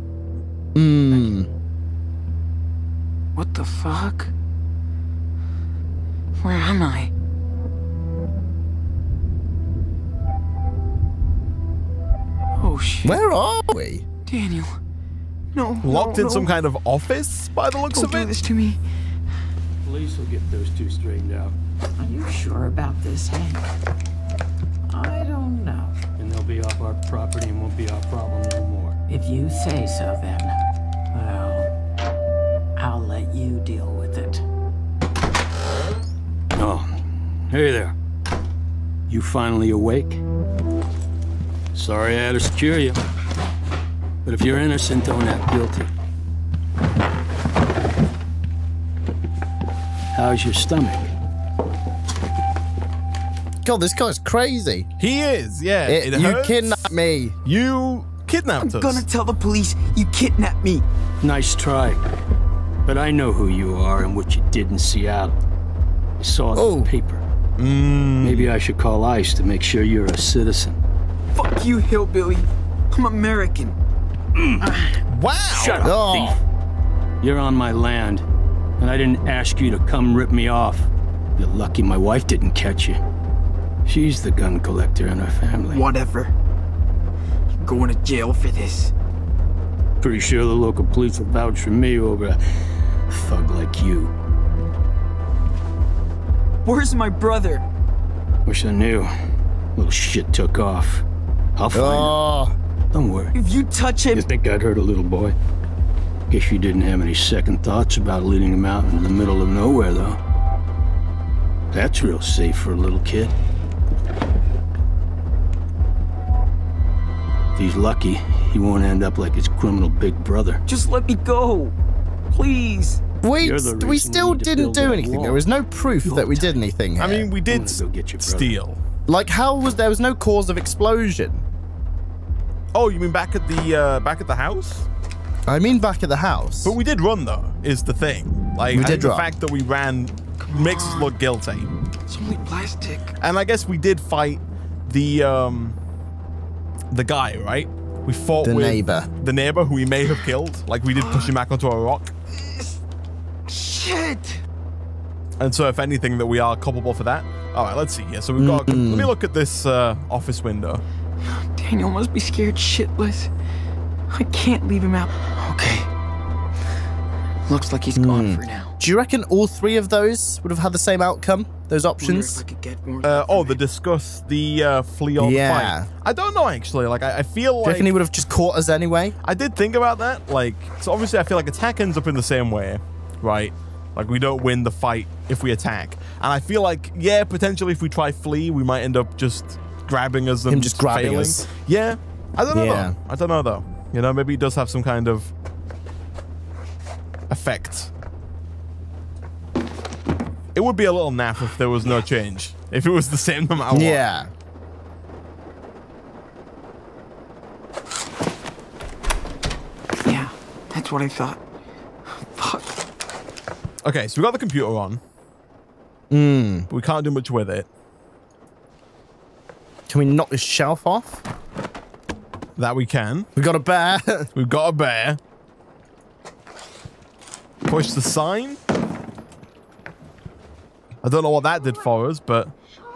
What the fuck? Where am I? Oh, shit. Where are we? Daniel. No. Locked in some kind of office by the looks of it? Don't do this to me. Police will get those two straightened out. Are you sure about this, Hank? I don't know. And they'll be off our property and won't be our problem no more. If you say so, then. Well, I'll let you deal with it. Oh. Hey there. You finally awake? Sorry I had to secure you. But if you're innocent, don't act guilty. How's your stomach? God, this guy's crazy. He is, yeah. It hurts. You kidnapped me. You kidnapped us. I'm gonna tell the police you kidnapped me. Nice try. But I know who you are and what you did in Seattle. I saw it in the paper. Maybe I should call ICE to make sure you're a citizen. Fuck you, hillbilly. I'm American. Wow. Shut up, thief. You're on my land, and I didn't ask you to come rip me off. You're lucky my wife didn't catch you. She's the gun collector in our family. Whatever. You're going to jail for this. Pretty sure the local police will vouch for me over a thug like you. Where's my brother? Wish I knew. Little shit took off. I'll find him. Don't worry. If you touch him... You think I'd hurt a little boy? Guess you didn't have any second thoughts about leading him out into the middle of nowhere, though. That's real safe for a little kid. If he's lucky, he won't end up like his criminal big brother. Just let me go. Please. We still didn't do anything. There was no proof that we did anything here. I mean, we did steal. Like, how was there was no cause of explosion? Oh, you mean back at the house? I mean back at the house. But we did run, though, is the thing. Like, we did run. The fact that we ran makes us look guilty. It's only plastic. And I guess we did fight the guy, right? We fought with the neighbor who we may have killed. Like, we did push him back onto a rock. Shit. And so, if anything, that we are culpable for that. All right, let's see here. So we've got. Let me look at this office window. Daniel must be scared shitless. I can't leave him out. Okay. Looks like he's gone for now. Do you reckon all three of those would have had the same outcome? Those options? I could get more oh, the discuss, the flee or the fight. I don't know, actually. Like, I feel like... Do you reckon he would have just caught us anyway? I did think about that. Like, so obviously I feel like attack ends up in the same way, right? Like, we don't win the fight if we attack. And I feel like, yeah, potentially if we try flee, we might end up just grabbing us and just grabbing us. Yeah. I don't know, though. I don't know, though. You know, maybe it does have some kind of effect. It would be a little naff if there was no change. If it was the same no matter what. Yeah. Yeah, that's what I thought. Fuck. Okay, so we got the computer on. But we can't do much with it. Can we knock this shelf off? That we can. We've got a bear. We've got a bear. Push the sign. I don't know what that did for us, but...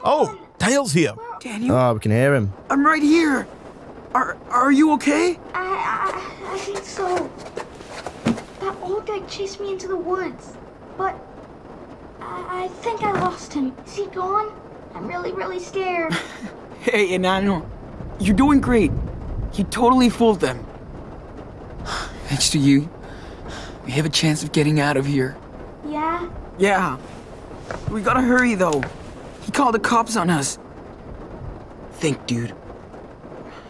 Oh, Daniel's here. Daniel? Oh, we can hear him. I'm right here. Are you okay? I think so. That old guy chased me into the woods, but I think I lost him. Is he gone? I'm really, really scared. Hey, Enano. You're doing great. You totally fooled them. Thanks to you, we have a chance of getting out of here. Yeah? Yeah. We gotta hurry, though. He called the cops on us. Think, dude.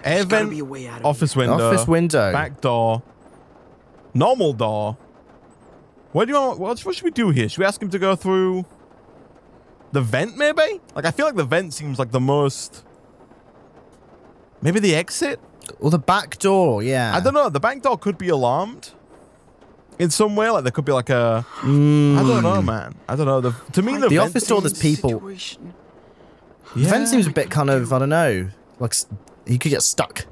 There's gotta be a way out of office window. Back door. Normal door. What do you want? What should we do here? Should we ask him to go through the vent, maybe? Like, I feel like the vent seems like the most... Maybe the exit? Or the back door, yeah. I don't know. The back door could be alarmed in some way. Like, there could be like a... I don't know, man. I don't know. To me, the office door, there's people. Yeah. The vent seems a bit kind of, I don't know. Like, you could get stuck.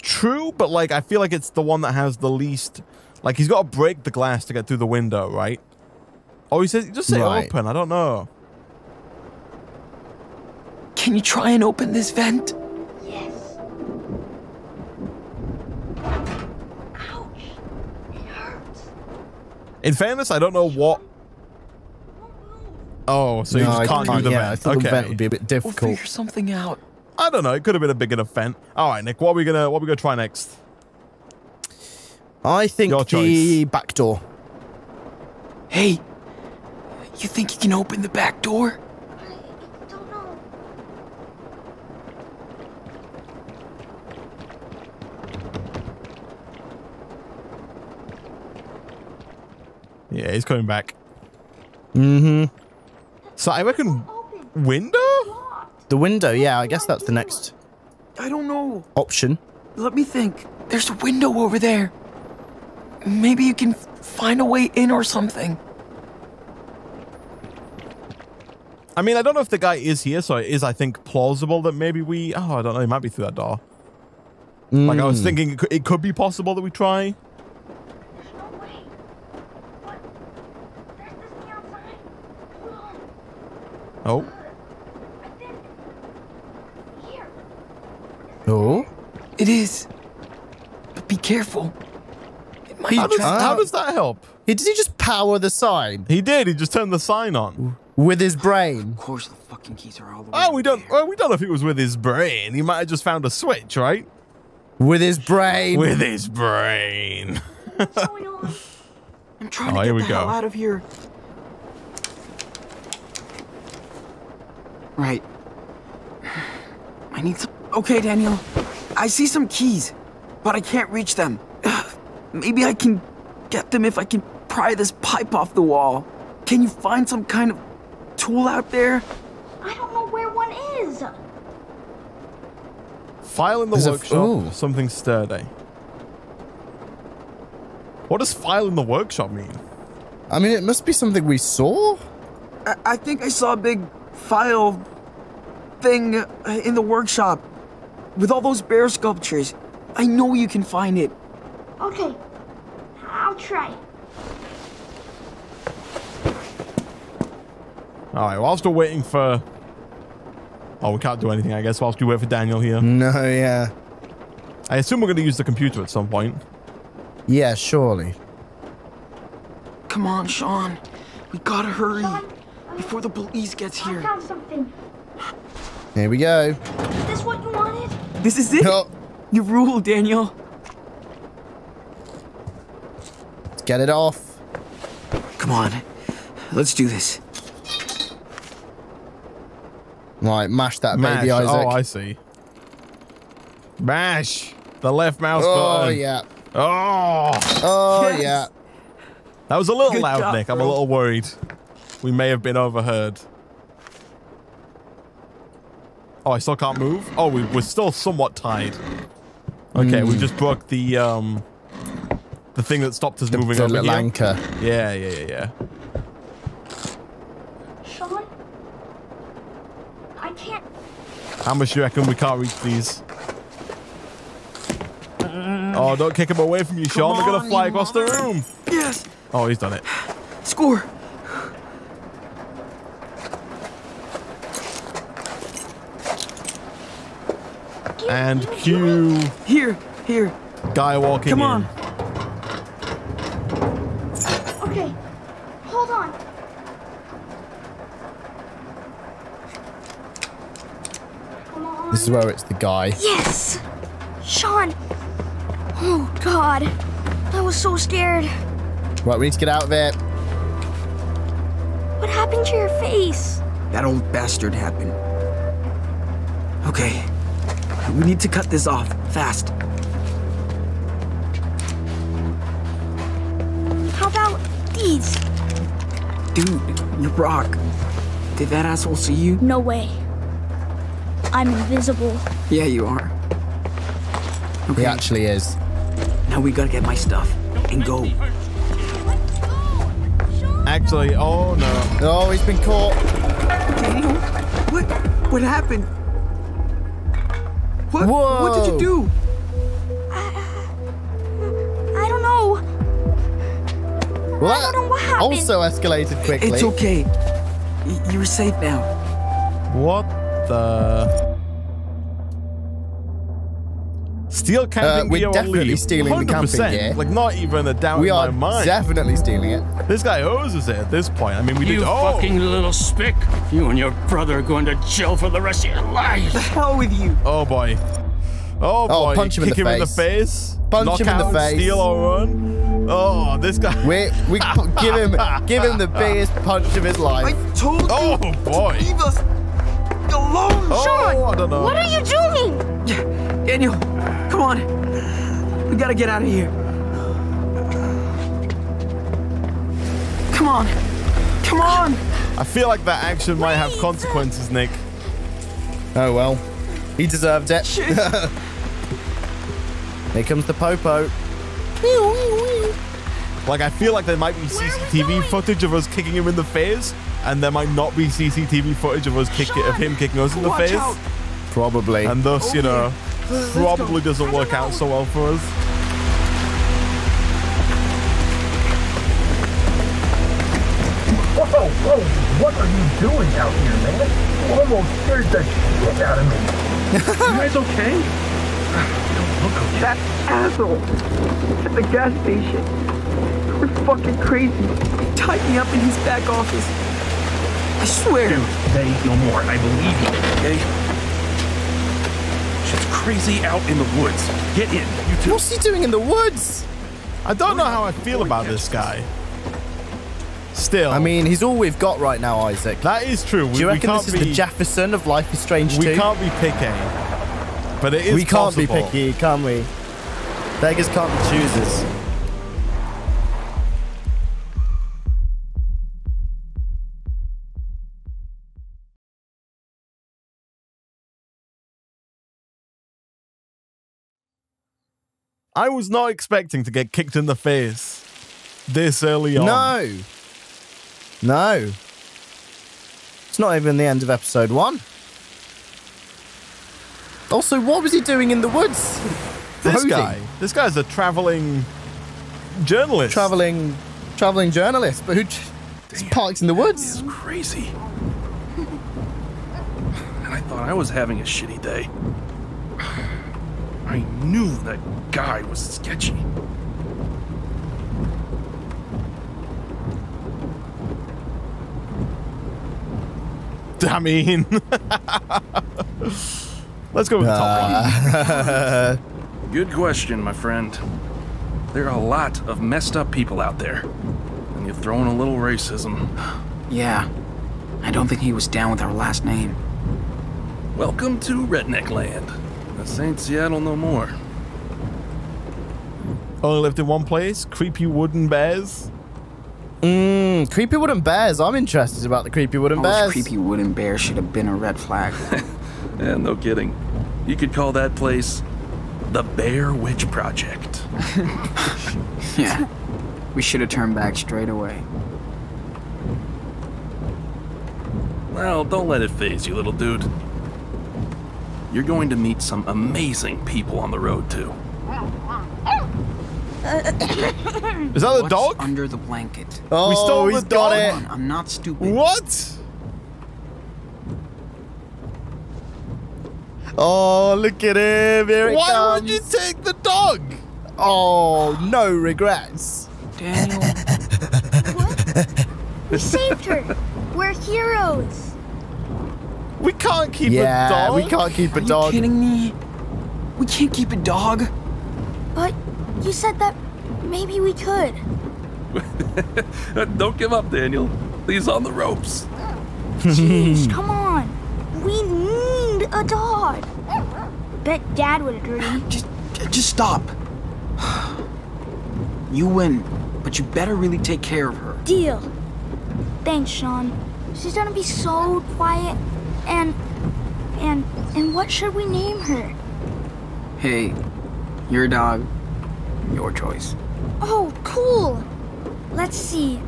True, but, like, I feel like it's the one that has the least... Like, he's got to break the glass to get through the window, right? Oh, he says, just say open. I don't know. Can you try and open this vent? In fairness, I don't know what... Oh, so you just can't do the vent. I thought the vent would be a bit difficult. We'll figure something out. I don't know. It could have been a big enough vent. All right, Nick, what are we gonna try next? I think the back door. Hey, you think you can open the back door? I don't know. Yeah, he's coming back. Mm-hmm. So I reckon window? The window, yeah. I guess that's the next. I don't know. Option. Let me think. There's a window over there. Maybe you can find a way in or something. I mean, I don't know if the guy is here, so it is, I think, plausible that maybe we... Oh, I don't know. He might be through that door. Like, I was thinking it could be possible that we try... Oh. Oh? It is. But be careful. It might how does that help? Did he just power the sign? He did. He just turned the sign on. With his brain. Of course the fucking keys are all the way we don't know if it was with his brain. He might have just found a switch, right? With his brain. With his brain. What's going on? I'm trying to get the hell out of here. Right. I need some... Okay, Daniel. I see some keys, but I can't reach them. Maybe I can get them if I can pry this pipe off the wall. Can you find some kind of tool out there? I don't know where one is. File in the workshop. Something sturdy. What does file in the workshop mean? I mean, it must be something we saw. I think I saw a big file thing in the workshop with all those bear sculptures. I know you can find it. Okay, I'll try. Alright, whilst we're waiting for... Oh, we can't do anything, I guess, whilst we wait for Daniel here. No, yeah. I assume we're going to use the computer at some point. Yeah, surely. Come on, Sean. We gotta hurry before the police gets here. I found something. Here we go. Is this what you wanted? This is it? No. You rule, Daniel. Let's get it off. Come on. Let's do this. Right, mash that baby, Isaac. Oh, I see. Mash the left mouse button. Oh, yeah. Oh, oh yes. Yeah. That was a little loud, Nick. I'm a little worried. We may have been overheard. Oh, I still can't move? Oh, we're still somewhat tied. Okay, we just broke the thing that stopped us moving over here. Anchor. Yeah. Sean? I can't... How much do you reckon we can't reach these? Oh, don't kick him away from you, Sean. They're gonna fly across the room. Yes. Oh, he's done it. Score. And cue. Here. Guy walking in. Come on. Okay. Hold on. Come on. This is where it's the guy. Yes. Sean. Oh, God. I was so scared. Right, we need to get out of it. What happened to your face? That old bastard happened. Okay. We need to cut this off. Fast. How about these? Dude, you're Brock. Did that asshole see you? No way. I'm invisible. Yeah, you are. Okay. He actually is. Now we gotta get my stuff and go. Actually, oh no. Oh, he's been caught. Daniel, what happened? What did you do? I don't know. Well, I don't know what happened. Also escalated quickly. It's okay. You're safe now. What the... Steal camping gear. We're definitely stealing 100%. The camping gear. Like, not even a doubt in my mind. We are definitely stealing it. This guy owes us it at this point. I mean, we fucking little spick. You and your brother are going to jail for the rest of your life. The hell with you. Oh, boy. Oh, boy. Oh, punch him in the face. Kick him in the face. Punch him in the face. Steal or run. Oh, this guy. We give him the biggest punch of his life. I told you to leave us alone. Oh, Sean, I don't know. What are you doing? Daniel. Come on, we gotta get out of here. Come on. I feel like that action might have consequences, Nick. Oh well, he deserved it. Here comes the popo. Like, I feel like there might be CCTV footage of us kicking him in the face, and there might not be CCTV footage of us kicking us in the face. Out. Probably. And thus, you know. Probably doesn't work out so well for us. Whoa, what are you doing out here, man? You almost scared the shit out of me. You guys okay? Look, that asshole at the gas station. We're fucking crazy. He tied me up in his back office. I swear. Dude, say no more. I believe you, okay? It's crazy out in the woods. Get in. You two. What's he doing in the woods? I don't know how I feel about this guy. Still. I mean, he's all we've got right now, Isaac. That is true. Do you reckon this is the Jefferson of Life is Strange 2? We can't be picky. But it is possible. We can't be picky, can we? Beggars can't be choosers. I was not expecting to get kicked in the face this early on. No. No. It's not even the end of episode one. Also, what was he doing in the woods? This guy's a traveling journalist. Traveling journalist, but who just parks in the woods? It's crazy. I thought I was having a shitty day. I knew that guy was sketchy. I mean, let's go with the top one. Good question, my friend. There are a lot of messed up people out there, and you've thrown a little racism. Yeah, I don't think he was down with our last name. Welcome to Redneck Land. This ain't Seattle no more. Only lived in one place? Creepy wooden bears? Creepy wooden bears. I'm interested about the creepy wooden bears. Creepy wooden bears should have been a red flag. Yeah, no kidding. You could call that place the Bear Witch Project. Yeah, we should have turned back straight away. Well, don't let it faze you, little dude. You're going to meet some amazing people on the road, too. Is that the dog? Under the blanket. Oh, we stole the dog. Got it. I'm not stupid. What? Oh, look at him. Here it comes. Why would you take the dog? Oh, no regrets. Daniel. What? We saved her. We're heroes. We can't keep a dog. We can't keep a dog. Are you kidding me? We can't keep a dog. But you said that maybe we could. Don't give up, Daniel. He's on the ropes. Jeez, come on. We need a dog. Bet Dad would agree. Just stop. You win, but you better really take care of her. Deal. Thanks, Sean. She's gonna be so quiet. And what should we name her? Hey, your dog, your choice. Oh, cool. Let's see.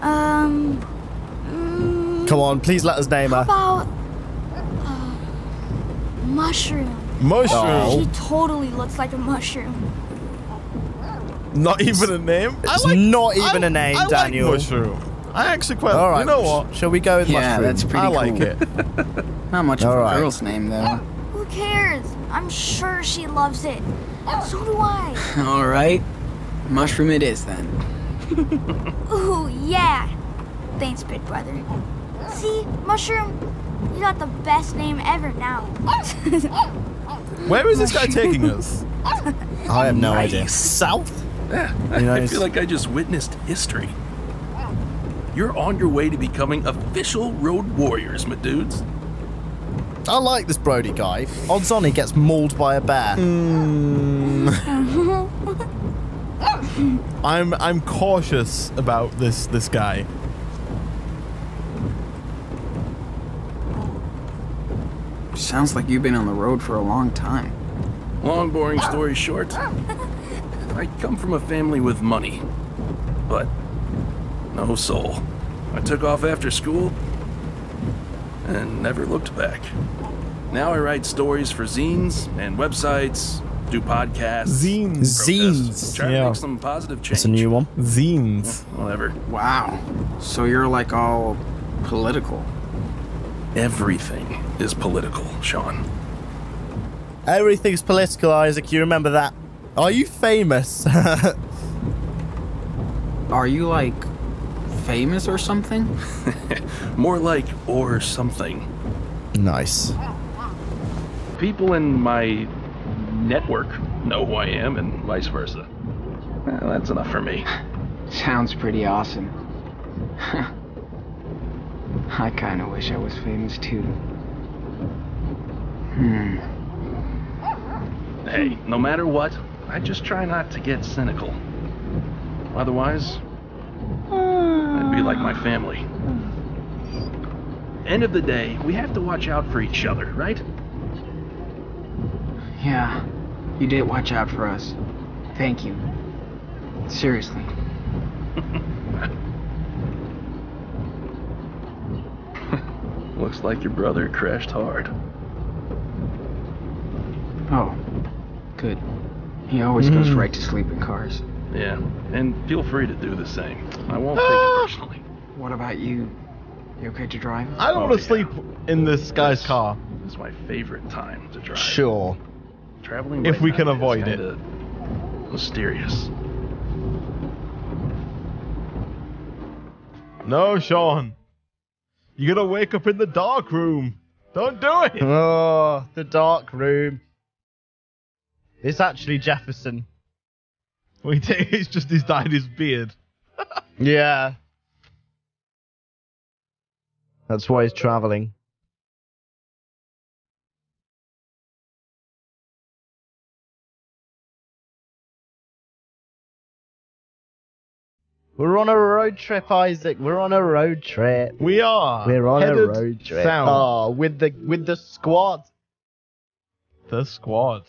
Come on, please let us name her. About Mushroom. Mushroom. Oh. She totally looks like a mushroom. Not even a name. Not even a name, I Daniel. Like Mushroom. I actually quite. All right. You know what? Shall we go with Mushroom? Yeah, that's pretty cool. I like it. Not much of a girl's name, though. Who cares? I'm sure she loves it. So do I. All right. Mushroom it is, then. Ooh, yeah. Thanks, big brother. See, Mushroom, you got the best name ever now. Where is this guy taking us? I have no idea. South? Yeah, I feel like I just witnessed history. You're on your way to becoming official road warriors, my dudes. I like this Brody guy. Odds on he gets mauled by a bear. I'm cautious about this guy. Sounds like you've been on the road for a long time. Long, boring story short. I come from a family with money, but no soul. I took off after school and never looked back. Now I write stories for zines and websites, do podcasts. Zines. Try to make some positive change. That's a new one. Zines. Whatever. Wow. So you're like all political. Everything is political, Sean. Everything's political, Isaac. You remember that. Are you famous? Are you like famous or something? More like or something. Nice. People in my network know who I am and vice versa. Well, that's enough for me. Sounds pretty awesome. I kind of wish I was famous too. Hey, no matter what, I just try not to get cynical. Otherwise, I'd be like my family. End of the day, we have to watch out for each other, right? Yeah, you did watch out for us. Thank you. Seriously. Looks like your brother crashed hard. Oh, good. He always goes right to sleep in cars. Yeah, and feel free to do the same. I won't take it personally. What about you? You okay to drive? I don't want to sleep in this guy's car. This is my favorite time to drive. Sure. Traveling if we can avoid it. Mysterious. No, Sean. You're gonna wake up in the dark room. Don't do it. Oh, the dark room. It's actually Jefferson. We think it's just he's dyed his beard. Yeah. That's why he's traveling. We're on a road trip, Isaac. We're on a road trip. We are. We're on a road trip. South. Oh, with the squad. The squad.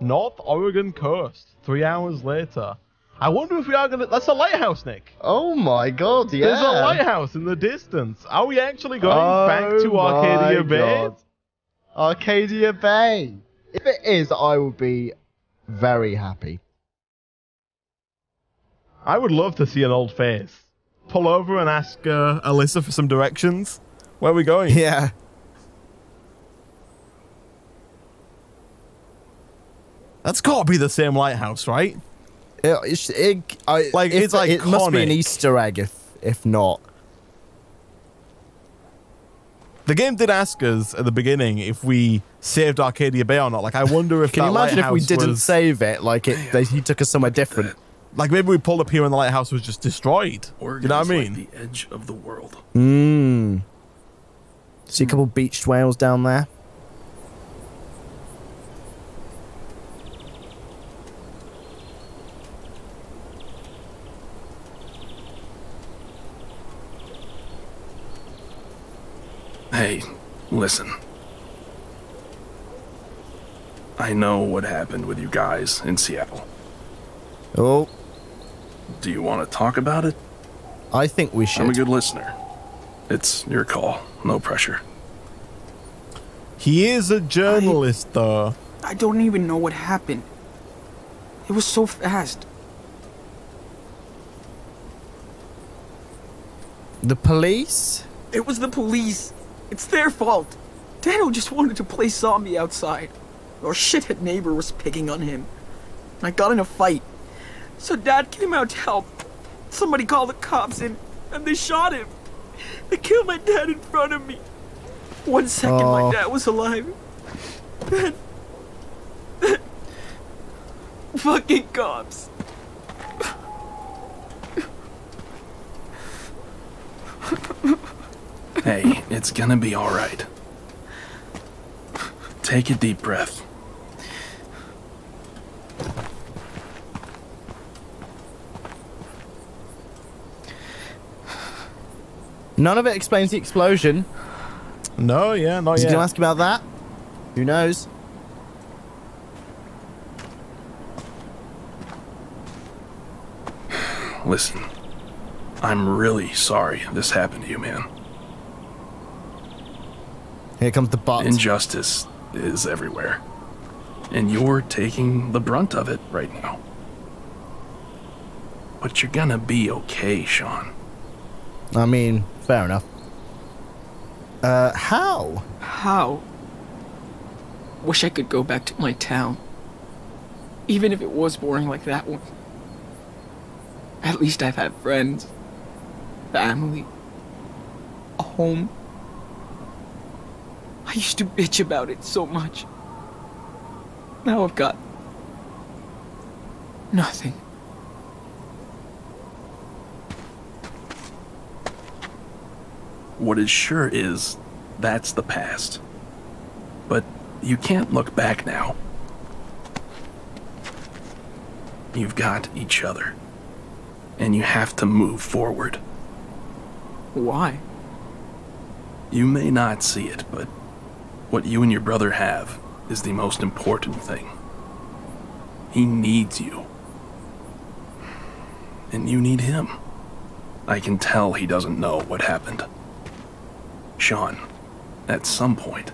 North Oregon coast. 3 hours later. I wonder if we are gonna... That's a lighthouse, Nick. Oh my god, yeah. There's a lighthouse in the distance. Are we actually going back to Arcadia Bay? Arcadia Bay. If it is, I will be very happy. I would love to see an old face. Pull over and ask Alyssa for some directions. Where are we going? Yeah. That's gotta be the same lighthouse, right? It must be an Easter egg, if not. The game did ask us at the beginning if we saved Arcadia Bay or not. Like, I wonder if can you imagine if we didn't save it? Like, he took us somewhere different. Like, maybe we pulled up here and the lighthouse was just destroyed. Oregon, you know what I mean? Like the edge of the world. Mmm. See a couple beached whales down there. Hey, listen. I know what happened with you guys in Seattle. Oh. Do you want to talk about it? I think we should. I'm a good listener. It's your call. No pressure. He is a journalist, though. I don't even know what happened. It was so fast. The police? It was the police. It's their fault. Daniel just wanted to play zombie outside. Our shithead neighbor was picking on him. I got in a fight. So Dad came out to help. Somebody called the cops and they shot him. They killed my dad in front of me. 1 second my dad was alive. Then fucking cops. Hey, it's gonna be alright. Take a deep breath. None of it explains the explosion. No, yeah, not yet. Did you ask about that? Who knows? Listen, I'm really sorry this happened to you, man. Here comes the bots. Injustice is everywhere. And you're taking the brunt of it right now. But you're gonna be okay, Sean. I mean, fair enough. How? How? Wish I could go back to my town. Even if it was boring like that one. At least I've had friends. Family. A home. I used to bitch about it so much. Now I've got nothing. What is sure is that's the past. But you can't look back now. You've got each other. and you have to move forward. Why? You may not see it, but what you and your brother have is the most important thing. He needs you. And you need him. I can tell he doesn't know what happened. Sean, at some point,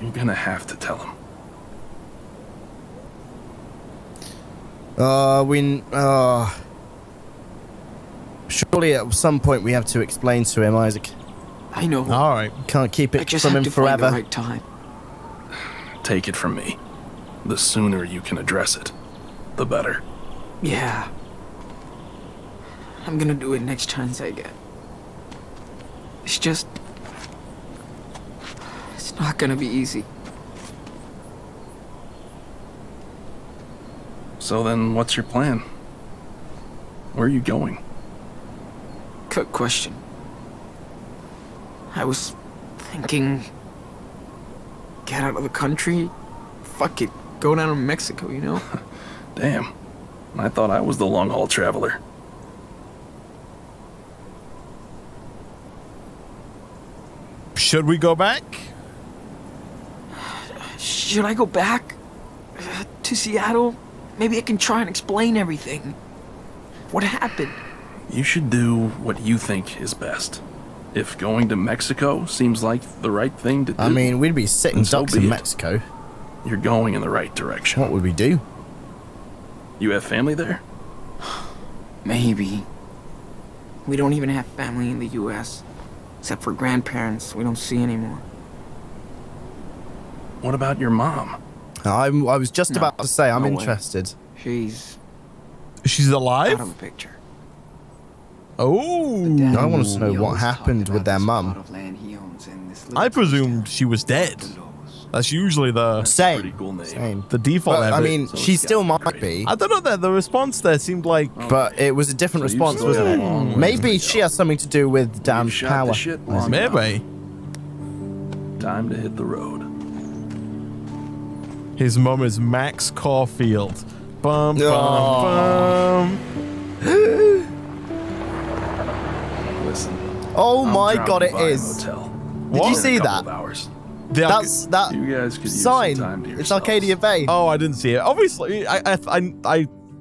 you're gonna have to tell him. Surely at some point we have to explain to him, Isaac. I know. All right. Can't keep it from him forever. I just have to find the right time. Take it from me. The sooner you can address it, the better. Yeah. I'm gonna do it next chance I get. It's just... it's not gonna be easy. So then, what's your plan? Where are you going? Good question. I was thinking... get out of the country? Fuck it. Go down to Mexico, you know? Damn. I thought I was the long-haul traveler. Should we go back? Should I go back? To Seattle? Maybe I can try and explain everything. What happened? You should do what you think is best. If going to Mexico seems like the right thing to do... I mean, we'd be sitting ducks in Mexico. You're going in the right direction. What would we do? You have family there? Maybe. We don't even have family in the U.S. Except for grandparents we don't see anymore. What about your mom? I was just about to say I'm interested. She's alive? Out of the picture. Oh, I want to know what happened with their mum. I presumed she was dead. That's usually the the default. But, I mean, she still might be. I don't know that the response there seemed like, but it was a different response, wasn't it? Maybe she has something to do with damn power. Maybe. Time to hit the road. His mum is Max Caulfield. Bum bum bum. Listen, oh my god, it is. Did you see that? That's that you guys could sign. Use some time to it's Arcadia Bay. Oh, I didn't see it. Obviously, I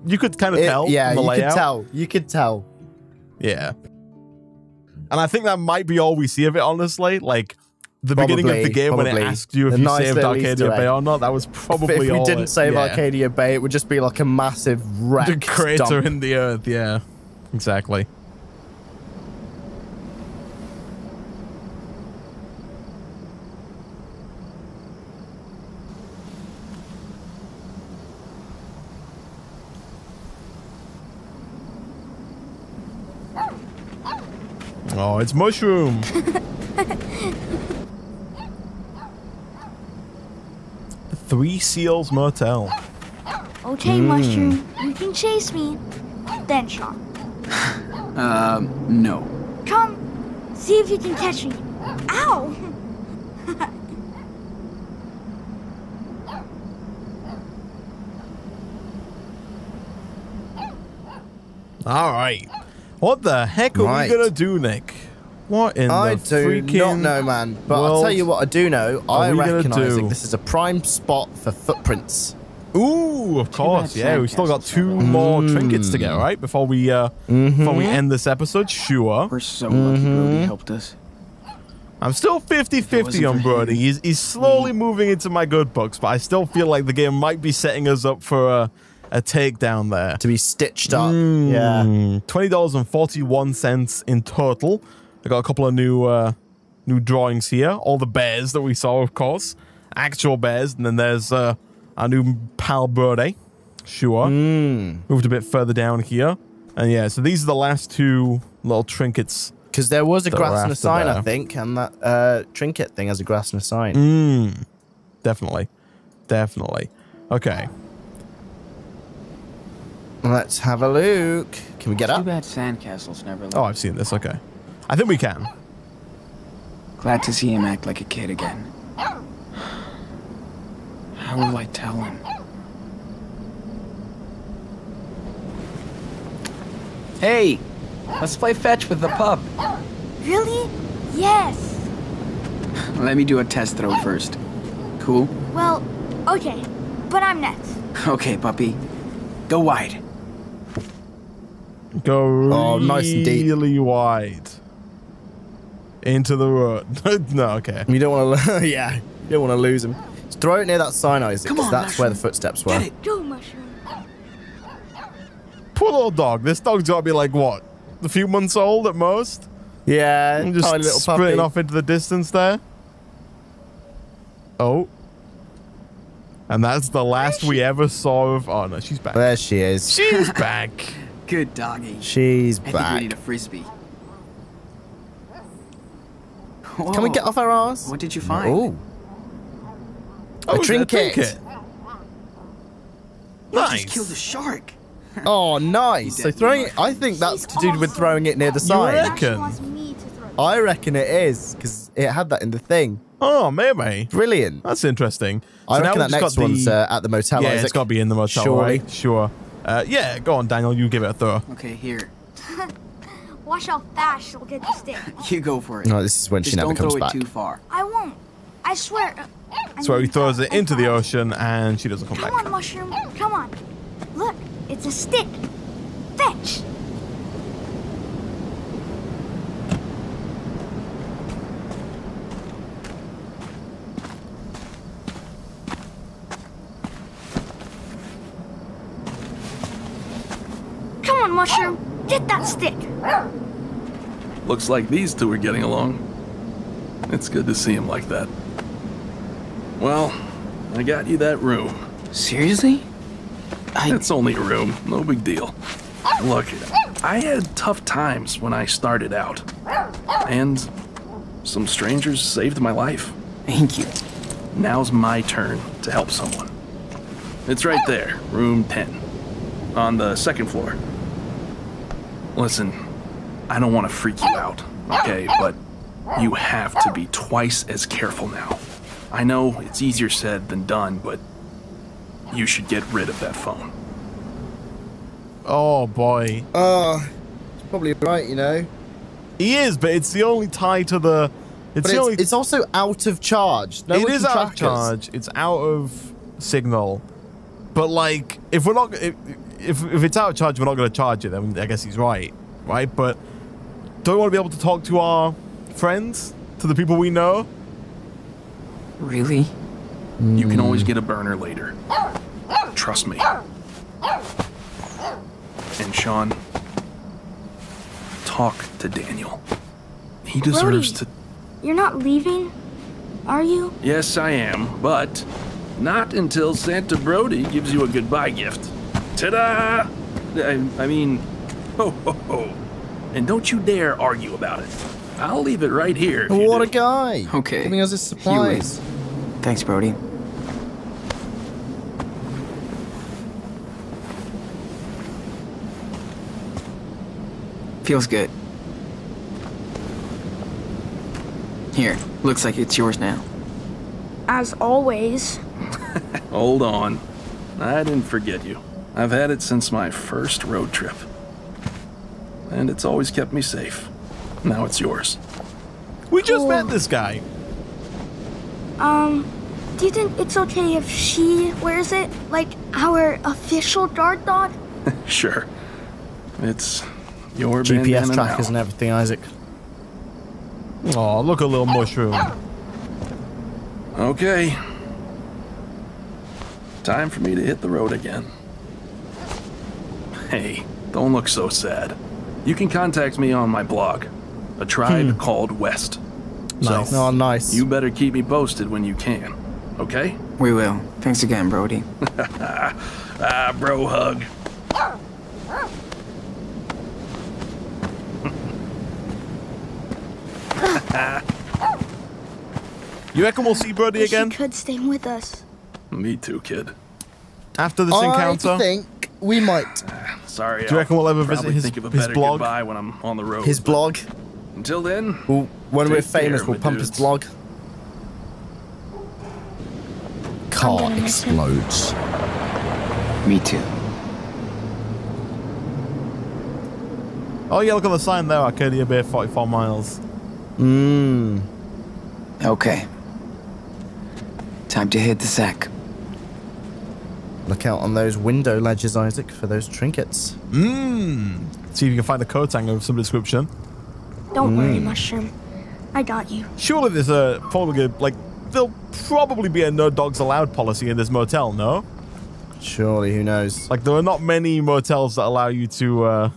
you could kind of tell. Yeah, from the layout. You could tell. Yeah. And I think that might be all we see of it, honestly. Like the beginning of the game when it asked you if you saved Arcadia Bay or not. That was probably all. If we didn't save Arcadia Bay, it would just be like a massive wreck. The crater in the earth. Yeah, exactly. Oh, it's Mushroom. Three Seals Motel. Okay, Mushroom, you can chase me. Then Sean. No. Come, see if you can catch me. Ow! All right. What the heck are we gonna do, Nick? What in the freaking I don't know, man. But I'll tell you what I do know. I recognize this is a prime spot for footprints. Ooh, of course. Yeah, we've still got two more trinkets to get, right? Before we before we end this episode, sure. We're so lucky Brody helped us. I'm still 50-50 on Brody. He's slowly moving into my good books, but I still feel like the game might be setting us up for a takedown there. To be stitched up. Yeah. $20.41 in total. I got a couple of new new drawings here. All the bears that we saw, of course. Actual bears. And then there's our new pal Brody. Sure. Moved a bit further down here. And yeah, so these are the last two little trinkets. Because there was a grass and a sign, I think. And that trinket thing has a grass and a sign. Definitely. Definitely. Okay. Let's have a look. Can we get up? Too bad sandcastles never left. Oh, I've seen this. Okay. I think we can. Glad to see him act like a kid again. How will I tell him? Hey, let's play fetch with the pup. Really? Yes. Let me do a test throw first. Cool? Well, okay, but I'm next. Okay, puppy. Go wide. Go really wide. Into the road. No, okay. You don't want to, yeah, you don't want to lose him. Just throw it near that sign, Isaac, because that's where the footsteps were. Get it. Go, Mushroom. Poor little dog. This dog's got to be like, what, a few months old at most? Yeah, and just little sprinting off into the distance there. Oh. And that's the last we ever saw of... Oh, no, she's back. There she is. She's back. Good doggy. She's back. I think we need a frisbee. Whoa. Can we get off our ass? What did you find? Ooh. Oh, a trinket. Nice. I just killed a shark. Oh, nice. So throwing it, I think that's to do with throwing it near the sign. You reckon? I reckon it is, because it had that in the thing. Oh, maybe. Brilliant. That's interesting. So I reckon that next one's at the motel. Yeah, it's got to be in the motel, surely. Right? Sure. Yeah, go on, Daniel. You give it a throw. Okay, here. Watch how fast she'll get the stick. You go for it. No, this is when she never comes back. Don't throw it too far. I won't. I swear. So he throws it into the ocean, and she doesn't come back. Come on, Mushroom. Come on. Look, it's a stick. Fetch. Mushroom, get that stick. Looks like these two are getting along. It's good to see him like that. Well, I got you that room. Seriously? It's only a room, no big deal. Look, I had tough times when I started out. And some strangers saved my life. Thank you. Now's my turn to help someone. It's right there, room 10. On the second floor. Listen, I don't want to freak you out, okay? But you have to be twice as careful now. I know it's easier said than done, but you should get rid of that phone. Oh, boy. It's probably right, you know. He is, but it's the only tie to the... It's also out of charge. No, it is out of charge. It's out of signal. But, like, if we're not... If it's out of charge, we're not going to charge it. I mean, I guess he's right, right? But don't we want to be able to talk to our friends, to the people we know? Really? Mm. You can always get a burner later. Trust me. And Sean, talk to Daniel. He deserves to... You're not leaving, are you? Yes, I am, but not until Santa Brody gives you a goodbye gift. Ta-da! I mean, ho, ho, ho. And don't you dare argue about it. I'll leave it right here. What a guy. Okay. Giving us his supplies. Thanks, Brody. Feels good. Here, looks like it's yours now. As always. Hold on. I didn't forget you. I've had it since my first road trip. And it's always kept me safe. Now it's yours. We just met this guy. Do you think it's okay if she wears it? Like our official guard dog? Sure. It's your GPS trackers and everything, Isaac. Oh, look, a little mushroom. Okay. Time for me to hit the road again. Hey, don't look so sad. You can contact me on my blog, A Tribe Called West. Nice. So, oh, nice. You better keep me posted when you can, okay? We will. Thanks again, Brody. Bro hug. You reckon we'll see Brody again? She could stay with us. Me too, kid. After this encounter? I think we might. Sorry. Do you reckon we'll ever visit his blog? When I'm on the road, his blog. Until then, when we're famous, we'll pump his blog. Car explodes. Me too. Oh yeah, look at the sign there, Arcadia Bay, 44 miles. Mmm. Okay. Time to hit the sack. Look out on those window ledges, Isaac, for those trinkets. Mmm. See if you can find the coat hanger with some description. Don't worry, Mushroom. I got you. Surely there's a probably like there'll probably be a no dogs allowed policy in this motel, no? Surely, who knows? Like there are not many motels that allow you to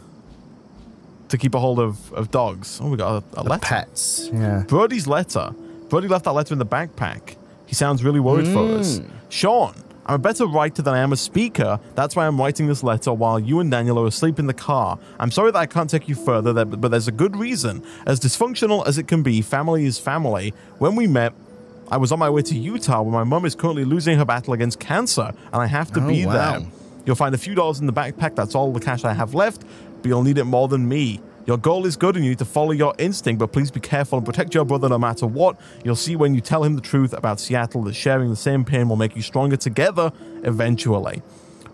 keep a hold of dogs. Oh, we got a letter. Pets. Yeah. Brody's letter. Brody left that letter in the backpack. He sounds really worried for us. Sean, I'm a better writer than I am a speaker. That's why I'm writing this letter while you and Daniel are asleep in the car. I'm sorry that I can't take you further, but there's a good reason. As dysfunctional as it can be, family is family. When we met, I was on my way to Utah where my mom is currently losing her battle against cancer, and I have to be there. You'll find a few dollars in the backpack. That's all the cash I have left, but you'll need it more than me. Your goal is good and you need to follow your instinct, but please be careful and protect your brother no matter what. You'll see when you tell him the truth about Seattle that sharing the same pain will make you stronger together eventually.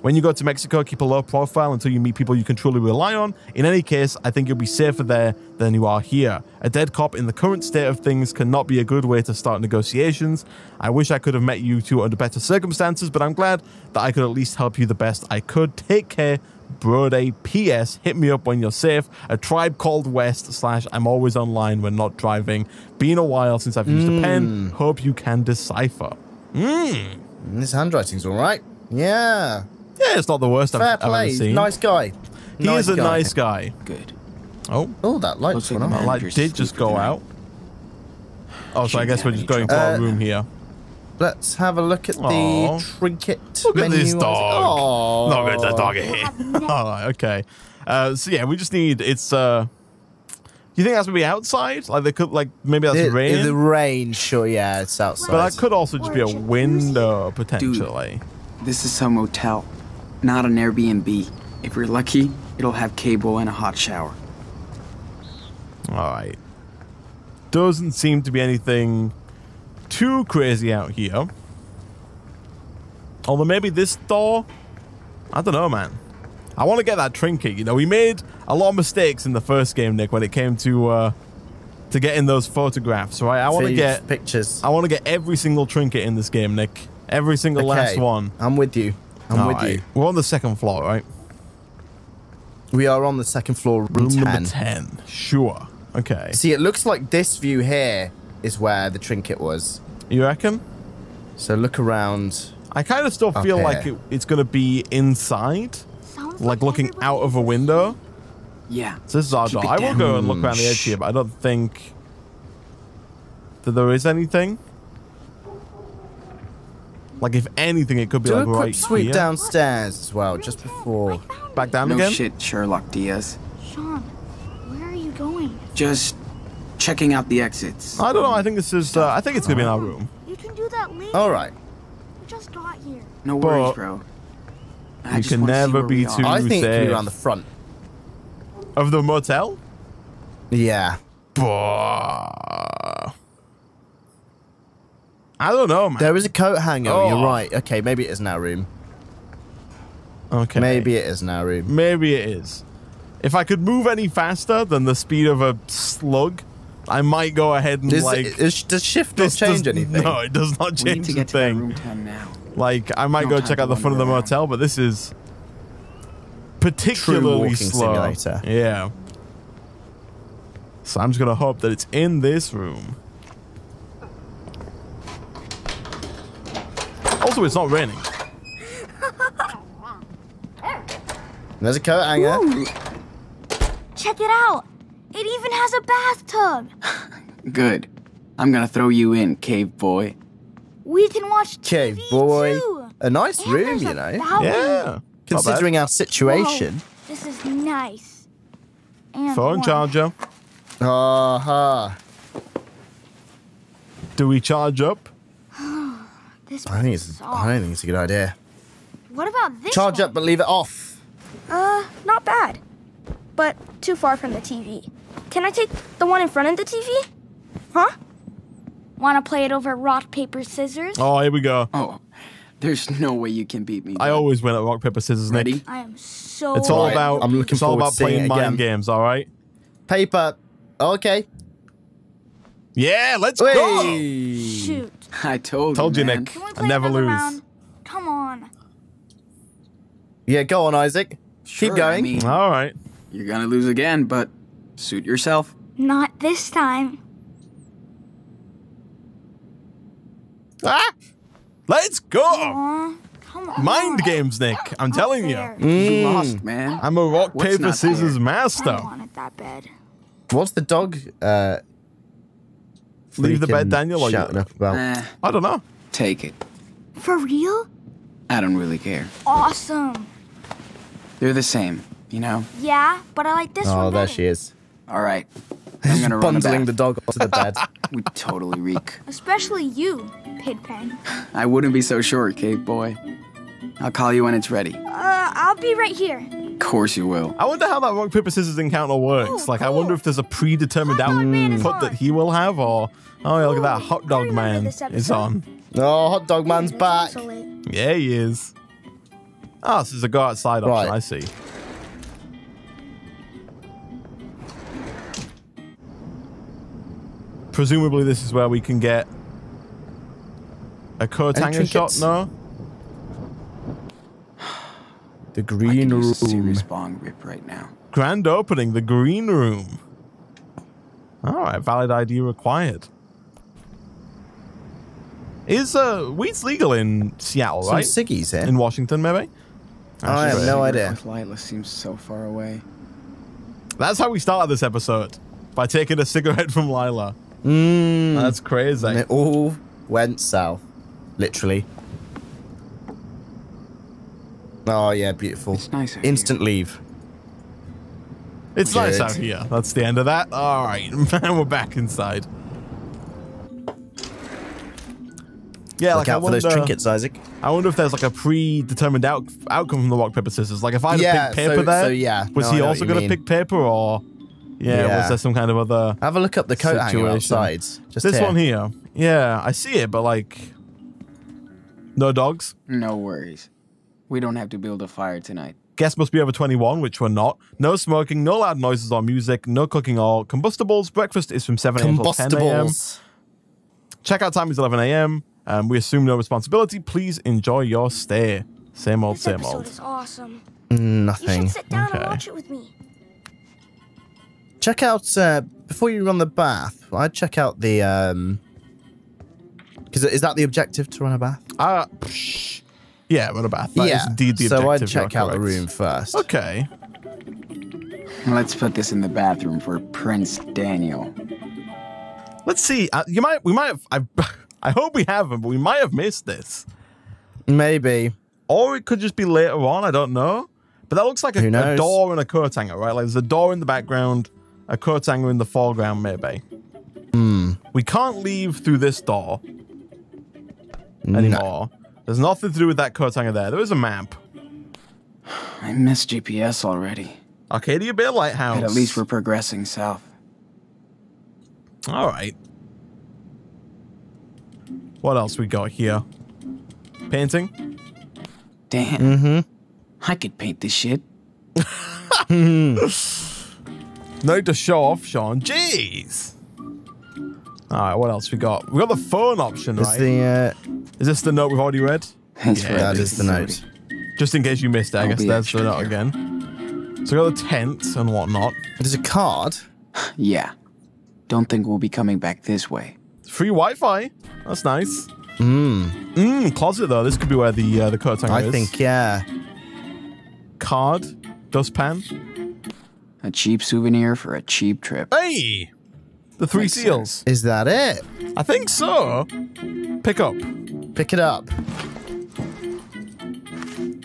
When you go to Mexico, keep a low profile until you meet people you can truly rely on. In any case, I think you'll be safer there than you are here. A dead cop in the current state of things cannot be a good way to start negotiations. I wish I could have met you two under better circumstances, but I'm glad that I could at least help you the best I could. Take care. Brody. P.S. Hit me up when you're safe. A Tribe Called West / I'm always online when not driving. Been a while since I've used a pen. Hope you can decipher. This handwriting's all right. Yeah. Yeah, it's not the worst I've ever seen. Nice guy. He is a nice guy. Good. Oh. Oh, that light went on. That light did just go out. Oh, so I guess we're just going to our room here. Let's have a look at the trinket menu. Look at this dog. Not good, that dog here. All right, okay. So yeah, we just need. It's. You think that's gonna be outside? Like they could, like maybe that's rain. The rain, sure, yeah, it's outside. But that could also just be a window potentially. Dude, this is some motel, not an Airbnb. If we're lucky, it'll have cable and a hot shower. All right. Doesn't seem to be anything too crazy out here. Although maybe this door, I don't know, man. I want to get that trinket. You know, we made a lot of mistakes in the first game, Nick, when it came to getting those photographs. Right? I want to get pictures. I want to get every single trinket in this game, Nick. Every single last one. I'm with you. I'm with you. We're on the second floor, right? We are on the second floor, room 10. Number 10. Sure. Okay. See, it looks like this view here is where the trinket was. You reckon? So look around. I kind of still feel like it's going to be inside, like looking out of a window. Yeah. So this is our door. I will go and look around the edge here, but I don't think that there is anything. Like if anything, it could be like right here. Sweep downstairs as well, just before. Back down again? No shit, Sherlock Diaz. Sean, where are you going? Just checking out the exits. I don't know. I think this is. I think it's gonna be in our room. You can do that later. All right. We just got here. No worries, bro. You can never be too safe. I think we're on the front of the motel. Yeah. Bah. I don't know, man. There is a coat hanger. Oh. You're right. Okay, maybe it is in our room. Okay. Maybe it is in our room. Maybe it is. If I could move any faster than the speed of a slug, I might go ahead and does shift not change anything? No, it does not change anything. Like I might go check out the front of the motel, but this is particularly slow. Simulator. Yeah. So I'm just gonna hope that it's in this room. Also, it's not raining. There's a coat hanger. Ooh. Check it out. It even has a bathtub. Good. I'm gonna throw you in, cave boy. We can watch TV too. A nice room, you know. Yeah. Considering our situation. Whoa, this is nice. And phone charger. Aha. Do we charge up? I don't think it's a good idea. What about this? Charge up, but leave it off. Not bad. But too far from the TV. Can I take the one in front of the TV? Huh? Wanna play it over rock, paper, scissors? Oh, here we go. Oh, There's no way you can beat me. Dude. I always win at rock paper scissors, Nick. Ready? I am so. It's all about. I'm looking forward to seeing it again. It's all about playing mind games. All right. Paper. Okay. Yeah, let's go. Shoot. I told you, man. Nick. I never lose. Round? Come on. Yeah, go on, Isaac. Sure, keep going. I mean, all right. You're gonna lose again, but suit yourself. Not this time. Ah. Let's go! Aww, come on. Mind games, Nick. I'm telling you. You lost, man. I'm a rock, paper, scissors master. I want it that bad. What's the dog? Leave the bed, Daniel. Or shouting up about? I don't know. Take it. For real? I don't really care. Awesome. They're the same, you know? Yeah, but I like this one. Oh, there she is. All right. I'm gonna run bundling the dog off to the bed. We totally reek. Especially you, Pig Pen. I wouldn't be so sure, Cave Boy. I'll call you when it's ready. I'll be right here. Of course you will. I wonder how that rock, paper, scissors encounter works. Oh, like, cool. I wonder if there's a predetermined output that he will have, or... Oh, yeah, look at that. Hot Dog Man is on. Oh, Hot Dog Man's back. Yeah, he is. Oh, so there's a go outside option. Right. I see. Presumably, this is where we can get a coat hanger shot. No, the green room. Use a serious bong rip right now. Grand opening, the green room. All right, valid ID required. Is weed's legal in Seattle, right? Some ciggies here. In Washington, maybe. I have no idea. Lyla seems so far away. That's how we started this episode, by taking a cigarette from Lyla. That's crazy. And it all went south, literally. Oh yeah, beautiful. It's nice out Instant here. Leave. It's nice out here. That's the end of that. All right, man, we're back inside. Yeah, look out for those trinkets, Isaac. I wonder if there's like a predetermined outcome from the rock paper scissors. Like if I had a pick paper was he also going to pick paper or? Yeah, was there some kind of other... Have a look up the coat hanger outside. Just this one here. Yeah, I see it, but like... No dogs? No worries. We don't have to build a fire tonight. Guests must be over 21, which we're not. No smoking, no loud noises or music, no cooking or combustibles. Breakfast is from 7 a.m. till 10 a.m. Checkout time is 11 a.m. We assume no responsibility. Please enjoy your stay. Same old, same old. This episode is awesome. Nothing. You should sit down and watch it with me. Check out, before you run the bath, I'd check out the, because is that the objective, to run a bath? Yeah, run a bath. That is indeed the objective. So I'd check out the room first. Okay. Let's put this in the bathroom for Prince Daniel. Let's see. You might, we might have, I hope we haven't, but we might have missed this. Maybe. Or it could just be later on, I don't know. But that looks like a door and a coat hanger, right? Like there's a door in the background. A coat hanger in the foreground, maybe. We can't leave through this door anymore. There's nothing to do with that coat hanger there. There is a map. I miss GPS already. Arcadia Bay Lighthouse. But at least we're progressing south. All right. What else we got here? Painting? Damn. I could paint this shit. No to show off, Sean. Jeez. All right, what else we got? We got the phone option, right? Is this the note we've already read? That is the note. Just in case you missed it, I guess that's the note again. So we got the tents and whatnot. There's a card. Yeah. Don't think we'll be coming back this way. Free Wi-Fi. That's nice. Closet though. This could be where the coat hanger is. I think Card, dustpan, a cheap souvenir for a cheap trip. Hey, the three seals. Is that it? I think so. Pick it up.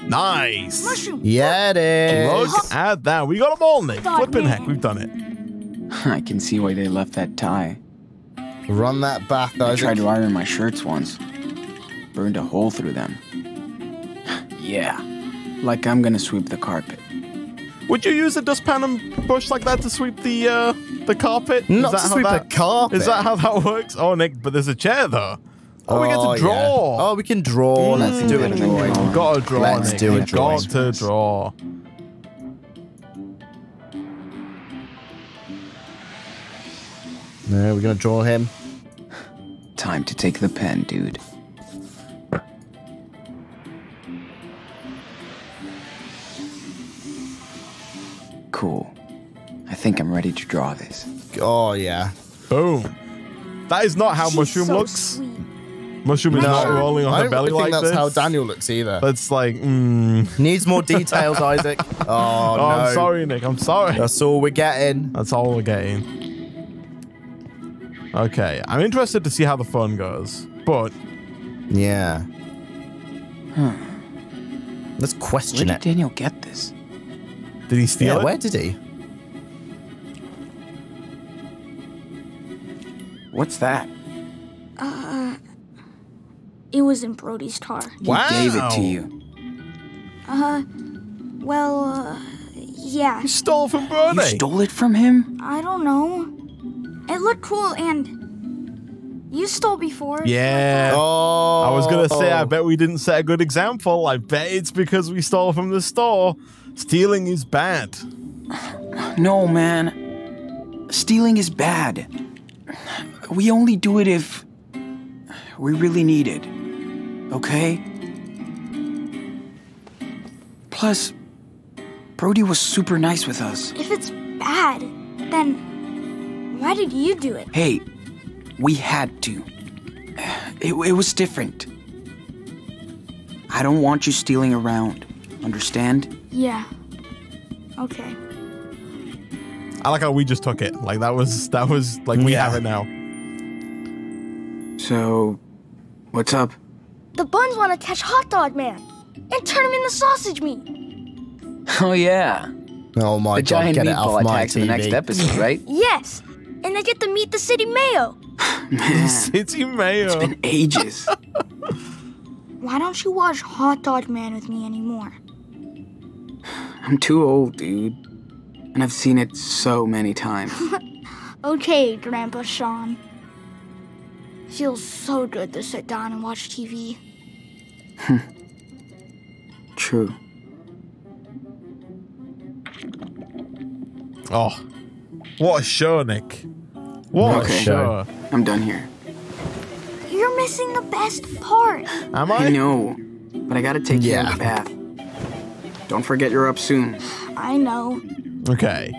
Nice. Mushroom. Yeah, it is. Look at that. We got them all, Nick. Flipping heck, we've done it. I can see why they left that tie. Run that back. I tried to iron my shirts once. Burned a hole through them. Yeah. Like I'm gonna sweep the carpet. Would you use a dustpan and brush like that to sweep the carpet? Not to sweep the carpet. Is that how that works? Oh, Nick, but there's a chair though. Oh, we get to draw. Yeah. Oh, we can draw. Let's do it. We've got to draw. Let's do it. Got to draw. No, we're gonna draw him. Time to take the pen, dude. Cool. I think I'm ready to draw this. Oh yeah. Boom. That is not how Mushroom looks. Mushroom is not rolling on her belly like this. I don't think that's how Daniel looks either. That's like, Needs more details, Isaac. Oh, no. I'm sorry, Nick. I'm sorry. That's all we're getting. That's all we're getting. Okay. I'm interested to see how the fun goes, but... Yeah. Huh. Let's question it. Where did Daniel get this? Did he steal it? Where did he? What's that? It was in Brody's car. Wow. He gave it to you. Yeah. You stole from Brody. You stole it from him? I don't know. It looked cool, and you stole before. Yeah. Oh. I was going to say, I bet we didn't set a good example. I bet it's because we stole from the store. Stealing is bad. No, man. Stealing is bad. We only do it if... we really need it, okay? Plus, Brody was super nice with us. If it's bad, then why did you do it? Hey, we had to. It was different. I don't want you stealing around, understand? Yeah, okay. I like how we just took it. Like, that was like, we have it now. So, what's up? The buns want to catch Hot Dog Man and turn him into sausage meat. Oh, yeah. Oh, my God. The giant meatball attacks in the next episode, right? Yes. And they get to meet the city mayo. Man, city mayo. It's been ages. Why don't you watch Hot Dog Man with me anymore? I'm too old, dude. And I've seen it so many times. Okay, Grandpa Sean. Feels so good to sit down and watch TV. True. Oh, what a show, Nick. What a show. I'm done here. You're missing the best part. Am I? I know, but I gotta take you to the bath. Don't forget you're up soon. I know. Okay.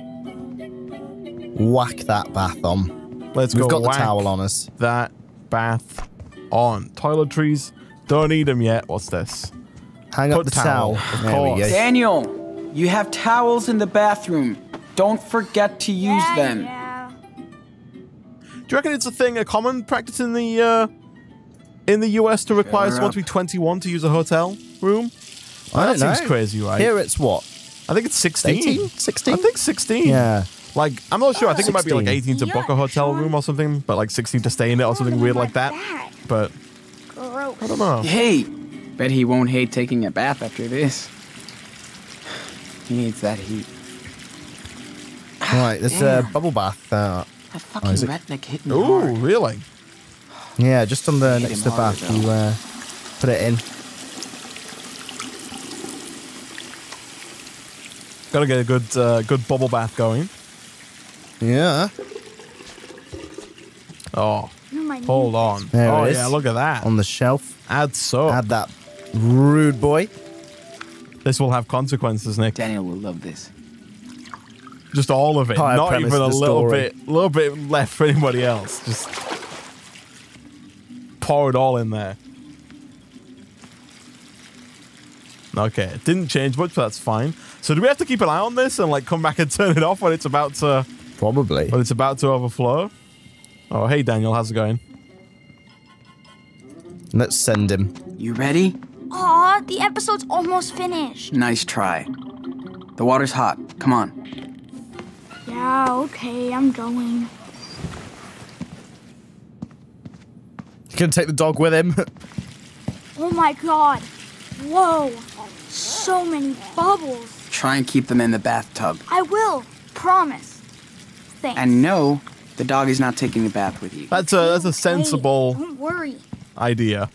Whack that bath on. Let's go. We've got the towel on us. That bath on. Toiletries, don't need them yet. What's this? Hang up the towel. Of course. Daniel, you have towels in the bathroom. Don't forget to use them. Yeah. Do you reckon it's a thing, a common practice in the US to require someone to be 21 to use a hotel room? I don't know. That seems crazy, right? Here it's what? I think it's 16. 18? 16? I think 16. Yeah. Like, I'm not sure. I think it might be like 18 to book a hotel room or something, but like 16 to stay in it or something weird like that. But gross. I don't know. Hey, bet he won't hate taking a bath after this. He needs that heat. Right, there's a bubble bath. That fucking redneck hit me. Ooh, hard. Really? Yeah, just on the next to the bath, you put it in. Gotta get a good, good bubble bath going. Yeah. Oh, hold on. There it is. Yeah, look at that. On the shelf. Add soap. Add that, rude boy. This will have consequences, Nick. Daniel will love this. Just all of it. Not even a little bit left for anybody else. Just pour it all in there. Okay, it didn't change much, but that's fine. So do we have to keep an eye on this and like come back and turn it off when it's about to... Probably. When it's about to overflow? Oh, hey, Daniel, how's it going? Let's send him. You ready? Aw, the episode's almost finished. Nice try. The water's hot. Come on. Yeah, okay, I'm going. He's gonna take the dog with him. Oh my God. Whoa. So many bubbles. Try and keep them in the bathtub. I will. Promise. Thanks. And no, the dog is not taking the bath with you. That's a sensible... Hey, don't worry. idea.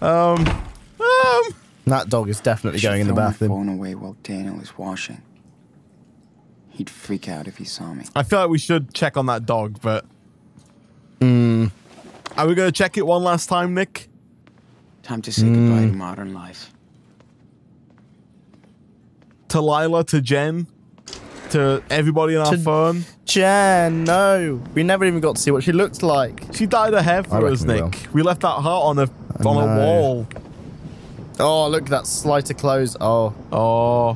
That dog is definitely going in the bathroom. Throw my phone away while Daniel is washing. He'd freak out if he saw me. I feel like we should check on that dog, but... Are we going to check it one last time, Nick? Time to say goodbye to modern life. To Lyla, to Jen, to everybody in our firm. Jen, no. We never even got to see what she looked like. She dyed her hair for us, Nick. We left that heart on a wall. Oh, look, that slighter clothes. Oh. Oh.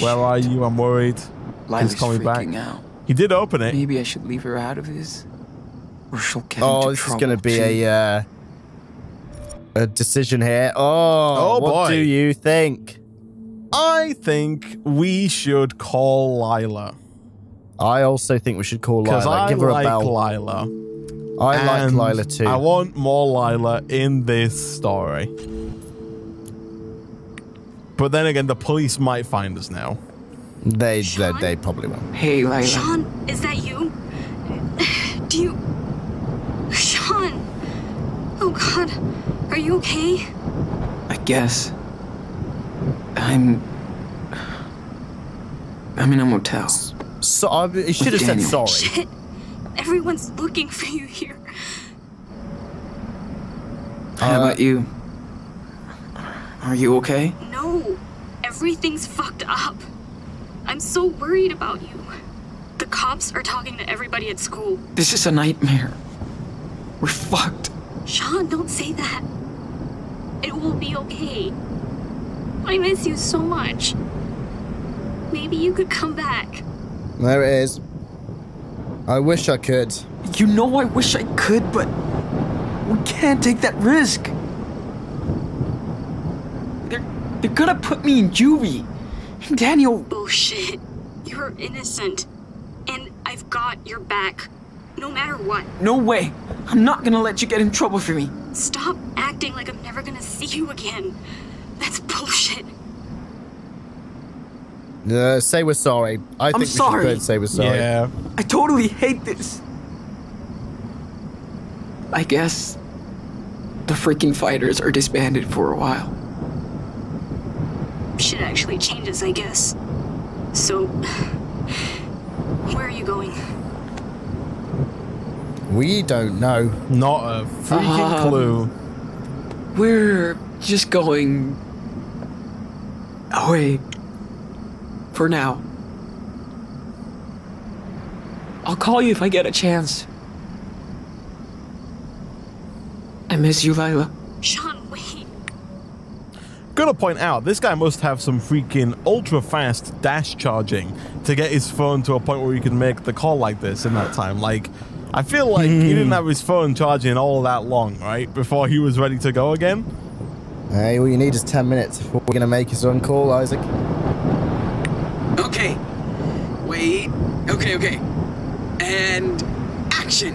Where are you? I'm worried. Lyla's freaking out. He did open it. Maybe I should leave her out of this. Or she'll get into this trouble. Is going to be a decision here. Oh, what do you think? I think we should call Lyla. I also think we should call Lyla. Because I like Lyla. I like Lyla too. I want more Lyla in this story. But then again, the police might find us now. They probably will. Hey, Lyla. Sean, is that you? Do you... Sean! Oh, God. Are you okay? I guess. I'm in a motel. So I should have said sorry. Shit. Everyone's looking for you here. How about you? Are you okay? No. Everything's fucked up. I'm so worried about you. The cops are talking to everybody at school. This is a nightmare. We're fucked. Sean, don't say that. It will be okay. I miss you so much. Maybe you could come back. There it is. I wish I could. You know I wish I could, but we can't take that risk. They're gonna put me in juvie. Daniel. Bullshit. You're innocent. And I've got your back. No matter what. No way. I'm not gonna let you get in trouble for me. Stop acting like I'm never gonna see you again. That's bullshit. Say we're sorry. I think we should say we're sorry. Yeah. I totally hate this. I guess the freaking fighters are disbanded for a while. Shit actually changes, I guess. So, where are you going? We don't know. Not a freaking clue. We're just going... away. For now. I'll call you if I get a chance. I miss you, Lyla. Sean, wait. Gotta point out, this guy must have some freaking ultra-fast dash charging to get his phone to a point where he can make the call like this in that time. Like, I feel like he didn't have his phone charging all that long, right? Before he was ready to go again. Hey, all you need is 10 minutes before we're gonna make his own call, Isaac. Okay. Wait. Okay, okay. And... action!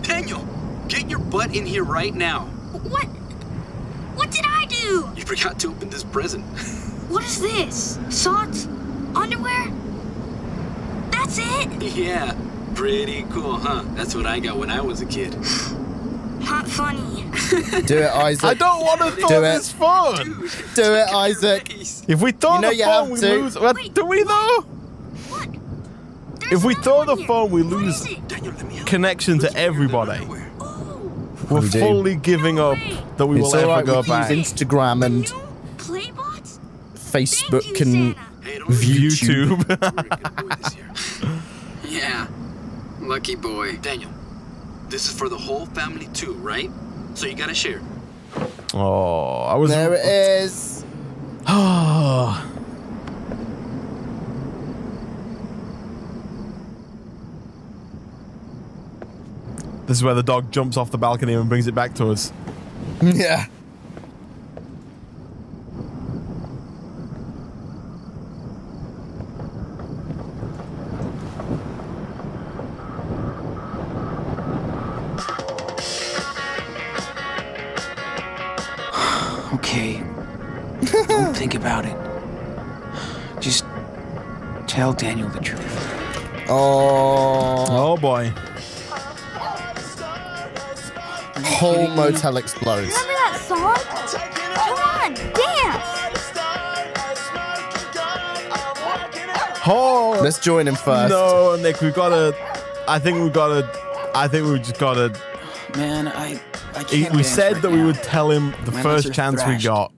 Daniel! Get your butt in here right now! What? What did I do? You forgot to open this present. What is this? Socks? Underwear? That's it? Yeah. Pretty cool, huh? That's what I got when I was a kid. Not funny. Do it, Isaac. I don't want to throw this phone. Dude, do it, Isaac. If we throw the phone, we lose. Wait, do we though? What? If we throw the phone, we lose connection to everybody. We're fully giving up that we will ever go back. Instagram and Facebook and YouTube. Yeah, lucky boy, Daniel. This is for the whole family too, right? So you gotta share. Oh, I was... there it is. Oh. This is where the dog jumps off the balcony and brings it back to us. Yeah. Tell Daniel the truth. Oh. Oh boy. whole motel explodes. Remember that song? Come on, dance! Oh. Let's join him first. No, Nik, we've got to... I think we've just got to... Man, I can't. We said that we would tell him the first chance we got.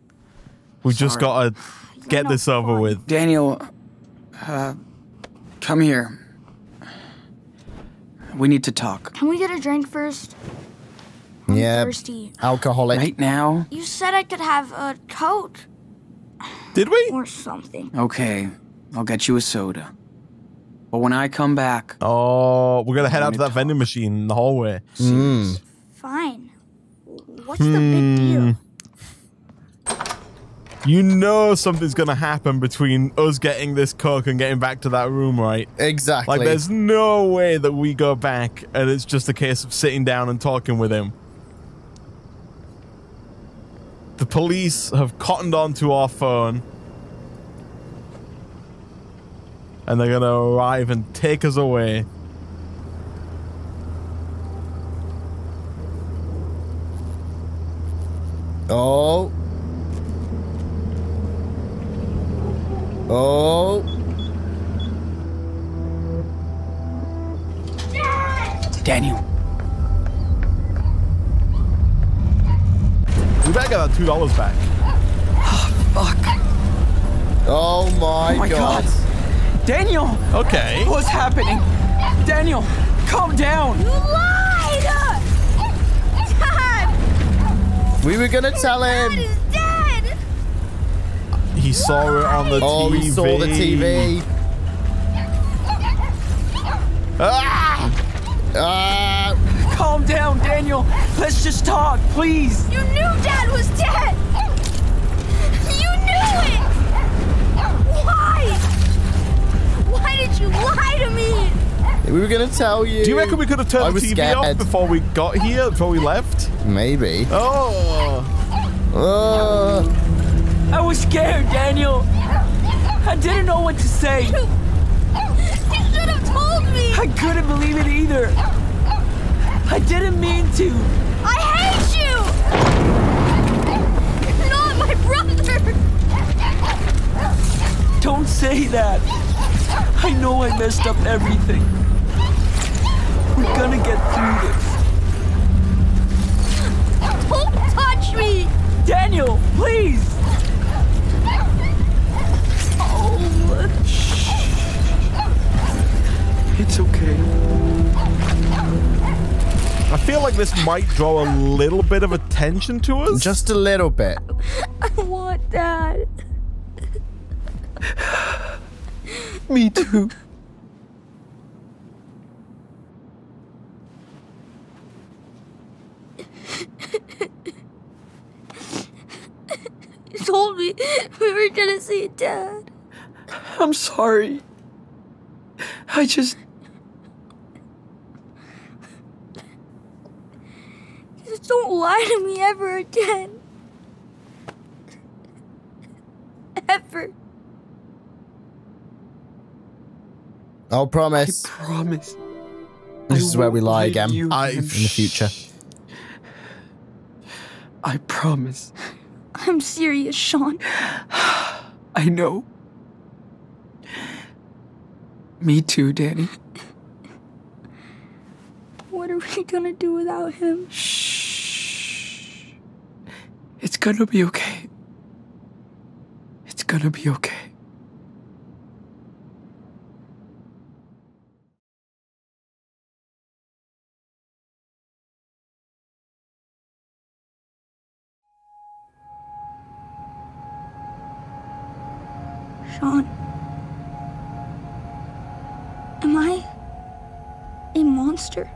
We've just got to get this over with. Daniel, come here. We need to talk. Can we get a drink first? I'm thirsty. Alcoholic. Right now? You said I could have a Coke. Did we? Or something. Okay, I'll get you a soda. But when I come back... Oh, we're going to head out to that vending machine in the hallway. Mm. Fine. What's the big deal? You know something's going to happen between us getting this Coke and getting back to that room, right? Exactly. Like, there's no way that we go back and it's just a case of sitting down and talking with him. The police have cottoned onto our phone. And they're gonna arrive and take us away. Oh. Oh. Daniel. We better get that $2 back. Oh, fuck. Oh my god. Daniel! Okay. What's happening? Daniel, calm down! You lied! Dad! We were gonna tell him! Dad is dead! He saw it on the TV. Oh, he saw the TV. Ah! Ah! Calm down, Daniel! Let's just talk, please! You knew Dad was dead! You knew it! Why? Why did you lie to me? We were gonna tell you. Do you reckon we could have turned the TV off before we got here? Before we left? Maybe. Oh. I was scared, Daniel. I didn't know what to say. You should have told me. I couldn't believe it either. I didn't mean to. I hate you. Not my brother. Don't say that. I know I messed up everything. We're gonna get through this. Don't touch me! Daniel, please! Oh, shh. It's okay. I feel like this might draw a little bit of attention to us. Just a little bit. I want Dad. Me too. You told me we were gonna see Dad. I'm sorry. I just... Just don't lie to me ever again. Ever. I'll promise. I promise. This is where we lie again in the future. I promise. I'm serious, Sean. I know. Me too, Danny. What are we gonna do without him? Shh. It's gonna be okay. It's gonna be okay. Sean, am I a monster?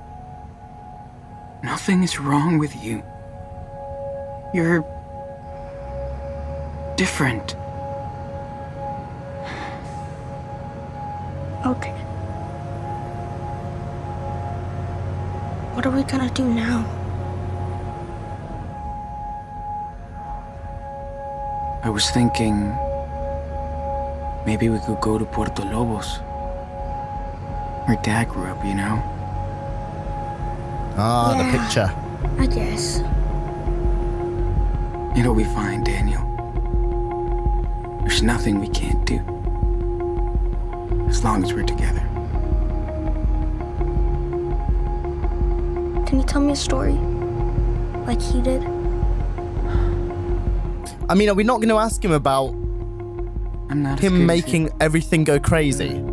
Nothing is wrong with you. You're different. Okay. What are we gonna do now? I was thinking... Maybe we could go to Puerto Lobos. Where Dad grew up, you know? Ah, yeah. The picture. I guess. It'll be fine, Daniel. There's nothing we can't do. As long as we're together. Can you tell me a story? Like he did? I mean, are we not going to ask him about him making everything go crazy?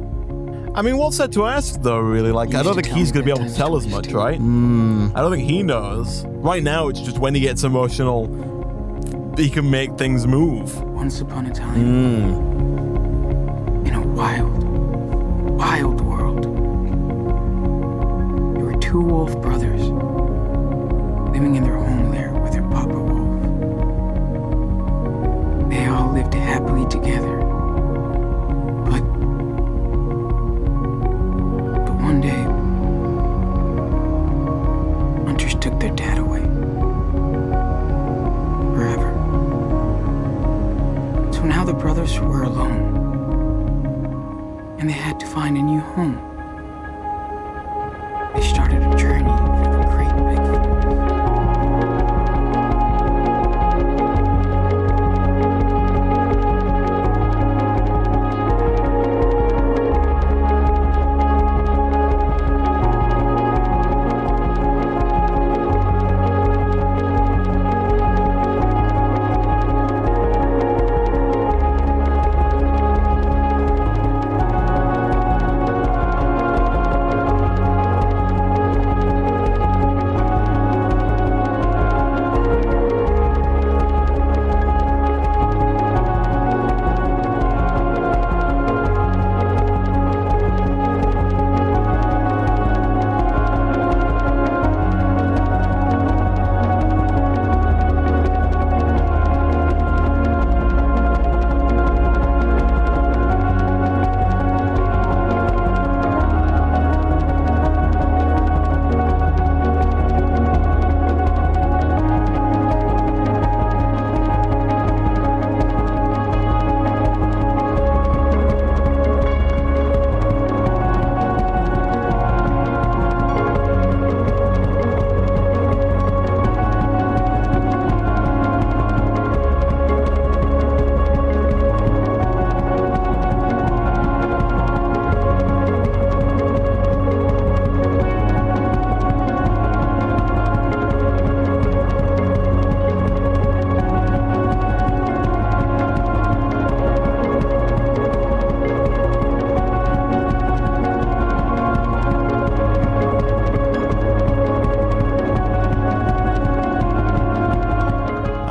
I mean, what's that to ask, though, really? Like, I don't think he's going to be able to tell as much, right? I don't think he knows. Right now, it's just when he gets emotional, he can make things move. Once upon a time, in a wild, wild world, there were two wolf brothers living in their home there with their papa wolf. They all lived happily together. One day, hunters took their dad away. Forever. So now the brothers were alone. And they had to find a new home. They started a journey through the great big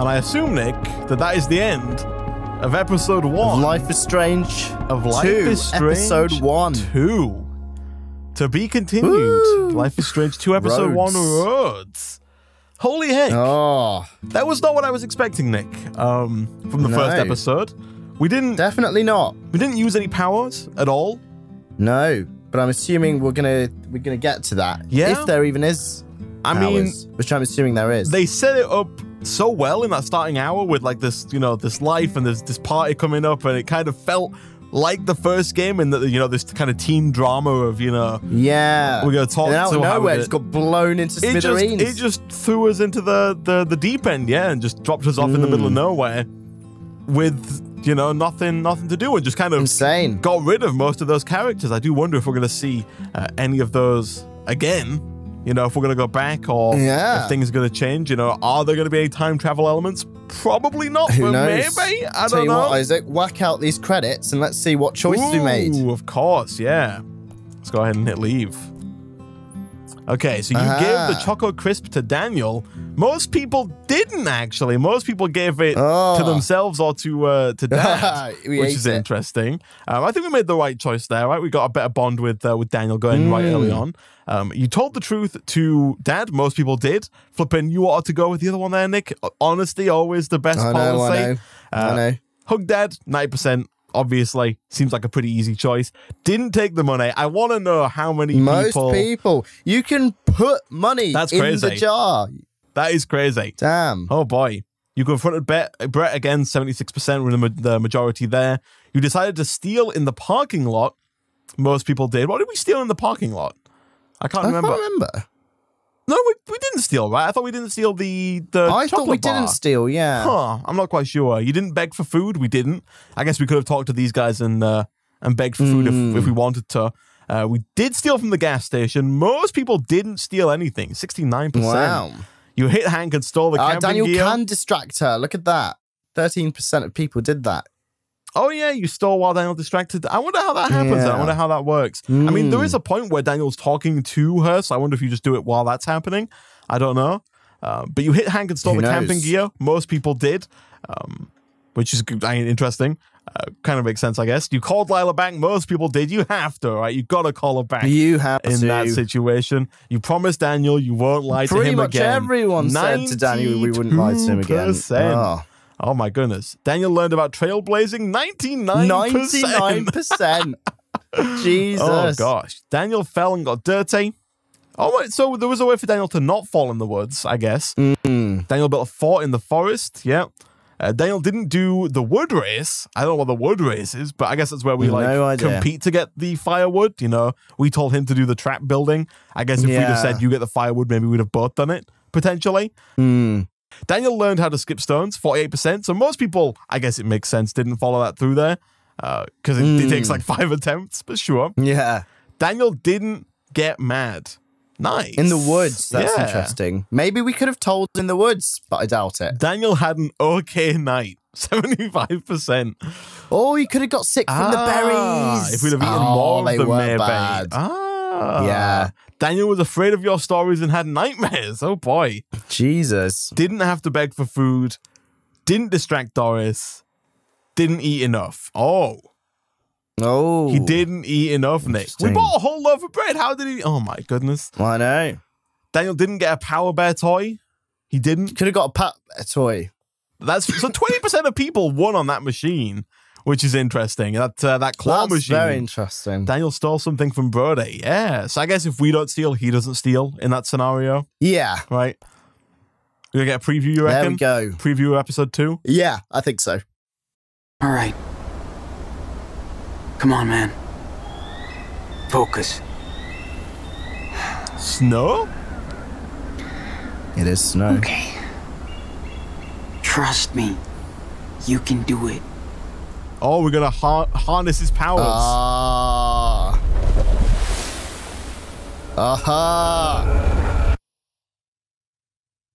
I assume, Nick, that is the end of episode 1 of Life is Strange. Of Life is Strange episode 1, 2. To be continued. Woo! Life is Strange 2 episode Roads. 1 Roads. Holy heck! Oh, that was not what I was expecting, Nick. From the first episode, we didn't We didn't use any powers at all. No, but I'm assuming we're gonna get to that. Yeah, if there even is. I mean, which I'm assuming there is. They set it up so well in that starting hour with like this, you know, this life and this party coming up, and it kind of felt like the first game in the, you know, this kind of teen drama of, you know, we're gonna talk and out of nowhere it's got blown into smithereens. It just threw us into the deep end, and just dropped us off in the middle of nowhere with, you know, nothing to do, and just kind of insane. Got rid of most of those characters. I do wonder if we're gonna see any of those again. You know, if we're going to go back, or if things are going to change, you know, are there going to be any time travel elements? Probably not, but maybe. I don't know. What, Isaac, whack out these credits and let's see what choices we made. Ooh, of course, yeah. Let's go ahead and hit leave. Okay, so you gave the Choco Crisp to Daniel. Most people didn't, actually. Most people gave it to themselves or to Dad, which is interesting. I think we made the right choice there, right? We got a better bond with Daniel going right early on. You told the truth to Dad. Most people did. Flippin', you ought to go with the other one there, Nick. Honesty, always the best policy. I know. Hug Dad, 90%. Obviously, seems like a pretty easy choice. Didn't take the money. I want to know how many people... Most people. You can put money in the jar. That is crazy. Damn. Oh, boy. You confronted Brett again, 76%. We're in the majority there. You decided to steal in the parking lot. Most people did. What did we steal in the parking lot? I can't remember. No, we didn't steal, right? I thought we didn't steal the chocolate bar. I thought we didn't steal, yeah. Huh, I'm not quite sure. You didn't beg for food? We didn't. I guess we could have talked to these guys and begged for food if we wanted to. We did steal from the gas station. Most people didn't steal anything. 69%. Wow. You hit Hank and stole the camping Daniel gear. Can distract her. Look at that. 13% of people did that. Oh, yeah, you stole while Daniel distracted. I wonder how that happens. Yeah. I wonder how that works. I mean, there is a point where Daniel's talking to her, so I wonder if you just do it while that's happening. I don't know. But you hit Hank and stole the camping gear. Most people did, which is interesting. Kind of makes sense, I guess. You called Lyla back. Most people did. You have to, right? You got to call her back. You have to. In that situation. You promised Daniel you won't lie to him again. Pretty much everyone said to Daniel we wouldn't lie to him again. Oh my goodness. Daniel learned about trailblazing 99%. Jesus. Oh gosh. Daniel fell and got dirty. Oh wait, so there was a way for Daniel to not fall in the woods, I guess. Daniel built a fort in the forest. Yeah. Daniel didn't do the wood race. I don't know what the wood race is, but I guess that's where we compete to get the firewood. You know, we told him to do the trap building. I guess if we'd have said you get the firewood, maybe we'd have both done it, potentially. Daniel learned how to skip stones, 48%. So most people, I guess it makes sense, didn't follow that through there because it takes like 5 attempts, but sure. Yeah. Daniel didn't get mad. Nice. In the woods. That's interesting. Maybe we could have told in the woods, but I doubt it. Daniel had an okay night, 75%. Oh, he could have got sick from the berries. If we'd have eaten more of the mare berries. Yeah. Daniel was afraid of your stories and had nightmares. Oh, boy. Jesus. Didn't have to beg for food. Didn't distract Doris. Didn't eat enough. Oh. Oh. He didn't eat enough, Nick. We bought a whole loaf of bread. How did he? Oh, my goodness. I know. Daniel didn't get a Power Bear toy. He didn't. Could have got a toy. That's so 20% of people won on that machine, which is interesting. That claw machine. That's very interesting. Daniel stole something from Brody. Yeah. So I guess if we don't steal, he doesn't steal in that scenario. Yeah. Right. We're going to get a preview, you reckon? There we go. Preview episode 2? Yeah, I think so. All right. Come on, man. Focus. Snow? It is snow. Okay. Trust me. You can do it. Oh, we're going to harness his powers.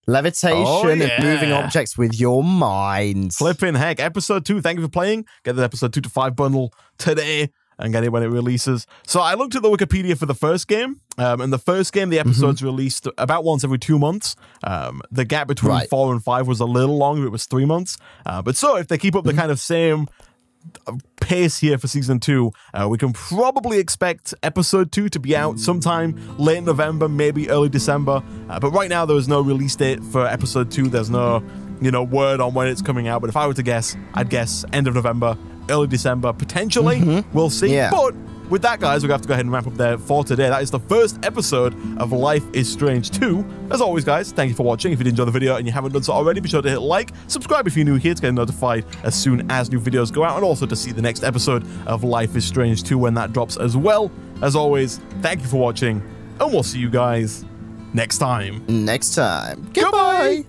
Levitation and moving objects with your mind. Flipping heck. Episode 2, thank you for playing. Get the episode 2 to 5 bundle today and get it when it releases. So I looked at the Wikipedia for the first game. And the first game, the episodes released about once every 2 months. The gap between 4 and 5 was a little longer. It was 3 months. But so if they keep up the kind of same pace here for season 2, we can probably expect episode 2 to be out sometime late November, maybe early December, but right now there is no release date for episode 2. There's no, you know, word on when it's coming out, but if I were to guess, I'd guess end of November, early December, potentially. We'll see. But with that, guys, we're going to have to go ahead and wrap up there for today. That is the first episode of Life is Strange 2. As always, guys, thank you for watching. If you did enjoy the video and you haven't done so already, be sure to hit like, subscribe if you're new here to get notified as soon as new videos go out, and also to see the next episode of Life is Strange 2 when that drops as well. As always, thank you for watching, and we'll see you guys next time. Goodbye!